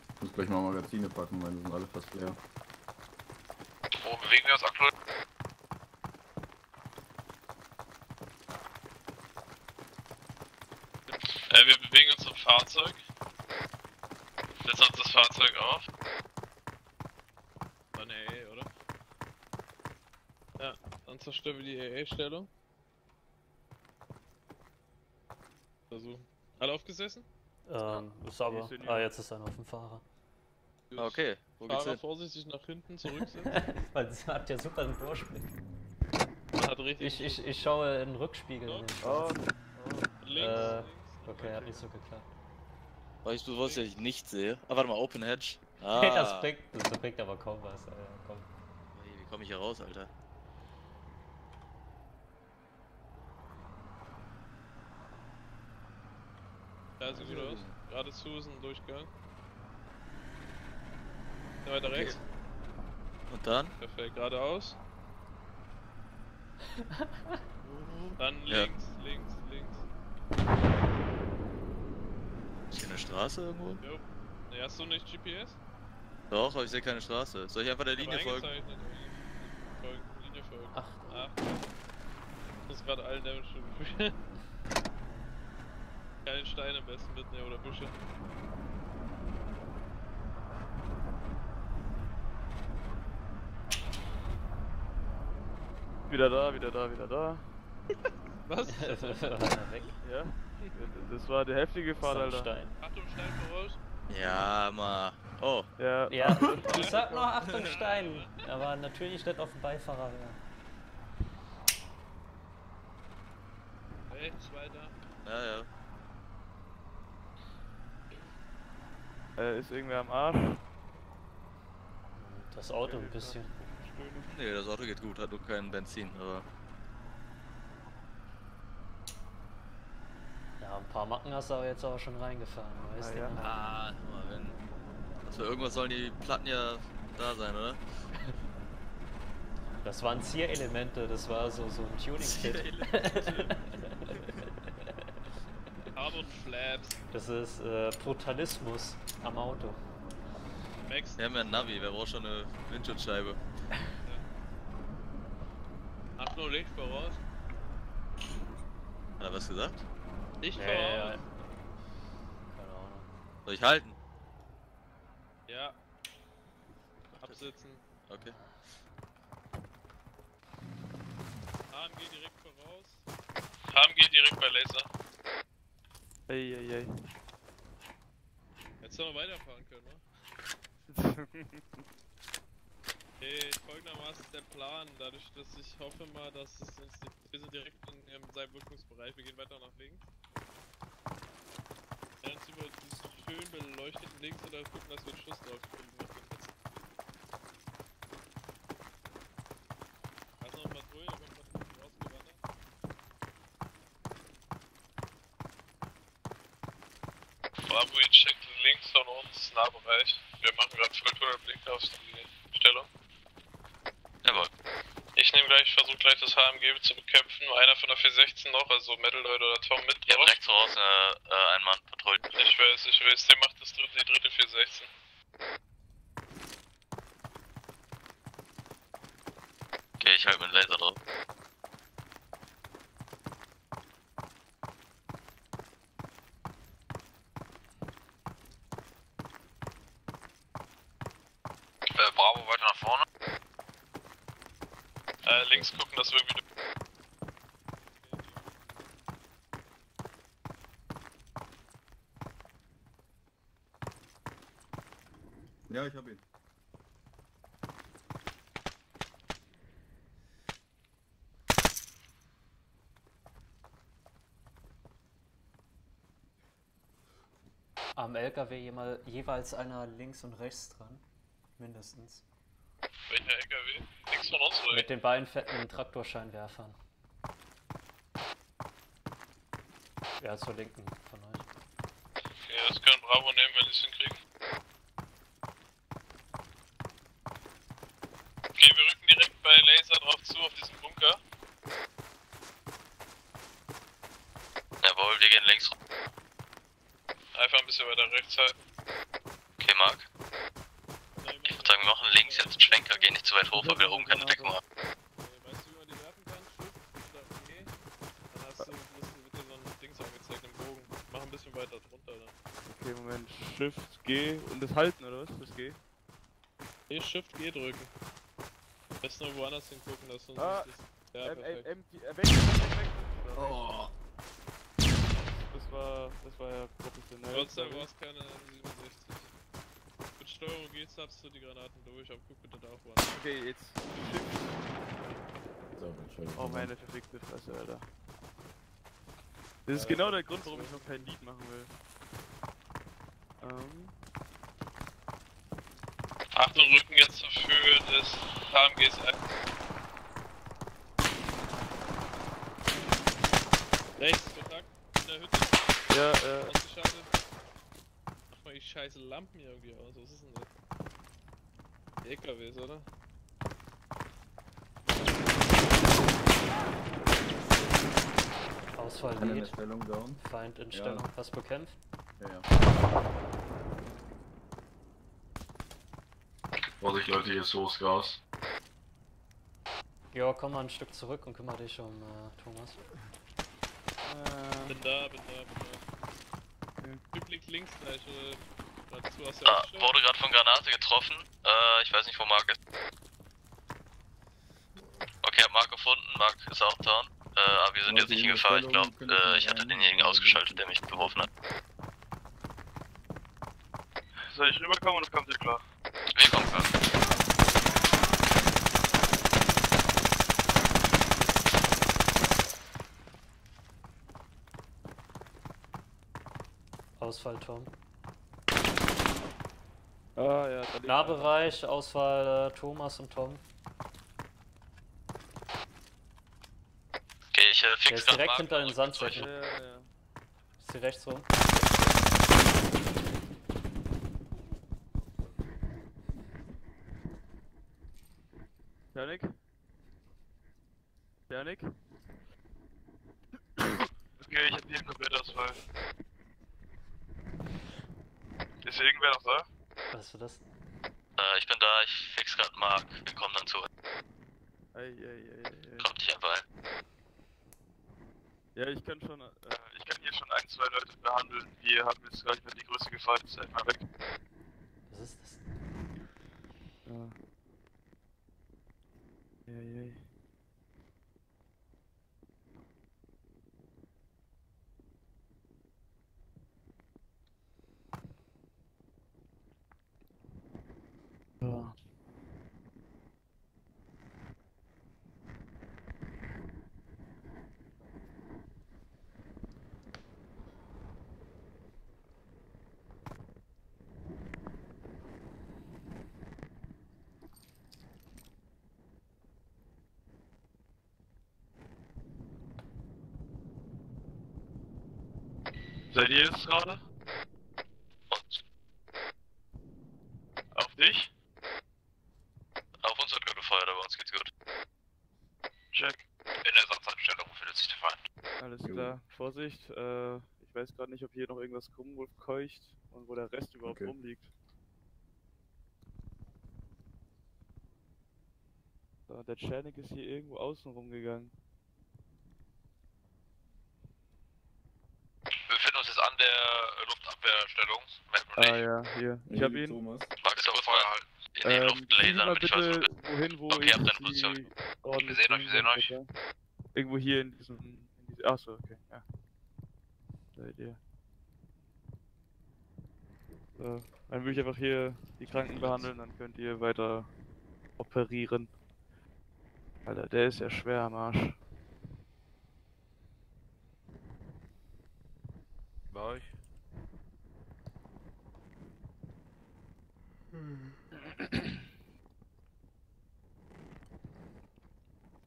Ich muss gleich mal Magazine packen, weil die sind alle fast leer. Wo bewegen wir uns aktuell? Wir bewegen uns zum Fahrzeug. Setzen uns das Fahrzeug auf. War eine A A, oder? Ja, dann zerstören wir die A A-Stellung. Versuchen. Alle aufgesessen? Ähm, ist aber. Ah, jetzt ist einer auf dem Fahrer. Okay, wo geht's hin? Fahrer vorsichtig nach hinten zurücksetzen. Weil das hat ja super den Durchblick. Hat richtig. Ich, ich, ich schaue in den Rückspiegel. Oh. Oh. Links. Äh, Okay, hat nicht so geklappt. Weil ich bewusst ja nicht sehe. Ah, warte mal, Open Hedge. Ah. Hey, das bringt, das bringt aber kaum was, Alter. Komm. Hey, wie komme ich hier raus, Alter? Da sieht gut aus. Gerade Susan durchgegangen. Ja, weiter okay. Rechts. Und dann? Perfekt, geradeaus. Dann links, ja. links, links. Ist hier eine Straße irgendwo? Jo. Nee, hast du nicht G P S? Doch, aber ich sehe keine Straße. Soll ich einfach der ich Linie folgen? folgen? Linie folgen. Ach. Ach. Das ist gerade allen Damage durch. Keine Steine am besten mitnehmen oder Büsche. Wieder da, wieder da, wieder da. Was? Das war weg. Ja? Das war der heftige Fahrt, Alter. Achtung Stein voraus. Ja, ma. Oh. Ja. ja. Ich sag noch Achtung Stein. Aber natürlich nicht auf dem Beifahrer. Ja. Rechts weiter. Ja, ja. Äh, ist irgendwer am Arsch? Das Auto ein bisschen. Nee, das Auto geht gut, hat nur keinen Benzin, aber. Ja, ein paar Macken hast du aber jetzt auch schon reingefahren, weißt du? Ah, ja. ah nur mal wenn. Also irgendwas sollen die Platten ja da sein, oder? Das waren Zierelemente, das war so, so ein Tuning-Kit. Carbon Flaps. Das ist äh, Brutalismus am Auto. Max. Wir haben ja ein Navi, wer braucht schon eine Windschutzscheibe? Ja. Ach so, Licht voraus. Hat er was gesagt? Licht nee, voraus. Ja. Keine Ahnung. Soll ich halten? Ja. Absitzen. Okay. H M G direkt voraus. H M G direkt bei Laser. Ey, ey, ey. Jetzt sollen wir weiterfahren können, ne? Okay, folgendermaßen ist der Plan, dadurch dass ich hoffe mal, dass es uns wir sind direkt in, in seinem Wirkungsbereich, wir gehen weiter nach links. Wir werden uns über diesen schön beleuchteten links oder gucken, dass wir einen Schuss drauf kriegen. Hast du noch eine Patrouille, da kommt was gut rausgewandert. Bravo, ihr checkt links von uns, Nahbereich. Wir machen gerade Volltunnelblick auf die Stellung. Jawohl. Ich nehme gleich, versuche gleich das H M G zu bekämpfen. Einer von der vier sechzehn noch, also Metalhead oder Tom mit. Ja, direkt raus, äh, äh, ein Mann patrouillt. Ich weiß, ich weiß, der macht das dritte, die dritte vier sechzehn. Okay, ich halte mit dem Laser drauf. Bravo, weiter nach vorne. Äh, links gucken, dass wir irgendwie... Ja, ich hab ihn. Am L K W jeweils einer links und rechts dran. Mindestens. Welcher L K W? Nix von uns, oder? Mit den beiden fetten Traktorscheinwerfern. Ja, zur linken von euch. Okay, das können Bravo nehmen, wenn ich es hinkriege. Okay, wir rücken direkt bei Laser drauf zu, auf diesen Bunker. Jawohl, wir gehen links rum. Einfach ein bisschen weiter rechts halten. Okay, Marc. Ich würde sagen, wir machen links jetzt einen Schwenker, gehen nicht zu weit hoch, weil wir oben keine Deckung haben. Weißt du, wie man die werfen kann? Schub, dann hast du, wird dir so ein Dings angezeigt im Bogen. Mach ein bisschen weiter drunter, oder? Okay, Moment, Shift, G und das halten, oder was? Das G? Nee, Shift, G drücken. Lass nur woanders hingucken, dass du uns ah, nicht... Ja, M, perfekt. M, M, weg, weg, weg, weg. Oh. Das war... das war ja professionell. Trotzdem war es keine siebenundsechzig. Steuerung geht, zappst du die Granaten durch, aber guck bitte da auf was. Okay, jetzt. Oh meine verfickte Fresse, Alter. Das ist äh, genau der Grund, warum ich noch kein Lied machen will. Ähm. Achtung, Rücken jetzt dafür des H M Gs ein. Rechts, Kontakt, in der Hütte. Ja, äh. Ausgeschaltet. Die scheiße Lampen hier irgendwie aus, was ist denn das? Die L K Ws, oder? Ausfall Lead, Feind in Stellung, ja. Was bekämpft? Ja, ja. Vorsicht Leute, hier ist hohes Gras. Ja, komm mal ein Stück zurück und kümmere dich um äh, Thomas. Äh, bin da, bin da, bin da. Typ liegt links gleich, äh, dazu hast du ah, wurde gerade von Granate getroffen, äh, ich weiß nicht wo Marc ist. Okay, hab Marc gefunden, Marc ist auch down. Äh, aber wir sind jetzt nicht in Gefahr, ich glaube, äh, ich hatte denjenigen ausgeschaltet, der mich geworfen hat. Soll ich rüberkommen oder kommt ihr klar? Wir kommen klar. Ausfallturm. Ah ja, Nahbereich, Ausfall äh, Thomas und Tom. Okay, ich äh, fix. Der ist direkt hinter den Sandsäcken. Ja, ja, ja. Ist hier rechts rum. Janik? Janik? Okay, ich hab eben nur Bildausfall. Ist hier irgendwer noch da? Was war das? Äh, ich bin da, ich fix grad Mark. Wir kommen dann zu. Ei, ei, ei, ei. Kommt dich einfach ein. Ja, ich kann schon, äh, ich kann hier schon ein, zwei Leute behandeln. Wir haben jetzt gleich mal die größte Gefahr, das ist einfach weg. Was ist das? Ja. Ei, ei. Ja. Seid ihr jetzt gerade? Auf dich? Auf uns hat gerade Feuer, aber uns geht's gut. Check. In der Ersatzanstellung befindet sich der Feind. Alles klar, Vorsicht. Äh, ich weiß gerade nicht, ob hier noch irgendwas rumkeucht und wo der Rest überhaupt okay. rumliegt. So, der Czernik ist hier irgendwo außen rumgegangen. Wir befinden uns jetzt an der Luftabwehrstellung. Ah ja, hier. Ich, ich hab ihn. Magst du aber Feuer halten? In den ähm, Luftlasern, ich weiß nicht, wohin, wo okay, habt deine Position. Wir sehen euch, wir sehen euch. Irgendwo hier in diesem... In diesem achso, okay, ja. Seid ihr. So, dann würde ich einfach hier die Kranken behandeln, dann könnt ihr weiter operieren. Alter, der ist ja schwer am Arsch. Bei euch? Hm.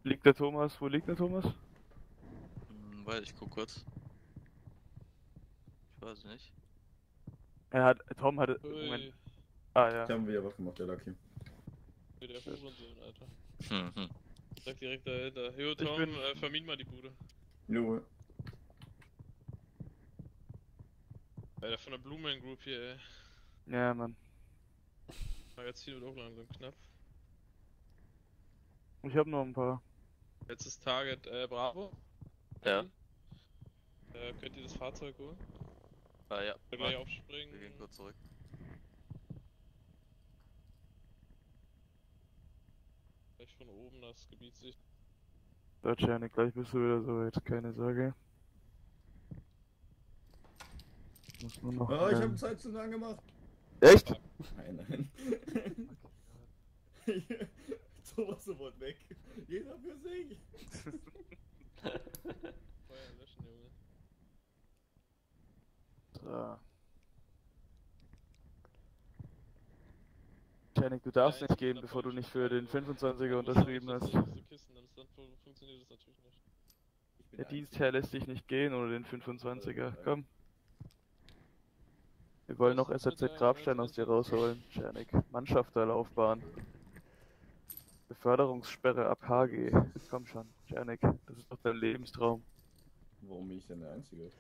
Liegt der Thomas? Wo liegt der Thomas? Hm, weiß ich, guck kurz. Ich weiß nicht. Er hat. Tom hatte. Ui. Moment. Ah ja. Ich hab wieder Waffen auf der Lucky. Der Hurensohn, Alter. Hm, hm. Sag direkt dahinter. Heo, Tom, bin... äh, vermien mal die Bude. Nur. Alter, von der Blue Man Group hier, ey. Ja, Mann. Magazin wird auch langsam knapp. Ich hab noch ein paar. Letztes Target, äh, Bravo. Ja. Äh, könnt ihr das Fahrzeug holen? Ah ja. Können wir hier aufspringen? Wir gehen kurz zurück. Gleich von oben das Gebiet sich. Da, Czernik, gleich bist du wieder soweit, keine Sorge. Muss nur noch. Oh, ich hab Zeit zu lang gemacht. Echt? Nein, nein. Thomas sofort weg. Jeder für sich. Feuer löschen, Junge. So. Czernik, du darfst ja, nicht gehen, bevor du nicht für den fünfundzwanziger unterschrieben hast. Der Dienstherr lässt dich nicht gehen ohne den fünfundzwanziger. Komm. Wir wollen noch S Z Z-Grabstein aus dir rausholen, Czernik. Mannschafterlaufbahn. Beförderungssperre ab H G. Komm schon, Czernik. Das ist doch dein Lebenstraum. Warum bin ich denn der Einzige?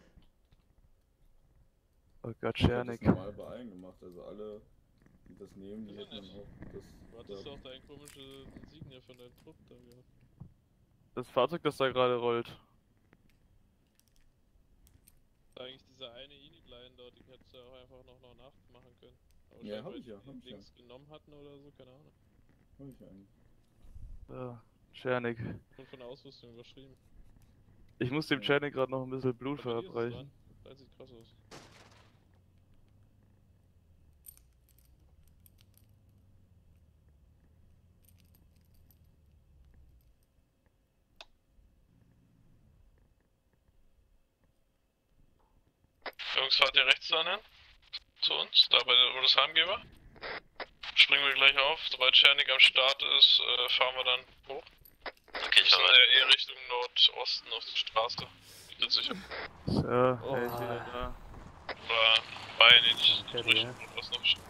Oh Gott, Czernik. Ich hab das normal bei allen gemacht, also alle, die das nehmen, die hätten dann auch das... Du hattest doch dein komisches Insignia von deinem Trupp da gehabt. Das Fahrzeug, das da gerade rollt. Eigentlich diese eine Inigline dort, die hättest du ja auch einfach noch eine Nacht machen können. Aber ja, hab ich ja, hab ich ja. genommen hatten oder so, keine Ahnung. Hab ich eigentlich. So, Czernik. Und von der Ausrüstung überschrieben. Ich muss dem ja. Czernik gerade noch ein bisschen Blut verabreichen. Das sieht krass aus. Jungs, fahrt ihr rechts da hin? Zu uns, da bei der, wo das Heimgeber? Springen wir gleich auf, sobald Czernik am Start ist, äh, fahren wir dann hoch. Okay, ich fahre eh Richtung Nordosten auf die Straße. Ich bin sicher. So, oh, hey, ich bin wieder da. Oder bei den Richtung Nordosten auf die Straße.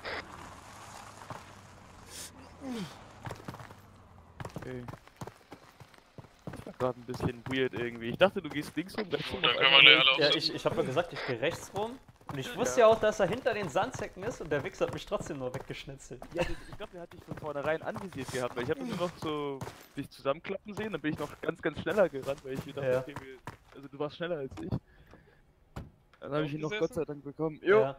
Okay. gerade ein bisschen weird irgendwie. Ich dachte, du gehst links rum, rechts rum. Oh, dann können wir alle ja, ich, ich hab mir gesagt, ich geh rechts rum. Und ich wusste ja, ja auch, dass er hinter den Sandsäcken ist und der Wichser hat mich trotzdem nur weggeschnitzelt. Ja, ich glaube, der hat dich von vornherein anvisiert gehabt, weil ich habe nur noch so dich zusammenklappen sehen, dann bin ich noch ganz, ganz schneller gerannt, weil ich mir dachte, ja. okay, also du warst schneller als ich. Dann habe ich ihn noch Gott sei Dank bekommen. Jo. Ja.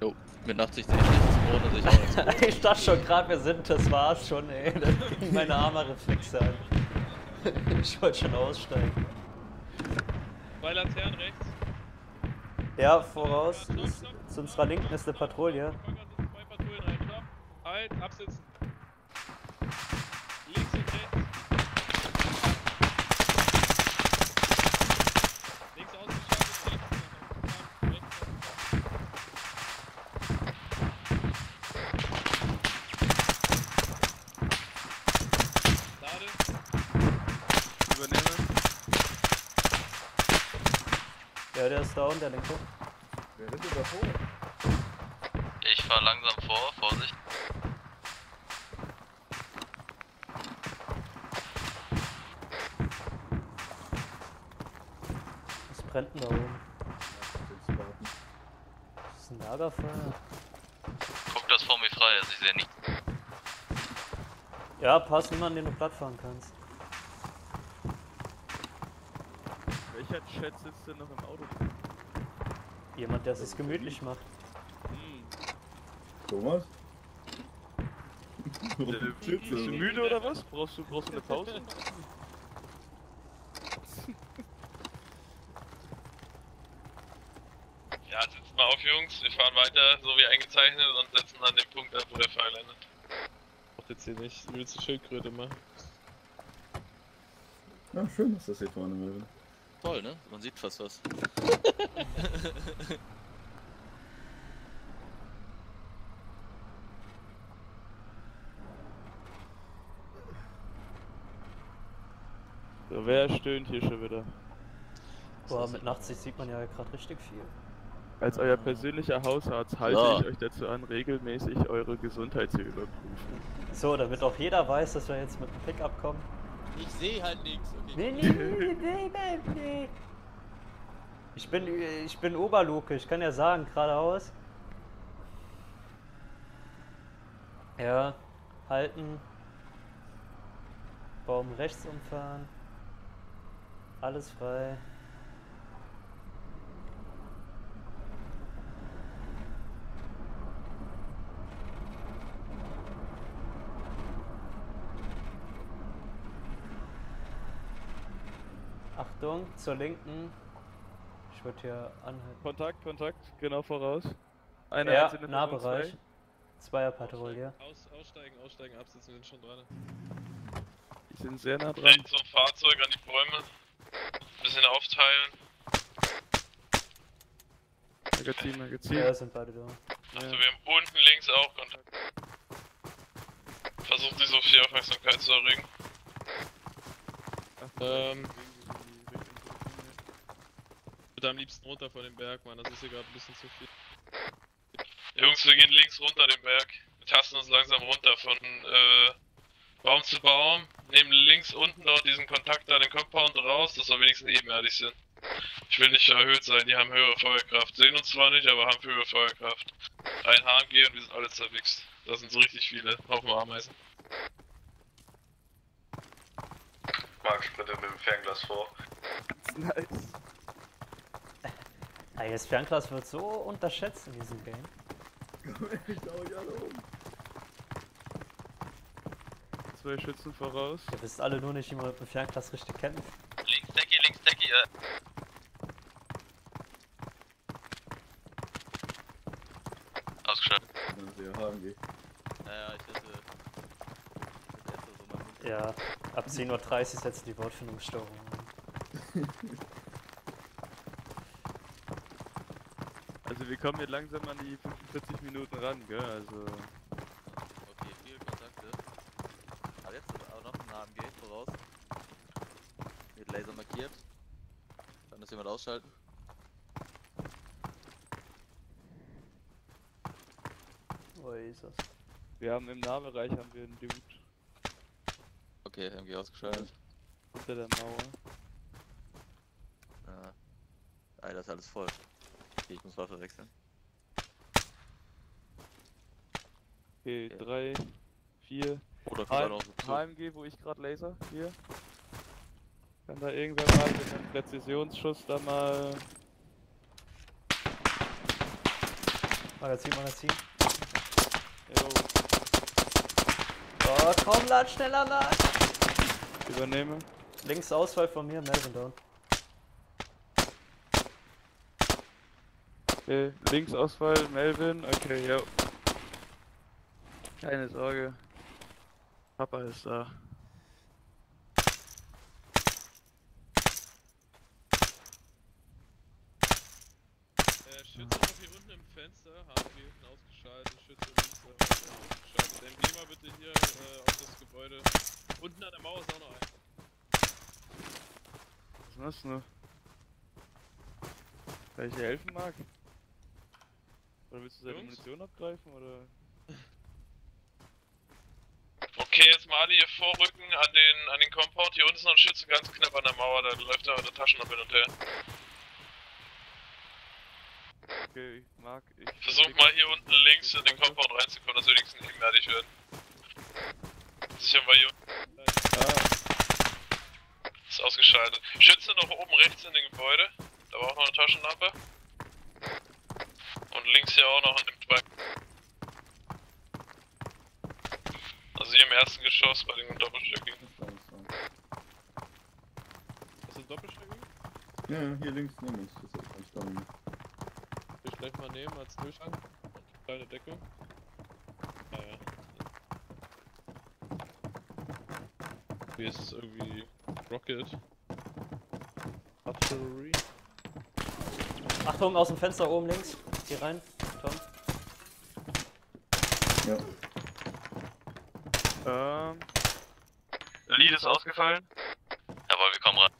Jo, mit Nachtsicht sehe ich nichts im Boden, also ich auch nichts. Ich dachte schon gerade, wir sind, das war's schon, ey. Das ging meine arme Reflexe an. Ich wollte schon aussteigen. Zwei Laternen rechts. Ja, voraus. Ja, stopp, stopp, stopp. Zu unserer Linken stopp, stopp, ist eine Patrouille. Zwei Patrouillen rein, stopp. Halt, absitzen. Links und rechts. Links ausgeschaltet, rechts. Lade. Ja, der ist da und der linke. Wer ist denn da vor? Ich fahr langsam vor, Vorsicht. Was brennt denn da oben? Das ist ein Lagerfeuer. Guck, dass vor mir frei ist, ich sehe nichts. Ja, pass niemanden, den du platt fahren kannst. Welcher Chat sitzt denn noch im Auto? Jemand, der es sich gemütlich macht. Hm. Thomas? Bist du müde oder was? Brauchst du, brauchst du eine Pause? Ja, sitzt mal auf, Jungs. Wir fahren weiter, so wie eingezeichnet, und setzen an dem Punkt ab, wo der Pfeil landet. Braucht jetzt hier nicht. Willst du Schildkröte mal? Na, ja, schön, dass das hier vorne will. Toll, ne? Man sieht fast was. So, wer stöhnt hier schon wieder? Boah, mit Nachtsicht sieht man ja gerade richtig viel. Als euer persönlicher Hausarzt halte ja. ich euch dazu an, regelmäßig eure Gesundheit zu überprüfen. So, damit auch jeder weiß, dass wir jetzt mit dem Pickup kommen. Ich sehe halt nichts. Okay. Ich bin ich bin Oberluke, ich kann ja sagen, geradeaus. Ja, halten. Baum rechts umfahren. Alles frei. Achtung, zur Linken. Ich würde hier anhalten. Kontakt, Kontakt, genau voraus. Eine ja, einzelne Nahbereich. Zwei. Zweier-Patrouille. Aus, aussteigen, aussteigen, absitzen, wir sind schon dran. Ich bin sehr nah dran. Vielleicht so ein Fahrzeug an die Bäume. Ein bisschen aufteilen. Magazin, Magazin. Ja, sind beide da. Achso, ja. Wir haben unten links auch Kontakt. Versucht nicht so viel Aufmerksamkeit zu erregen. Ach, ähm... Ich würde am liebsten runter von dem Berg, Mann, das ist hier gerade ein bisschen zu viel. Jungs, wir gehen links runter den Berg. Wir tasten uns langsam runter von äh, Baum zu Baum. Nehmen links unten dort diesen Kontakt an den Compound raus, dass wir wenigstens ebenerdig sind. Ich will nicht erhöht sein, die haben höhere Feuerkraft. Sehen uns zwar nicht, aber haben höhere Feuerkraft. Ein H M G und wir sind alle zerwichst. Das sind so richtig viele, Haufen Ameisen. Mark sprintet mit dem Fernglas vor. Nice. Ey, das Fernglas wird so unterschätzt in diesem Game. Ich glaube, ich alle oben. Zwei Schützen voraus. Ihr wisst alle nur nicht, wie man mit dem Fernglas richtig kämpft. Links Techie, links Techie, ja. Ausgeschaltet. Naja, ich hätte... Ich hätte erst so ja, ab zehn Uhr dreißig setzen die Wortfindungsstörung an. Also wir kommen jetzt langsam an die fünfundvierzig Minuten ran, gell, also... Okay, viele Kontakte. Aber jetzt aber noch ein H M G voraus. Mit Laser markiert. Dann muss jemand ausschalten. Wo ist das? Wir haben im Nahbereich haben wir einen Dude. Okay, M G ausgeschaltet. Hinter der Mauer. Ah. Alter, das ist alles voll. Okay, ich muss Waffe wechseln. Okay, drei, vier. Oder H M G, wo ich gerade laser, hier. Kann da irgendwer mal mit einem Präzisionsschuss da mal... Magazin, Magazin. Jo. Oh, komm, lad schneller, lad! Übernehme. Links Ausfall von mir, Melvin down. Okay, links Ausfall, Melvin, okay, jo. Keine Sorge. Papa ist da. Der Schütze ist hier unten im Fenster, haben wir hinten ausgeschaltet, Schütze links ausgeschaltet. Dann geh mal bitte hier äh, auf das Gebäude. Unten an der Mauer ist auch noch ein. Was ist das denn? Kann ich dir helfen, Marc? Oder willst du seine Munition abgreifen, oder? Okay, jetzt mal alle hier vorrücken an den, an den Compound. Hier unten ist noch ein Schütze ganz knapp an der Mauer, da läuft er mit der Taschenlampe hin und her. Okay, ich mag. Ich versuch mal hier unten links in den Compound reinzukommen, dass wir wenigstens nicht mehr dich hören. Sichern wir hier unten. Ah. Ist ausgeschaltet. Schütze noch oben rechts in dem Gebäude. Da war auch noch eine Taschenlampe. Und links hier auch noch an dem Zweig. Also hier im ersten Geschoss bei den Doppelstöckigen. Hast du Doppelstöckigen? Ja, ja, hier links neben uns. Das ist ganz spannend. Will ich gleich mal nehmen als Durchgang. Kleine Deckung. Ah ja. Hier ist es irgendwie Rocket. Artillery. Achtung, aus dem Fenster oben links. Hier rein, Tom. Ja. Ähm. Lead ist ausgefallen. Jawohl, wir kommen ran.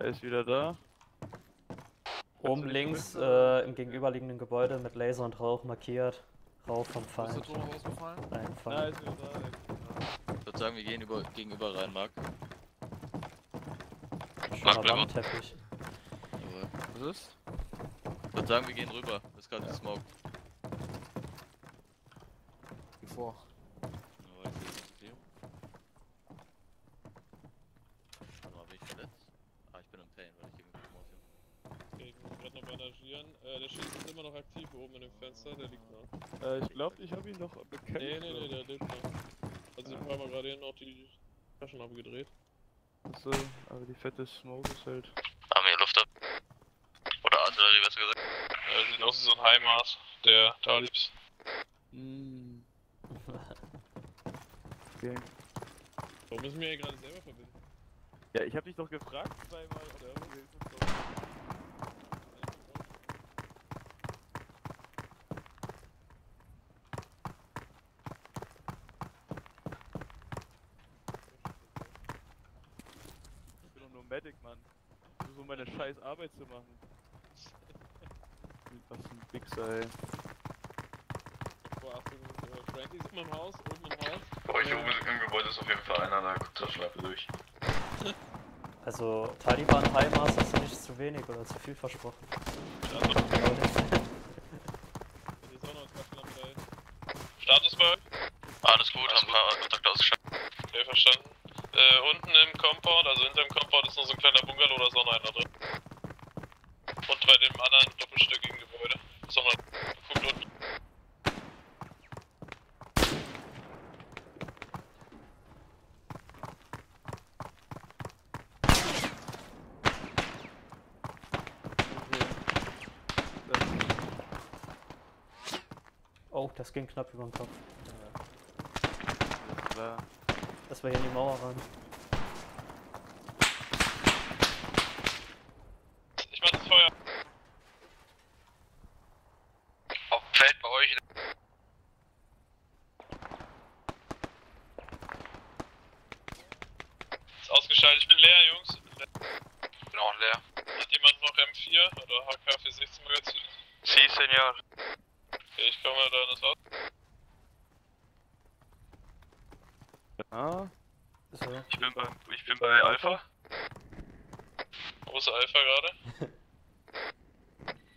Er ist wieder da. Oben links äh, im gegenüberliegenden Gebäude mit Laser und Rauch markiert. Rauch vom Feind. Ist der Ton rausgefallen? Nein, Feind. Nein, ist wieder da. Ich würde sagen, wir gehen über, gegenüber rein, Marc. Marc, bleib mal. Was ist? Ich würde sagen, wir gehen rüber. Das ist gerade ja. Smoke. Vor. Warte mal, bin ich verletzt? Ah, ich bin im Pain, weil ich gegen den Okay, ich muss gerade noch bandagieren. Äh, der Schütze ist immer noch aktiv oben in dem Fenster, der liegt noch. Äh, ich glaube, ich habe ihn noch bekämpft. Nee, nee, nee, der lebt noch. Also, ich habe mal gerade eben auch die Taschen abgedreht. Achso, aber die fette Smoke ist halt. Haben wir Luft ab. Oder Artillerie, besser gesagt. Äh, sieht aus wie so ein Heimat, der Talibs. Mm. Okay. Warum müssen wir hier gerade selber verbinden? Ja, ich hab dich doch gefragt zweimal, oder irgendwo hilft uns doch. Ich bin doch nur Medic, Mann. Ich versuche meine scheiß Arbeit zu machen. Was ein Wichser, ey. Frankie ist oben im Haus, oben im Haus. Bei euch oben im Gebäude ist auf jeden Fall einer, da guckt zur Schleife durch. Also, Taliban Heimas ist nicht zu wenig oder zu viel versprochen. Ja, doch. Hier ist auch noch ein Kaffee dabei. Status bei euch? Alles gut, haben ein paar Kontakte ausgeschaltet. Okay, verstanden. Äh, unten im Compound, also hinter dem Compound ist noch so ein kleiner Bungalow, da ist auch noch einer drin. Und bei dem anderen doppelstöckigen Gebäude ist auch noch guckt unten. Das ging knapp über den Kopf. Ja. Das war hier in die Mauer ran. Ich mach das Feuer. Auf dem Feld bei euch. Ist ausgeschaltet. Ich bin leer, Jungs. Ich bin, leer. Ich bin auch leer. Hat jemand noch M vier oder H K vier sechzehn Magazin? Si, Senor. Ich komme da das Haus. Ja. So. Ich bin bei, ich bin bei Alpha. Wo ist Alpha gerade?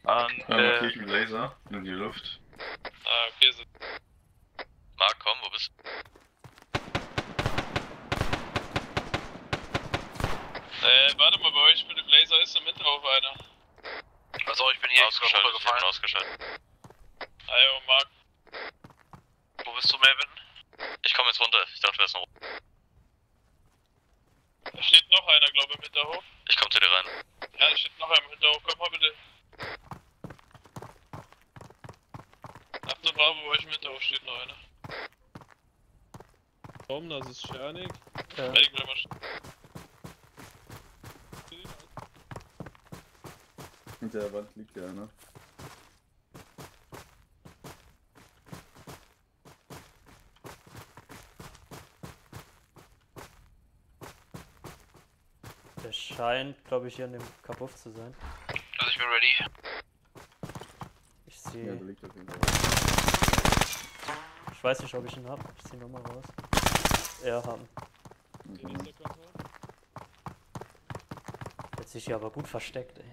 An ja, der... Okay, ich mit Laser in die Luft. Ah, okay, so. Marc, komm, wo bist du? Äh, warte mal, bei euch mit dem Laser ist im Hinterhof einer. Achso, ich bin hier ausgeschaltet, ich bin ausgeschaltet. Ayo, Marc. Wo bist du, Melvin? Ich komme jetzt runter, ich dachte, wir sind runter. Da steht noch einer, glaube ich, im Hinterhof. Ich komme zu dir rein. Ja, da steht noch einer im Hinterhof, komm mal bitte. Achtung, Bravo, bei euch im Hinterhof steht noch einer. Komm, das ist Schernig. Ja. Hinter der Wand liegt ja einer. Der scheint, glaube ich, hier an dem Kabuff zu sein. Also ich bin ready. Ich sehe... Ja, liegt auf jeden Fall. Ich weiß nicht, ob ich ihn hab. Ich zieh nochmal raus. Ja, haben. Okay. Der hat sich hier aber gut versteckt, ey.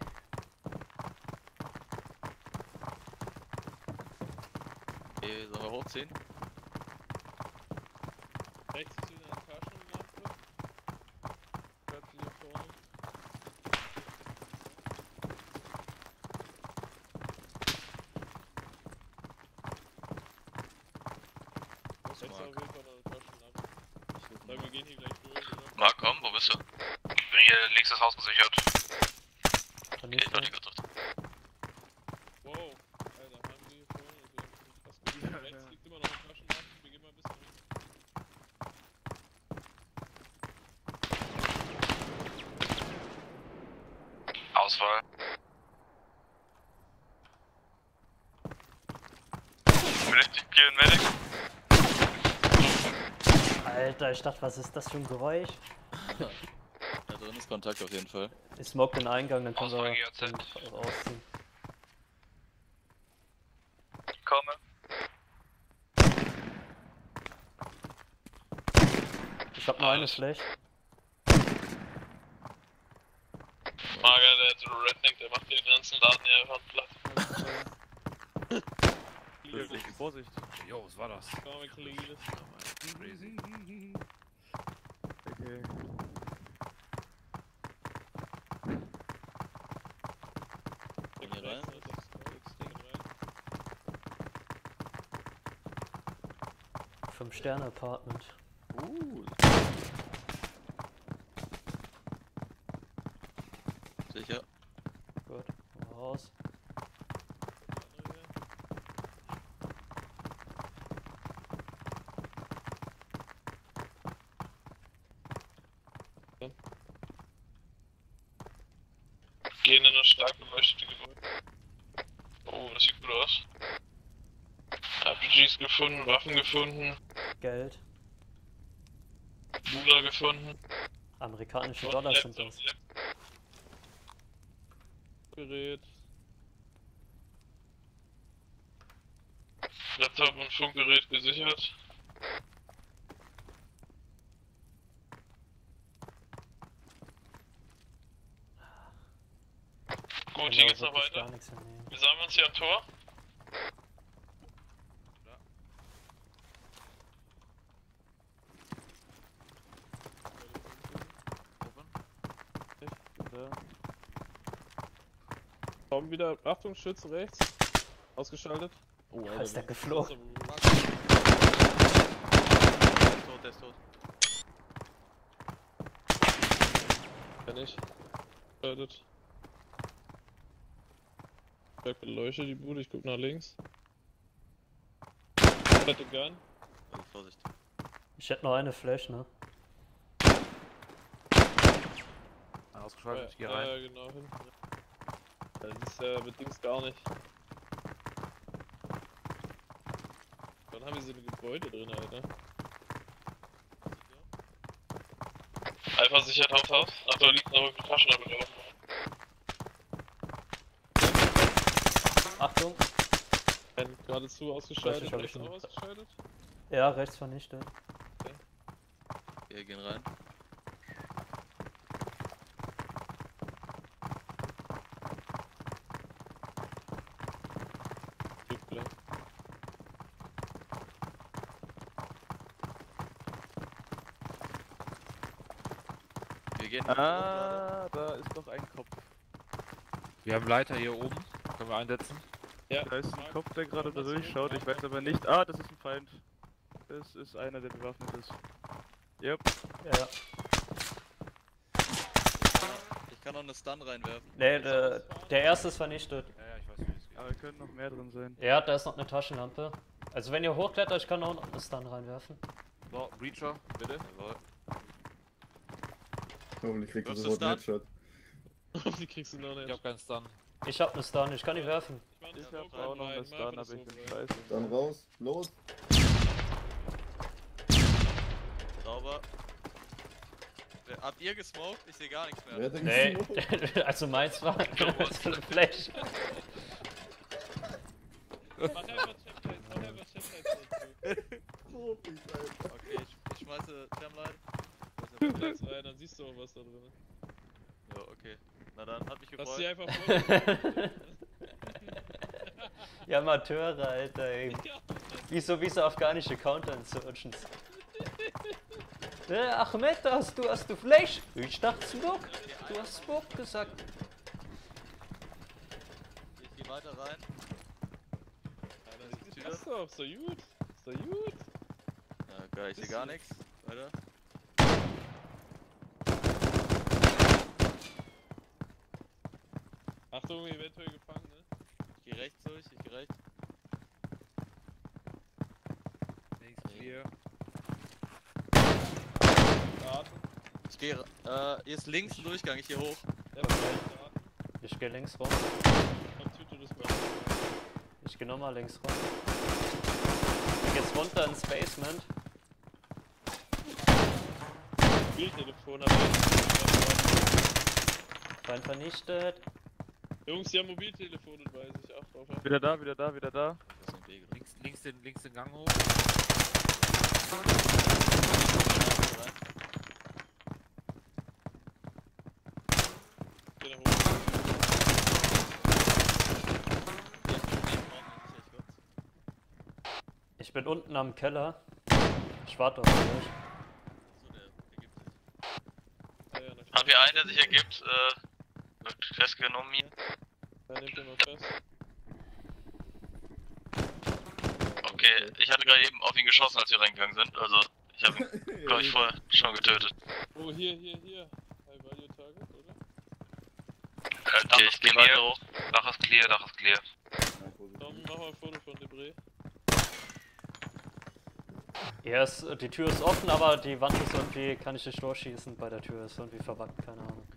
Okay, sollen wir hochziehen? Rechts ist wieder ein Karschen im Nachflug. Hört sich hier vorne. Muss extra Weg von der Karschen ab. Wir gehen hier gleich durch, oder? Marc, komm, wo bist du? Ich bin hier links das Haus gesichert. Okay, ich warte kurz auf den. Wow. Ausfall. Richtig, gehen Medic. Alter, ich dachte, was ist das für ein Geräusch? Da drin ist Kontakt auf jeden Fall. Ich smoke den Eingang, dann können wir rausziehen. Ich komme. Ich hab nur eine schlecht. Mager, der Redneck, der macht den ganzen Laden hier einfach platt. Vorsicht, Vorsicht. Jo, was war das? Komm, ich liege das. Crazy. Okay. Komm hier rein. fünf Sterne Apartment. Uh. Sicher. Gut, raus. Gehen in das stark beleuchtete Gebäude. Oh, das sieht gut aus. R P Gs gefunden, Waffen gefunden. Geld. Mula gefunden. Amerikanische Dollar sind das. Gerät. Laptop und Funkgerät gesichert. Gut, hier geht's noch weiter. Wir sammeln uns hier am Tor. Komm wieder, Achtung, Schützen rechts. Ausgeschaltet. Oh, Alter, ist der geflogen. Der ist tot, der ist tot. Kann ich. Schaltet. Ich beleuchte die Bude, ich guck nach links. Ich hätte gern. Also Vorsicht. Ich hätte noch eine Flash, ne? Ausgeschaltet, ja, ich geh rein. Ja, genau, hinten. Das ist ja äh, mit Dings gar nicht. Dann haben wir so ein Gebäude drin, Alter. Alpha sichert Haupthaus. Ach, da liegt noch eine Flasche damit drauf. Achtung. Geradezu ausgeschaltet, rechts, rechts auch ausgeschaltet? Ja, rechts vernichtet. Okay. Wir gehen rein. Wir gehen. Ah, da ist doch ein Kopf. Wir haben Leiter hier oben. Können wir einsetzen? Ja. Da ist ein Kopf, der gerade da durchschaut. Ich weiß aber nicht. Ah, das ist ein Feind. Das ist einer, der bewaffnet ist. Yep. Ja. Ich kann noch eine Stun reinwerfen. Nee, der, der erste ist vernichtet. Ja, ja, ich weiß nicht. Aber wir können noch mehr drin sein. Ja, da ist noch eine Taschenlampe. Also, wenn ihr hochklettert, ich kann auch noch eine Stun reinwerfen. So, Breacher, bitte. Jawohl. Hoffentlich kriegst du sofort einen Headshot. Hoffentlich kriegst du noch nicht. Ich hab keinen Stun. Ich hab ne Stun, ich kann die werfen. Ich hab auch noch ne Stun, aber ich bin scheiße. Dann raus, los! Sauber. Habt ihr gesmoked? Ich seh gar nichts mehr. Nee, also meins war so eine Flash. Mach einfach Chemlights, mach einfach Chemlights. Okay, ich, ich schmeiße Chemlights. Rein, dann siehst du auch was da drin. Ja, okay. Na dann, hat mich gefreut. Lass sie einfach voll. Ja, Amateure, Alter, ey. Wieso, wieso afghanische Counter-Insurgents? Äh, Ahmed, hast du, hast du Fleisch? Ich dachte, Smog. Du hast Smog gesagt. Ich geh weiter rein. Ist doch, ist doch gut. Ist doch gut. Na geil, ich seh gar nichts. Weiter. Achtung, eventuell gefangen, ne? Ich geh rechts durch, ich geh rechts. Links clear. Ich geh, äh, hier ist links ein Durchgang, ich geh hoch. Ja, ich geh links rum. Ich geh nochmal links rum. Ich geh jetzt runter ins Basement. Mobiltelefon, aber Feind vernichtet. Jungs, die haben Mobiltelefon und weiß ich, acht drauf. Wieder da, wieder da, wieder da. Links, links, den, links den Gang hoch. Ich bin unten am Keller. Ich warte auf euch. Hab hier einen, der sich ergibt, äh. Wird festgenommen hier. Ja, nimmt er mal fest. Okay, ich hatte gerade eben auf ihn geschossen, als wir reingegangen sind. Also, ich habe ihn, glaube ich, vorher schon getötet. Oh, hier, hier, hier. I value target, oder? Äh, Dach ist clear. Dach ist clear, Dach ist clear. Tom, mach mal ein Foto von Debré. Ja, es, die Tür ist offen, aber die Wand ist irgendwie, kann ich nicht durchschießen bei der Tür. Ist irgendwie verwackt, keine Ahnung.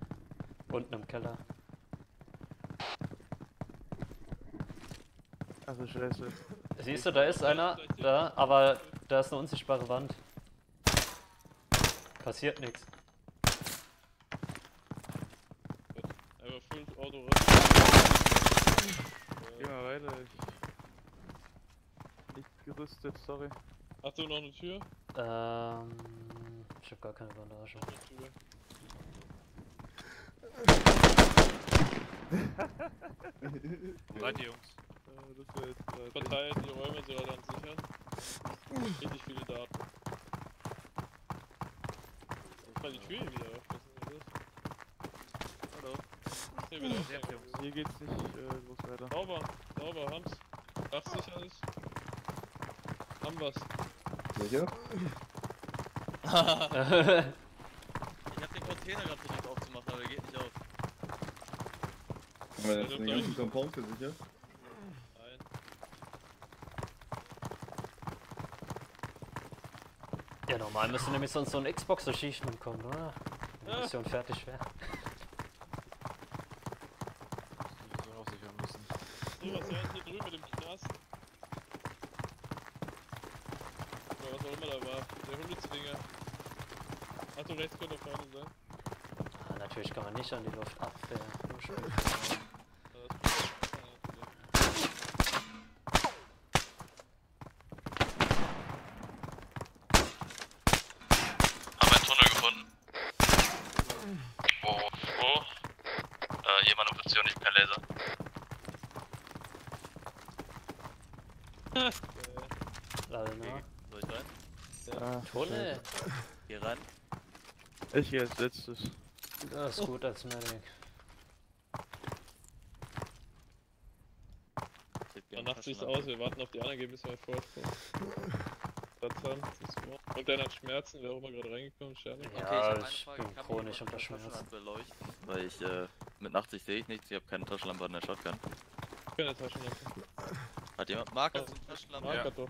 Unten im Keller. Also scheiße. Siehst du, da ist einer, da, aber da ist eine unsichtbare Wand. Passiert nichts. Einfach fünf Auto raus. Geh mal weiter, ich. Nicht gerüstet, sorry. Hast du noch eine Tür? Ähm. Ich hab gar keine Bandage. Wo seid ihr, Jungs? Das war jetzt verteilt, die Räume sind gerade am sichern. Richtig viele Daten. Ich kann die Tür hier wieder öffnen, was ist das? Hallo. Hier wieder öffnen, Jungs. Hier geht's nicht groß äh, weiter. Sauber, sauber, Hams. Dach sicher ist. Haben wir's. Sicher? Ich hab den Container gerade versucht aufzumachen, aber der geht nicht auf. Haben wir jetzt den ganzen Compound für sicher? Nein. Ja, normal müsste nämlich sonst so ein Xbox Achievement kommen, oder? Wenn die Mission fertig wäre. Das müssen wir auch sichern müssen. So, was wäre hier drüben mit dem Knast? Oder was auch immer da war. Der Hundezwinger. Achtung, rechts könnte vorne sein. Ah, natürlich kann man nicht an die Luft abwehren. Nur schön. Lade nach. Soll ich rein? Ja. Ah, Tunnel! Schön. Geh rein. Ich gehe als letztes. Das ist gut als Medic. Danach sieht es aus, wir warten auf die anderen, gehen ein bisschen weit vorkommen. Und dann hat Schmerzen, wer auch immer gerade reingekommen, Scherner. Okay, ja, ich, ich bin chronisch unter Schmerzen. Weil ich, äh, mit achtzig sehe ich nichts, ich habe keine Taschenlampe an der Shotgun. Ich kann eine Taschenlampe. Hat jemand Marker oh, zum Taschenlampe? Marker ja. Doch.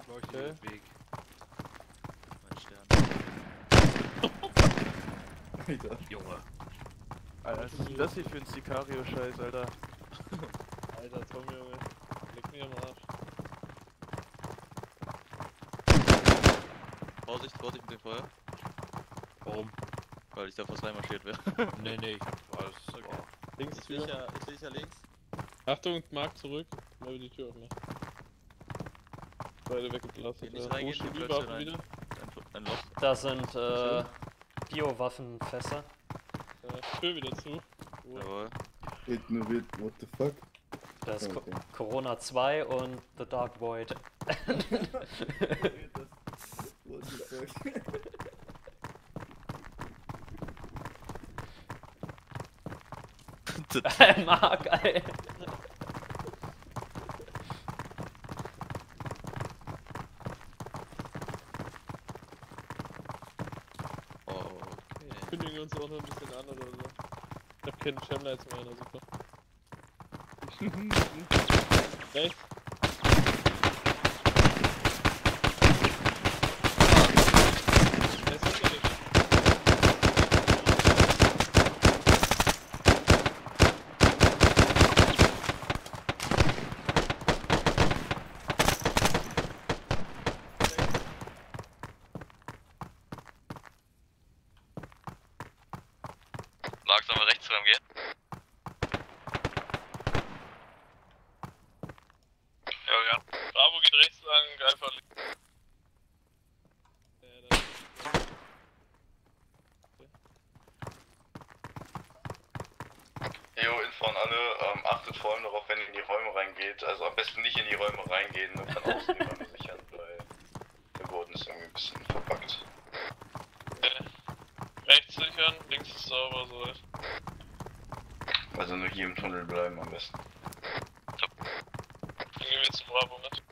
Okay. Ich leuchte okay. Den Weg. Mein Stern. Junge. Alter, was ist das hier für ein Sicario-Scheiß, Alter? Alter, Tom, Junge. Leg mich am Arsch. Vorsicht, Vorsicht mit dem Feuer. Warum? Weil ich da fast reinmarschiert werde. Nee, nee, ich hab alles. Okay. Wow. Links ist sicher, ich sehe sicher links. Achtung, Mark zurück. Mal die Tür öffnen. Beide weggeblasen. Ich nicht reingehen, die Blöcke rein. Wieder. Ein, ein Loch. Da sind, äh, Bio-Waffenfässer. Tür wieder zu. Oh. Jawohl. Ignoriert, what the fuck? Das ist okay. Co Corona zwei und The Dark Void. What the fuck? Ey, Mark, ey. Kündigen wir uns auch noch ein bisschen an oder so. Ich hab keinen Chem Lights mehr, super. Rechts. Also am besten nicht in die Räume reingehen und von außen die Räume sichern, weil der Boden ist irgendwie ein bisschen verpackt. Okay. Rechts sichern, links ist sauber, so ist. Also nur hier im Tunnel bleiben am besten. Top. Dann gehen wir zu Bravo mit.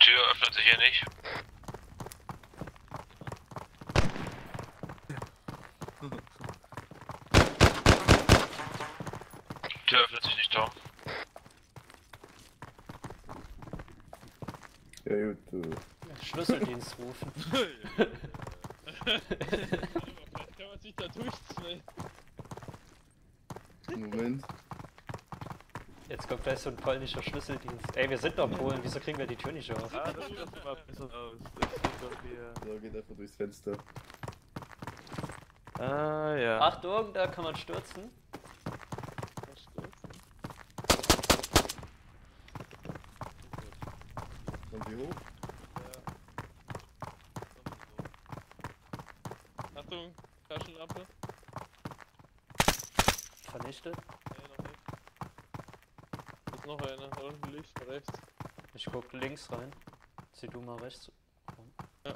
Tür öffnet sich hier nicht. Tür öffnet sich nicht, Tom. Ja, gut. Uh. Schlüsseldienst rufen. Vielleicht kann man sich da durchziehen. Moment. Jetzt kommt gleich so ein polnischer Schlüsseldienst. Ey, wir sind doch Polen, wieso kriegen wir die Tür nicht auf? Ah, das sieht doch immer besser aus. Das sieht doch hier. So, geht einfach durchs Fenster. Ah, ja. Achtung, da kann man stürzen. Kommt die hoch? Ja. Achtung, Taschenlampe. Vernichtet. Noch einer, da unten links, rechts. Ich guck links rein. Zieh du mal rechts rum. Ja.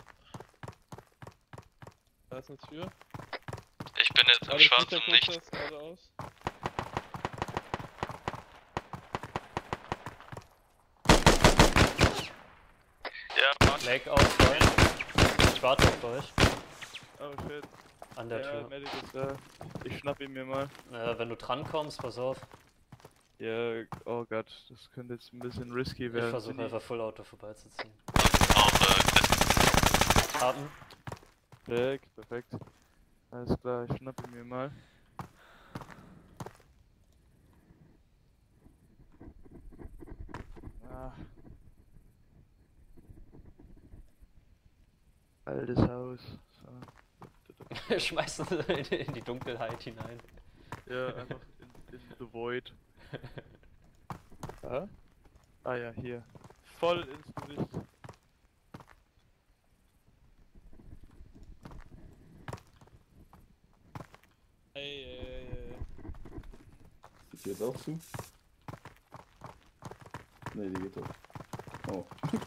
Da ist eine Tür. Ich bin jetzt im schwarzen Licht. Ja, Mann. Leg aus, Freund. Ich warte auf euch. Oh shit. An der ja, Tür. Medic ist da. Ich schnapp ihn mir mal. Äh, wenn du drankommst, pass auf. Ja, yeah, oh Gott, das könnte jetzt ein bisschen risky werden. Ich versuche einfach Full-Auto vorbeizuziehen. Haben. Weg, perfekt. Alles klar, ich schnapp ihn mir mal. Ah. Altes Haus. So. Schmeißen Sie in die Dunkelheit hinein. Ja, einfach in, in the void. Ah? Ah ja, hier. Voll ins Gesicht. die jetzt auch zu? Ne, die geht doch. Oh, okay.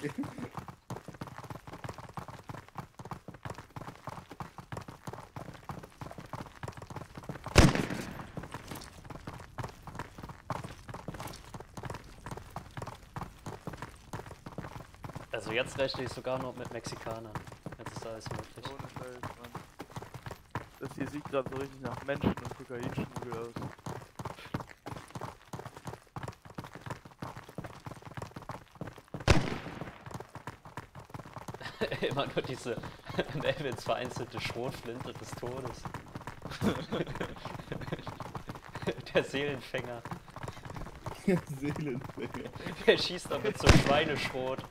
Also jetzt rechne ich sogar noch mit Mexikanern. Jetzt ist alles möglich. Ohne Scheiß, Mann. Das hier sieht gerade so richtig nach Menschen und Kokainschmuggel aus. Immer nur diese Melvins vereinzelte Schrotflinte des Todes. Der Seelenfänger. Der Seelenfänger. Der schießt damit so Schweineschrot.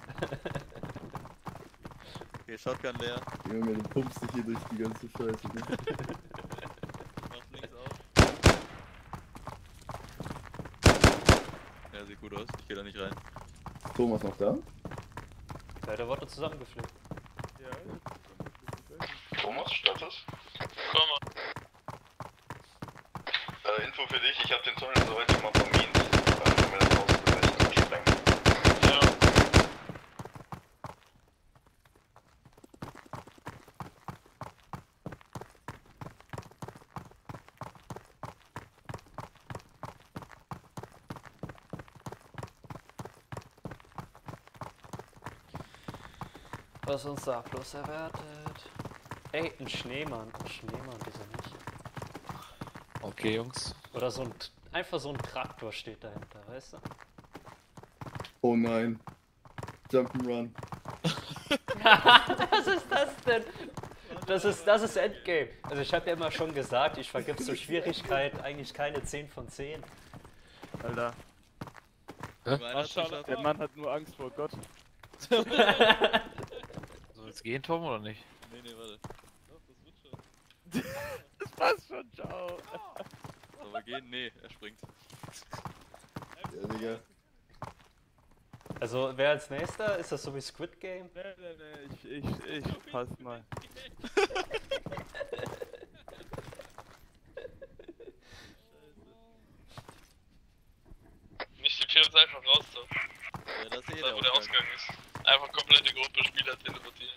Okay, Shotgun leer. Junge, du pumpst dich hier durch die ganze Scheiße. Ne? Machst links auf. Ja, sieht gut aus. Ich geh da nicht rein. Thomas noch da? Ja, der wurde zusammengeflickt. Ja. Thomas, Status? Thomas. Äh, Info für dich. Ich hab den Tunnel so weit gemacht von mir. Was uns da bloß erwartet. Ey, ein Schneemann. Ein Schneemann, wieso nicht? Okay, Jungs. Oder so ein. Einfach so ein Traktor steht dahinter, weißt du? Oh nein. Jump'n'Run. Was ist das denn? Das ist, das ist Endgame. Also, ich hab ja immer schon gesagt, ich vergib zur Schwierigkeit eigentlich keine zehn von zehn. Alter. Der Mann, hat, der Mann hat nur Angst vor Gott. Jetzt gehen, Tom, oder nicht? Nee, nee, warte. Doch, das wird schon. Das passt schon, ciao. Sollen wir gehen? Nee, er springt. Ja, Digga. Also, wer als nächster? Ist das so wie Squid Game? Nee, nee, nee, ich, ich, ich, pass mal. Nicht die Tür uns einfach raus, so. Ja, das ist eh da, wo der Ausgang ist. Einfach komplette Gruppe Spieler teleportieren.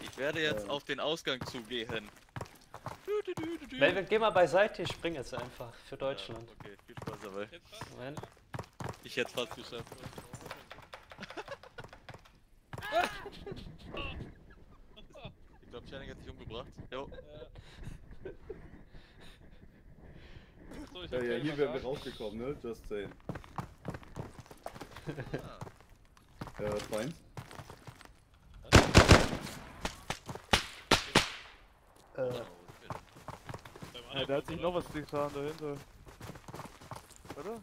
Ich werde jetzt ja. auf den Ausgang zugehen. Melvin, geh mal beiseite, ich spring jetzt einfach für Deutschland. Ja, okay, viel Spaß dabei. Moment. Ich hätte fast geschafft. Ich glaube, Channing hat sich umgebracht. Jo. So, ich ja, ja, hier wären wir rausgekommen, ne? Just saying. Ah. Äh, Feind. Äh. Ja, der hat sich noch was getan dahinter. Oder?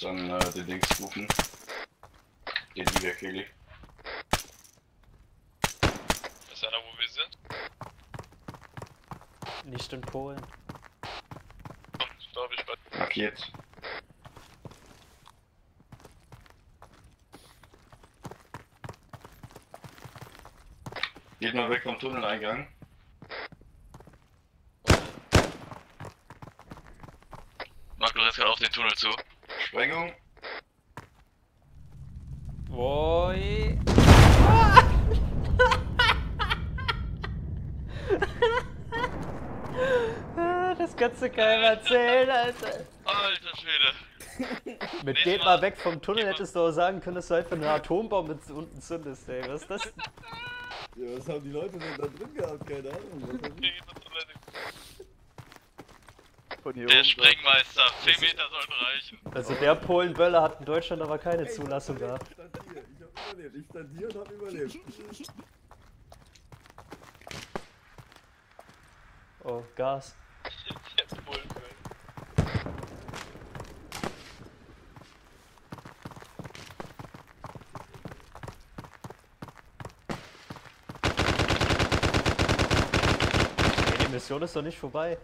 Dann äh, den Dings rufen. Den Liga-Kegel. Ist einer, wo wir sind? Nicht in Polen. Darf ich was? Markiert. Geht mal weg vom Tunneleingang. Marco läuft gerade auf den Tunnel zu. Sprengung. Woi. Ah! ah, das kannst du keinem erzählen, Alter. Alter Schwede. Mit geht mal weg vom Tunnel hättest du auch sagen können, dass du halt für eine Atombombe mit unten zündest, ey. Was ist das? Ja, was haben die Leute denn da drin gehabt? Keine Ahnung. Der Sprengmeister, zehn Meter sollten reichen. Also der Polenböller hat in Deutschland aber keine Zulassung gehabt. Ich stand hier, ich hab überlebt, ich stand hier und hab überlebt. Oh, Gas. Jetzt Polenböller. Die Mission ist doch nicht vorbei.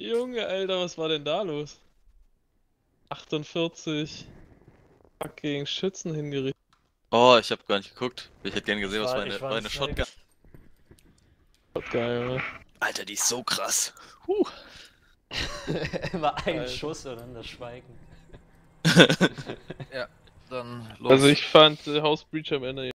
Junge, Alter, was war denn da los? achtundvierzig fucking Schützen hingerichtet. Oh, ich hab gar nicht geguckt. Ich hätte gern gesehen, war, was meine, meine Shotgun... Shotgun, Junge. Alter, die ist so krass. Huh. War ein Alter. Schuss und dann das Schweigen. Ja, dann los. Also ich fand äh, House Breach am Ende...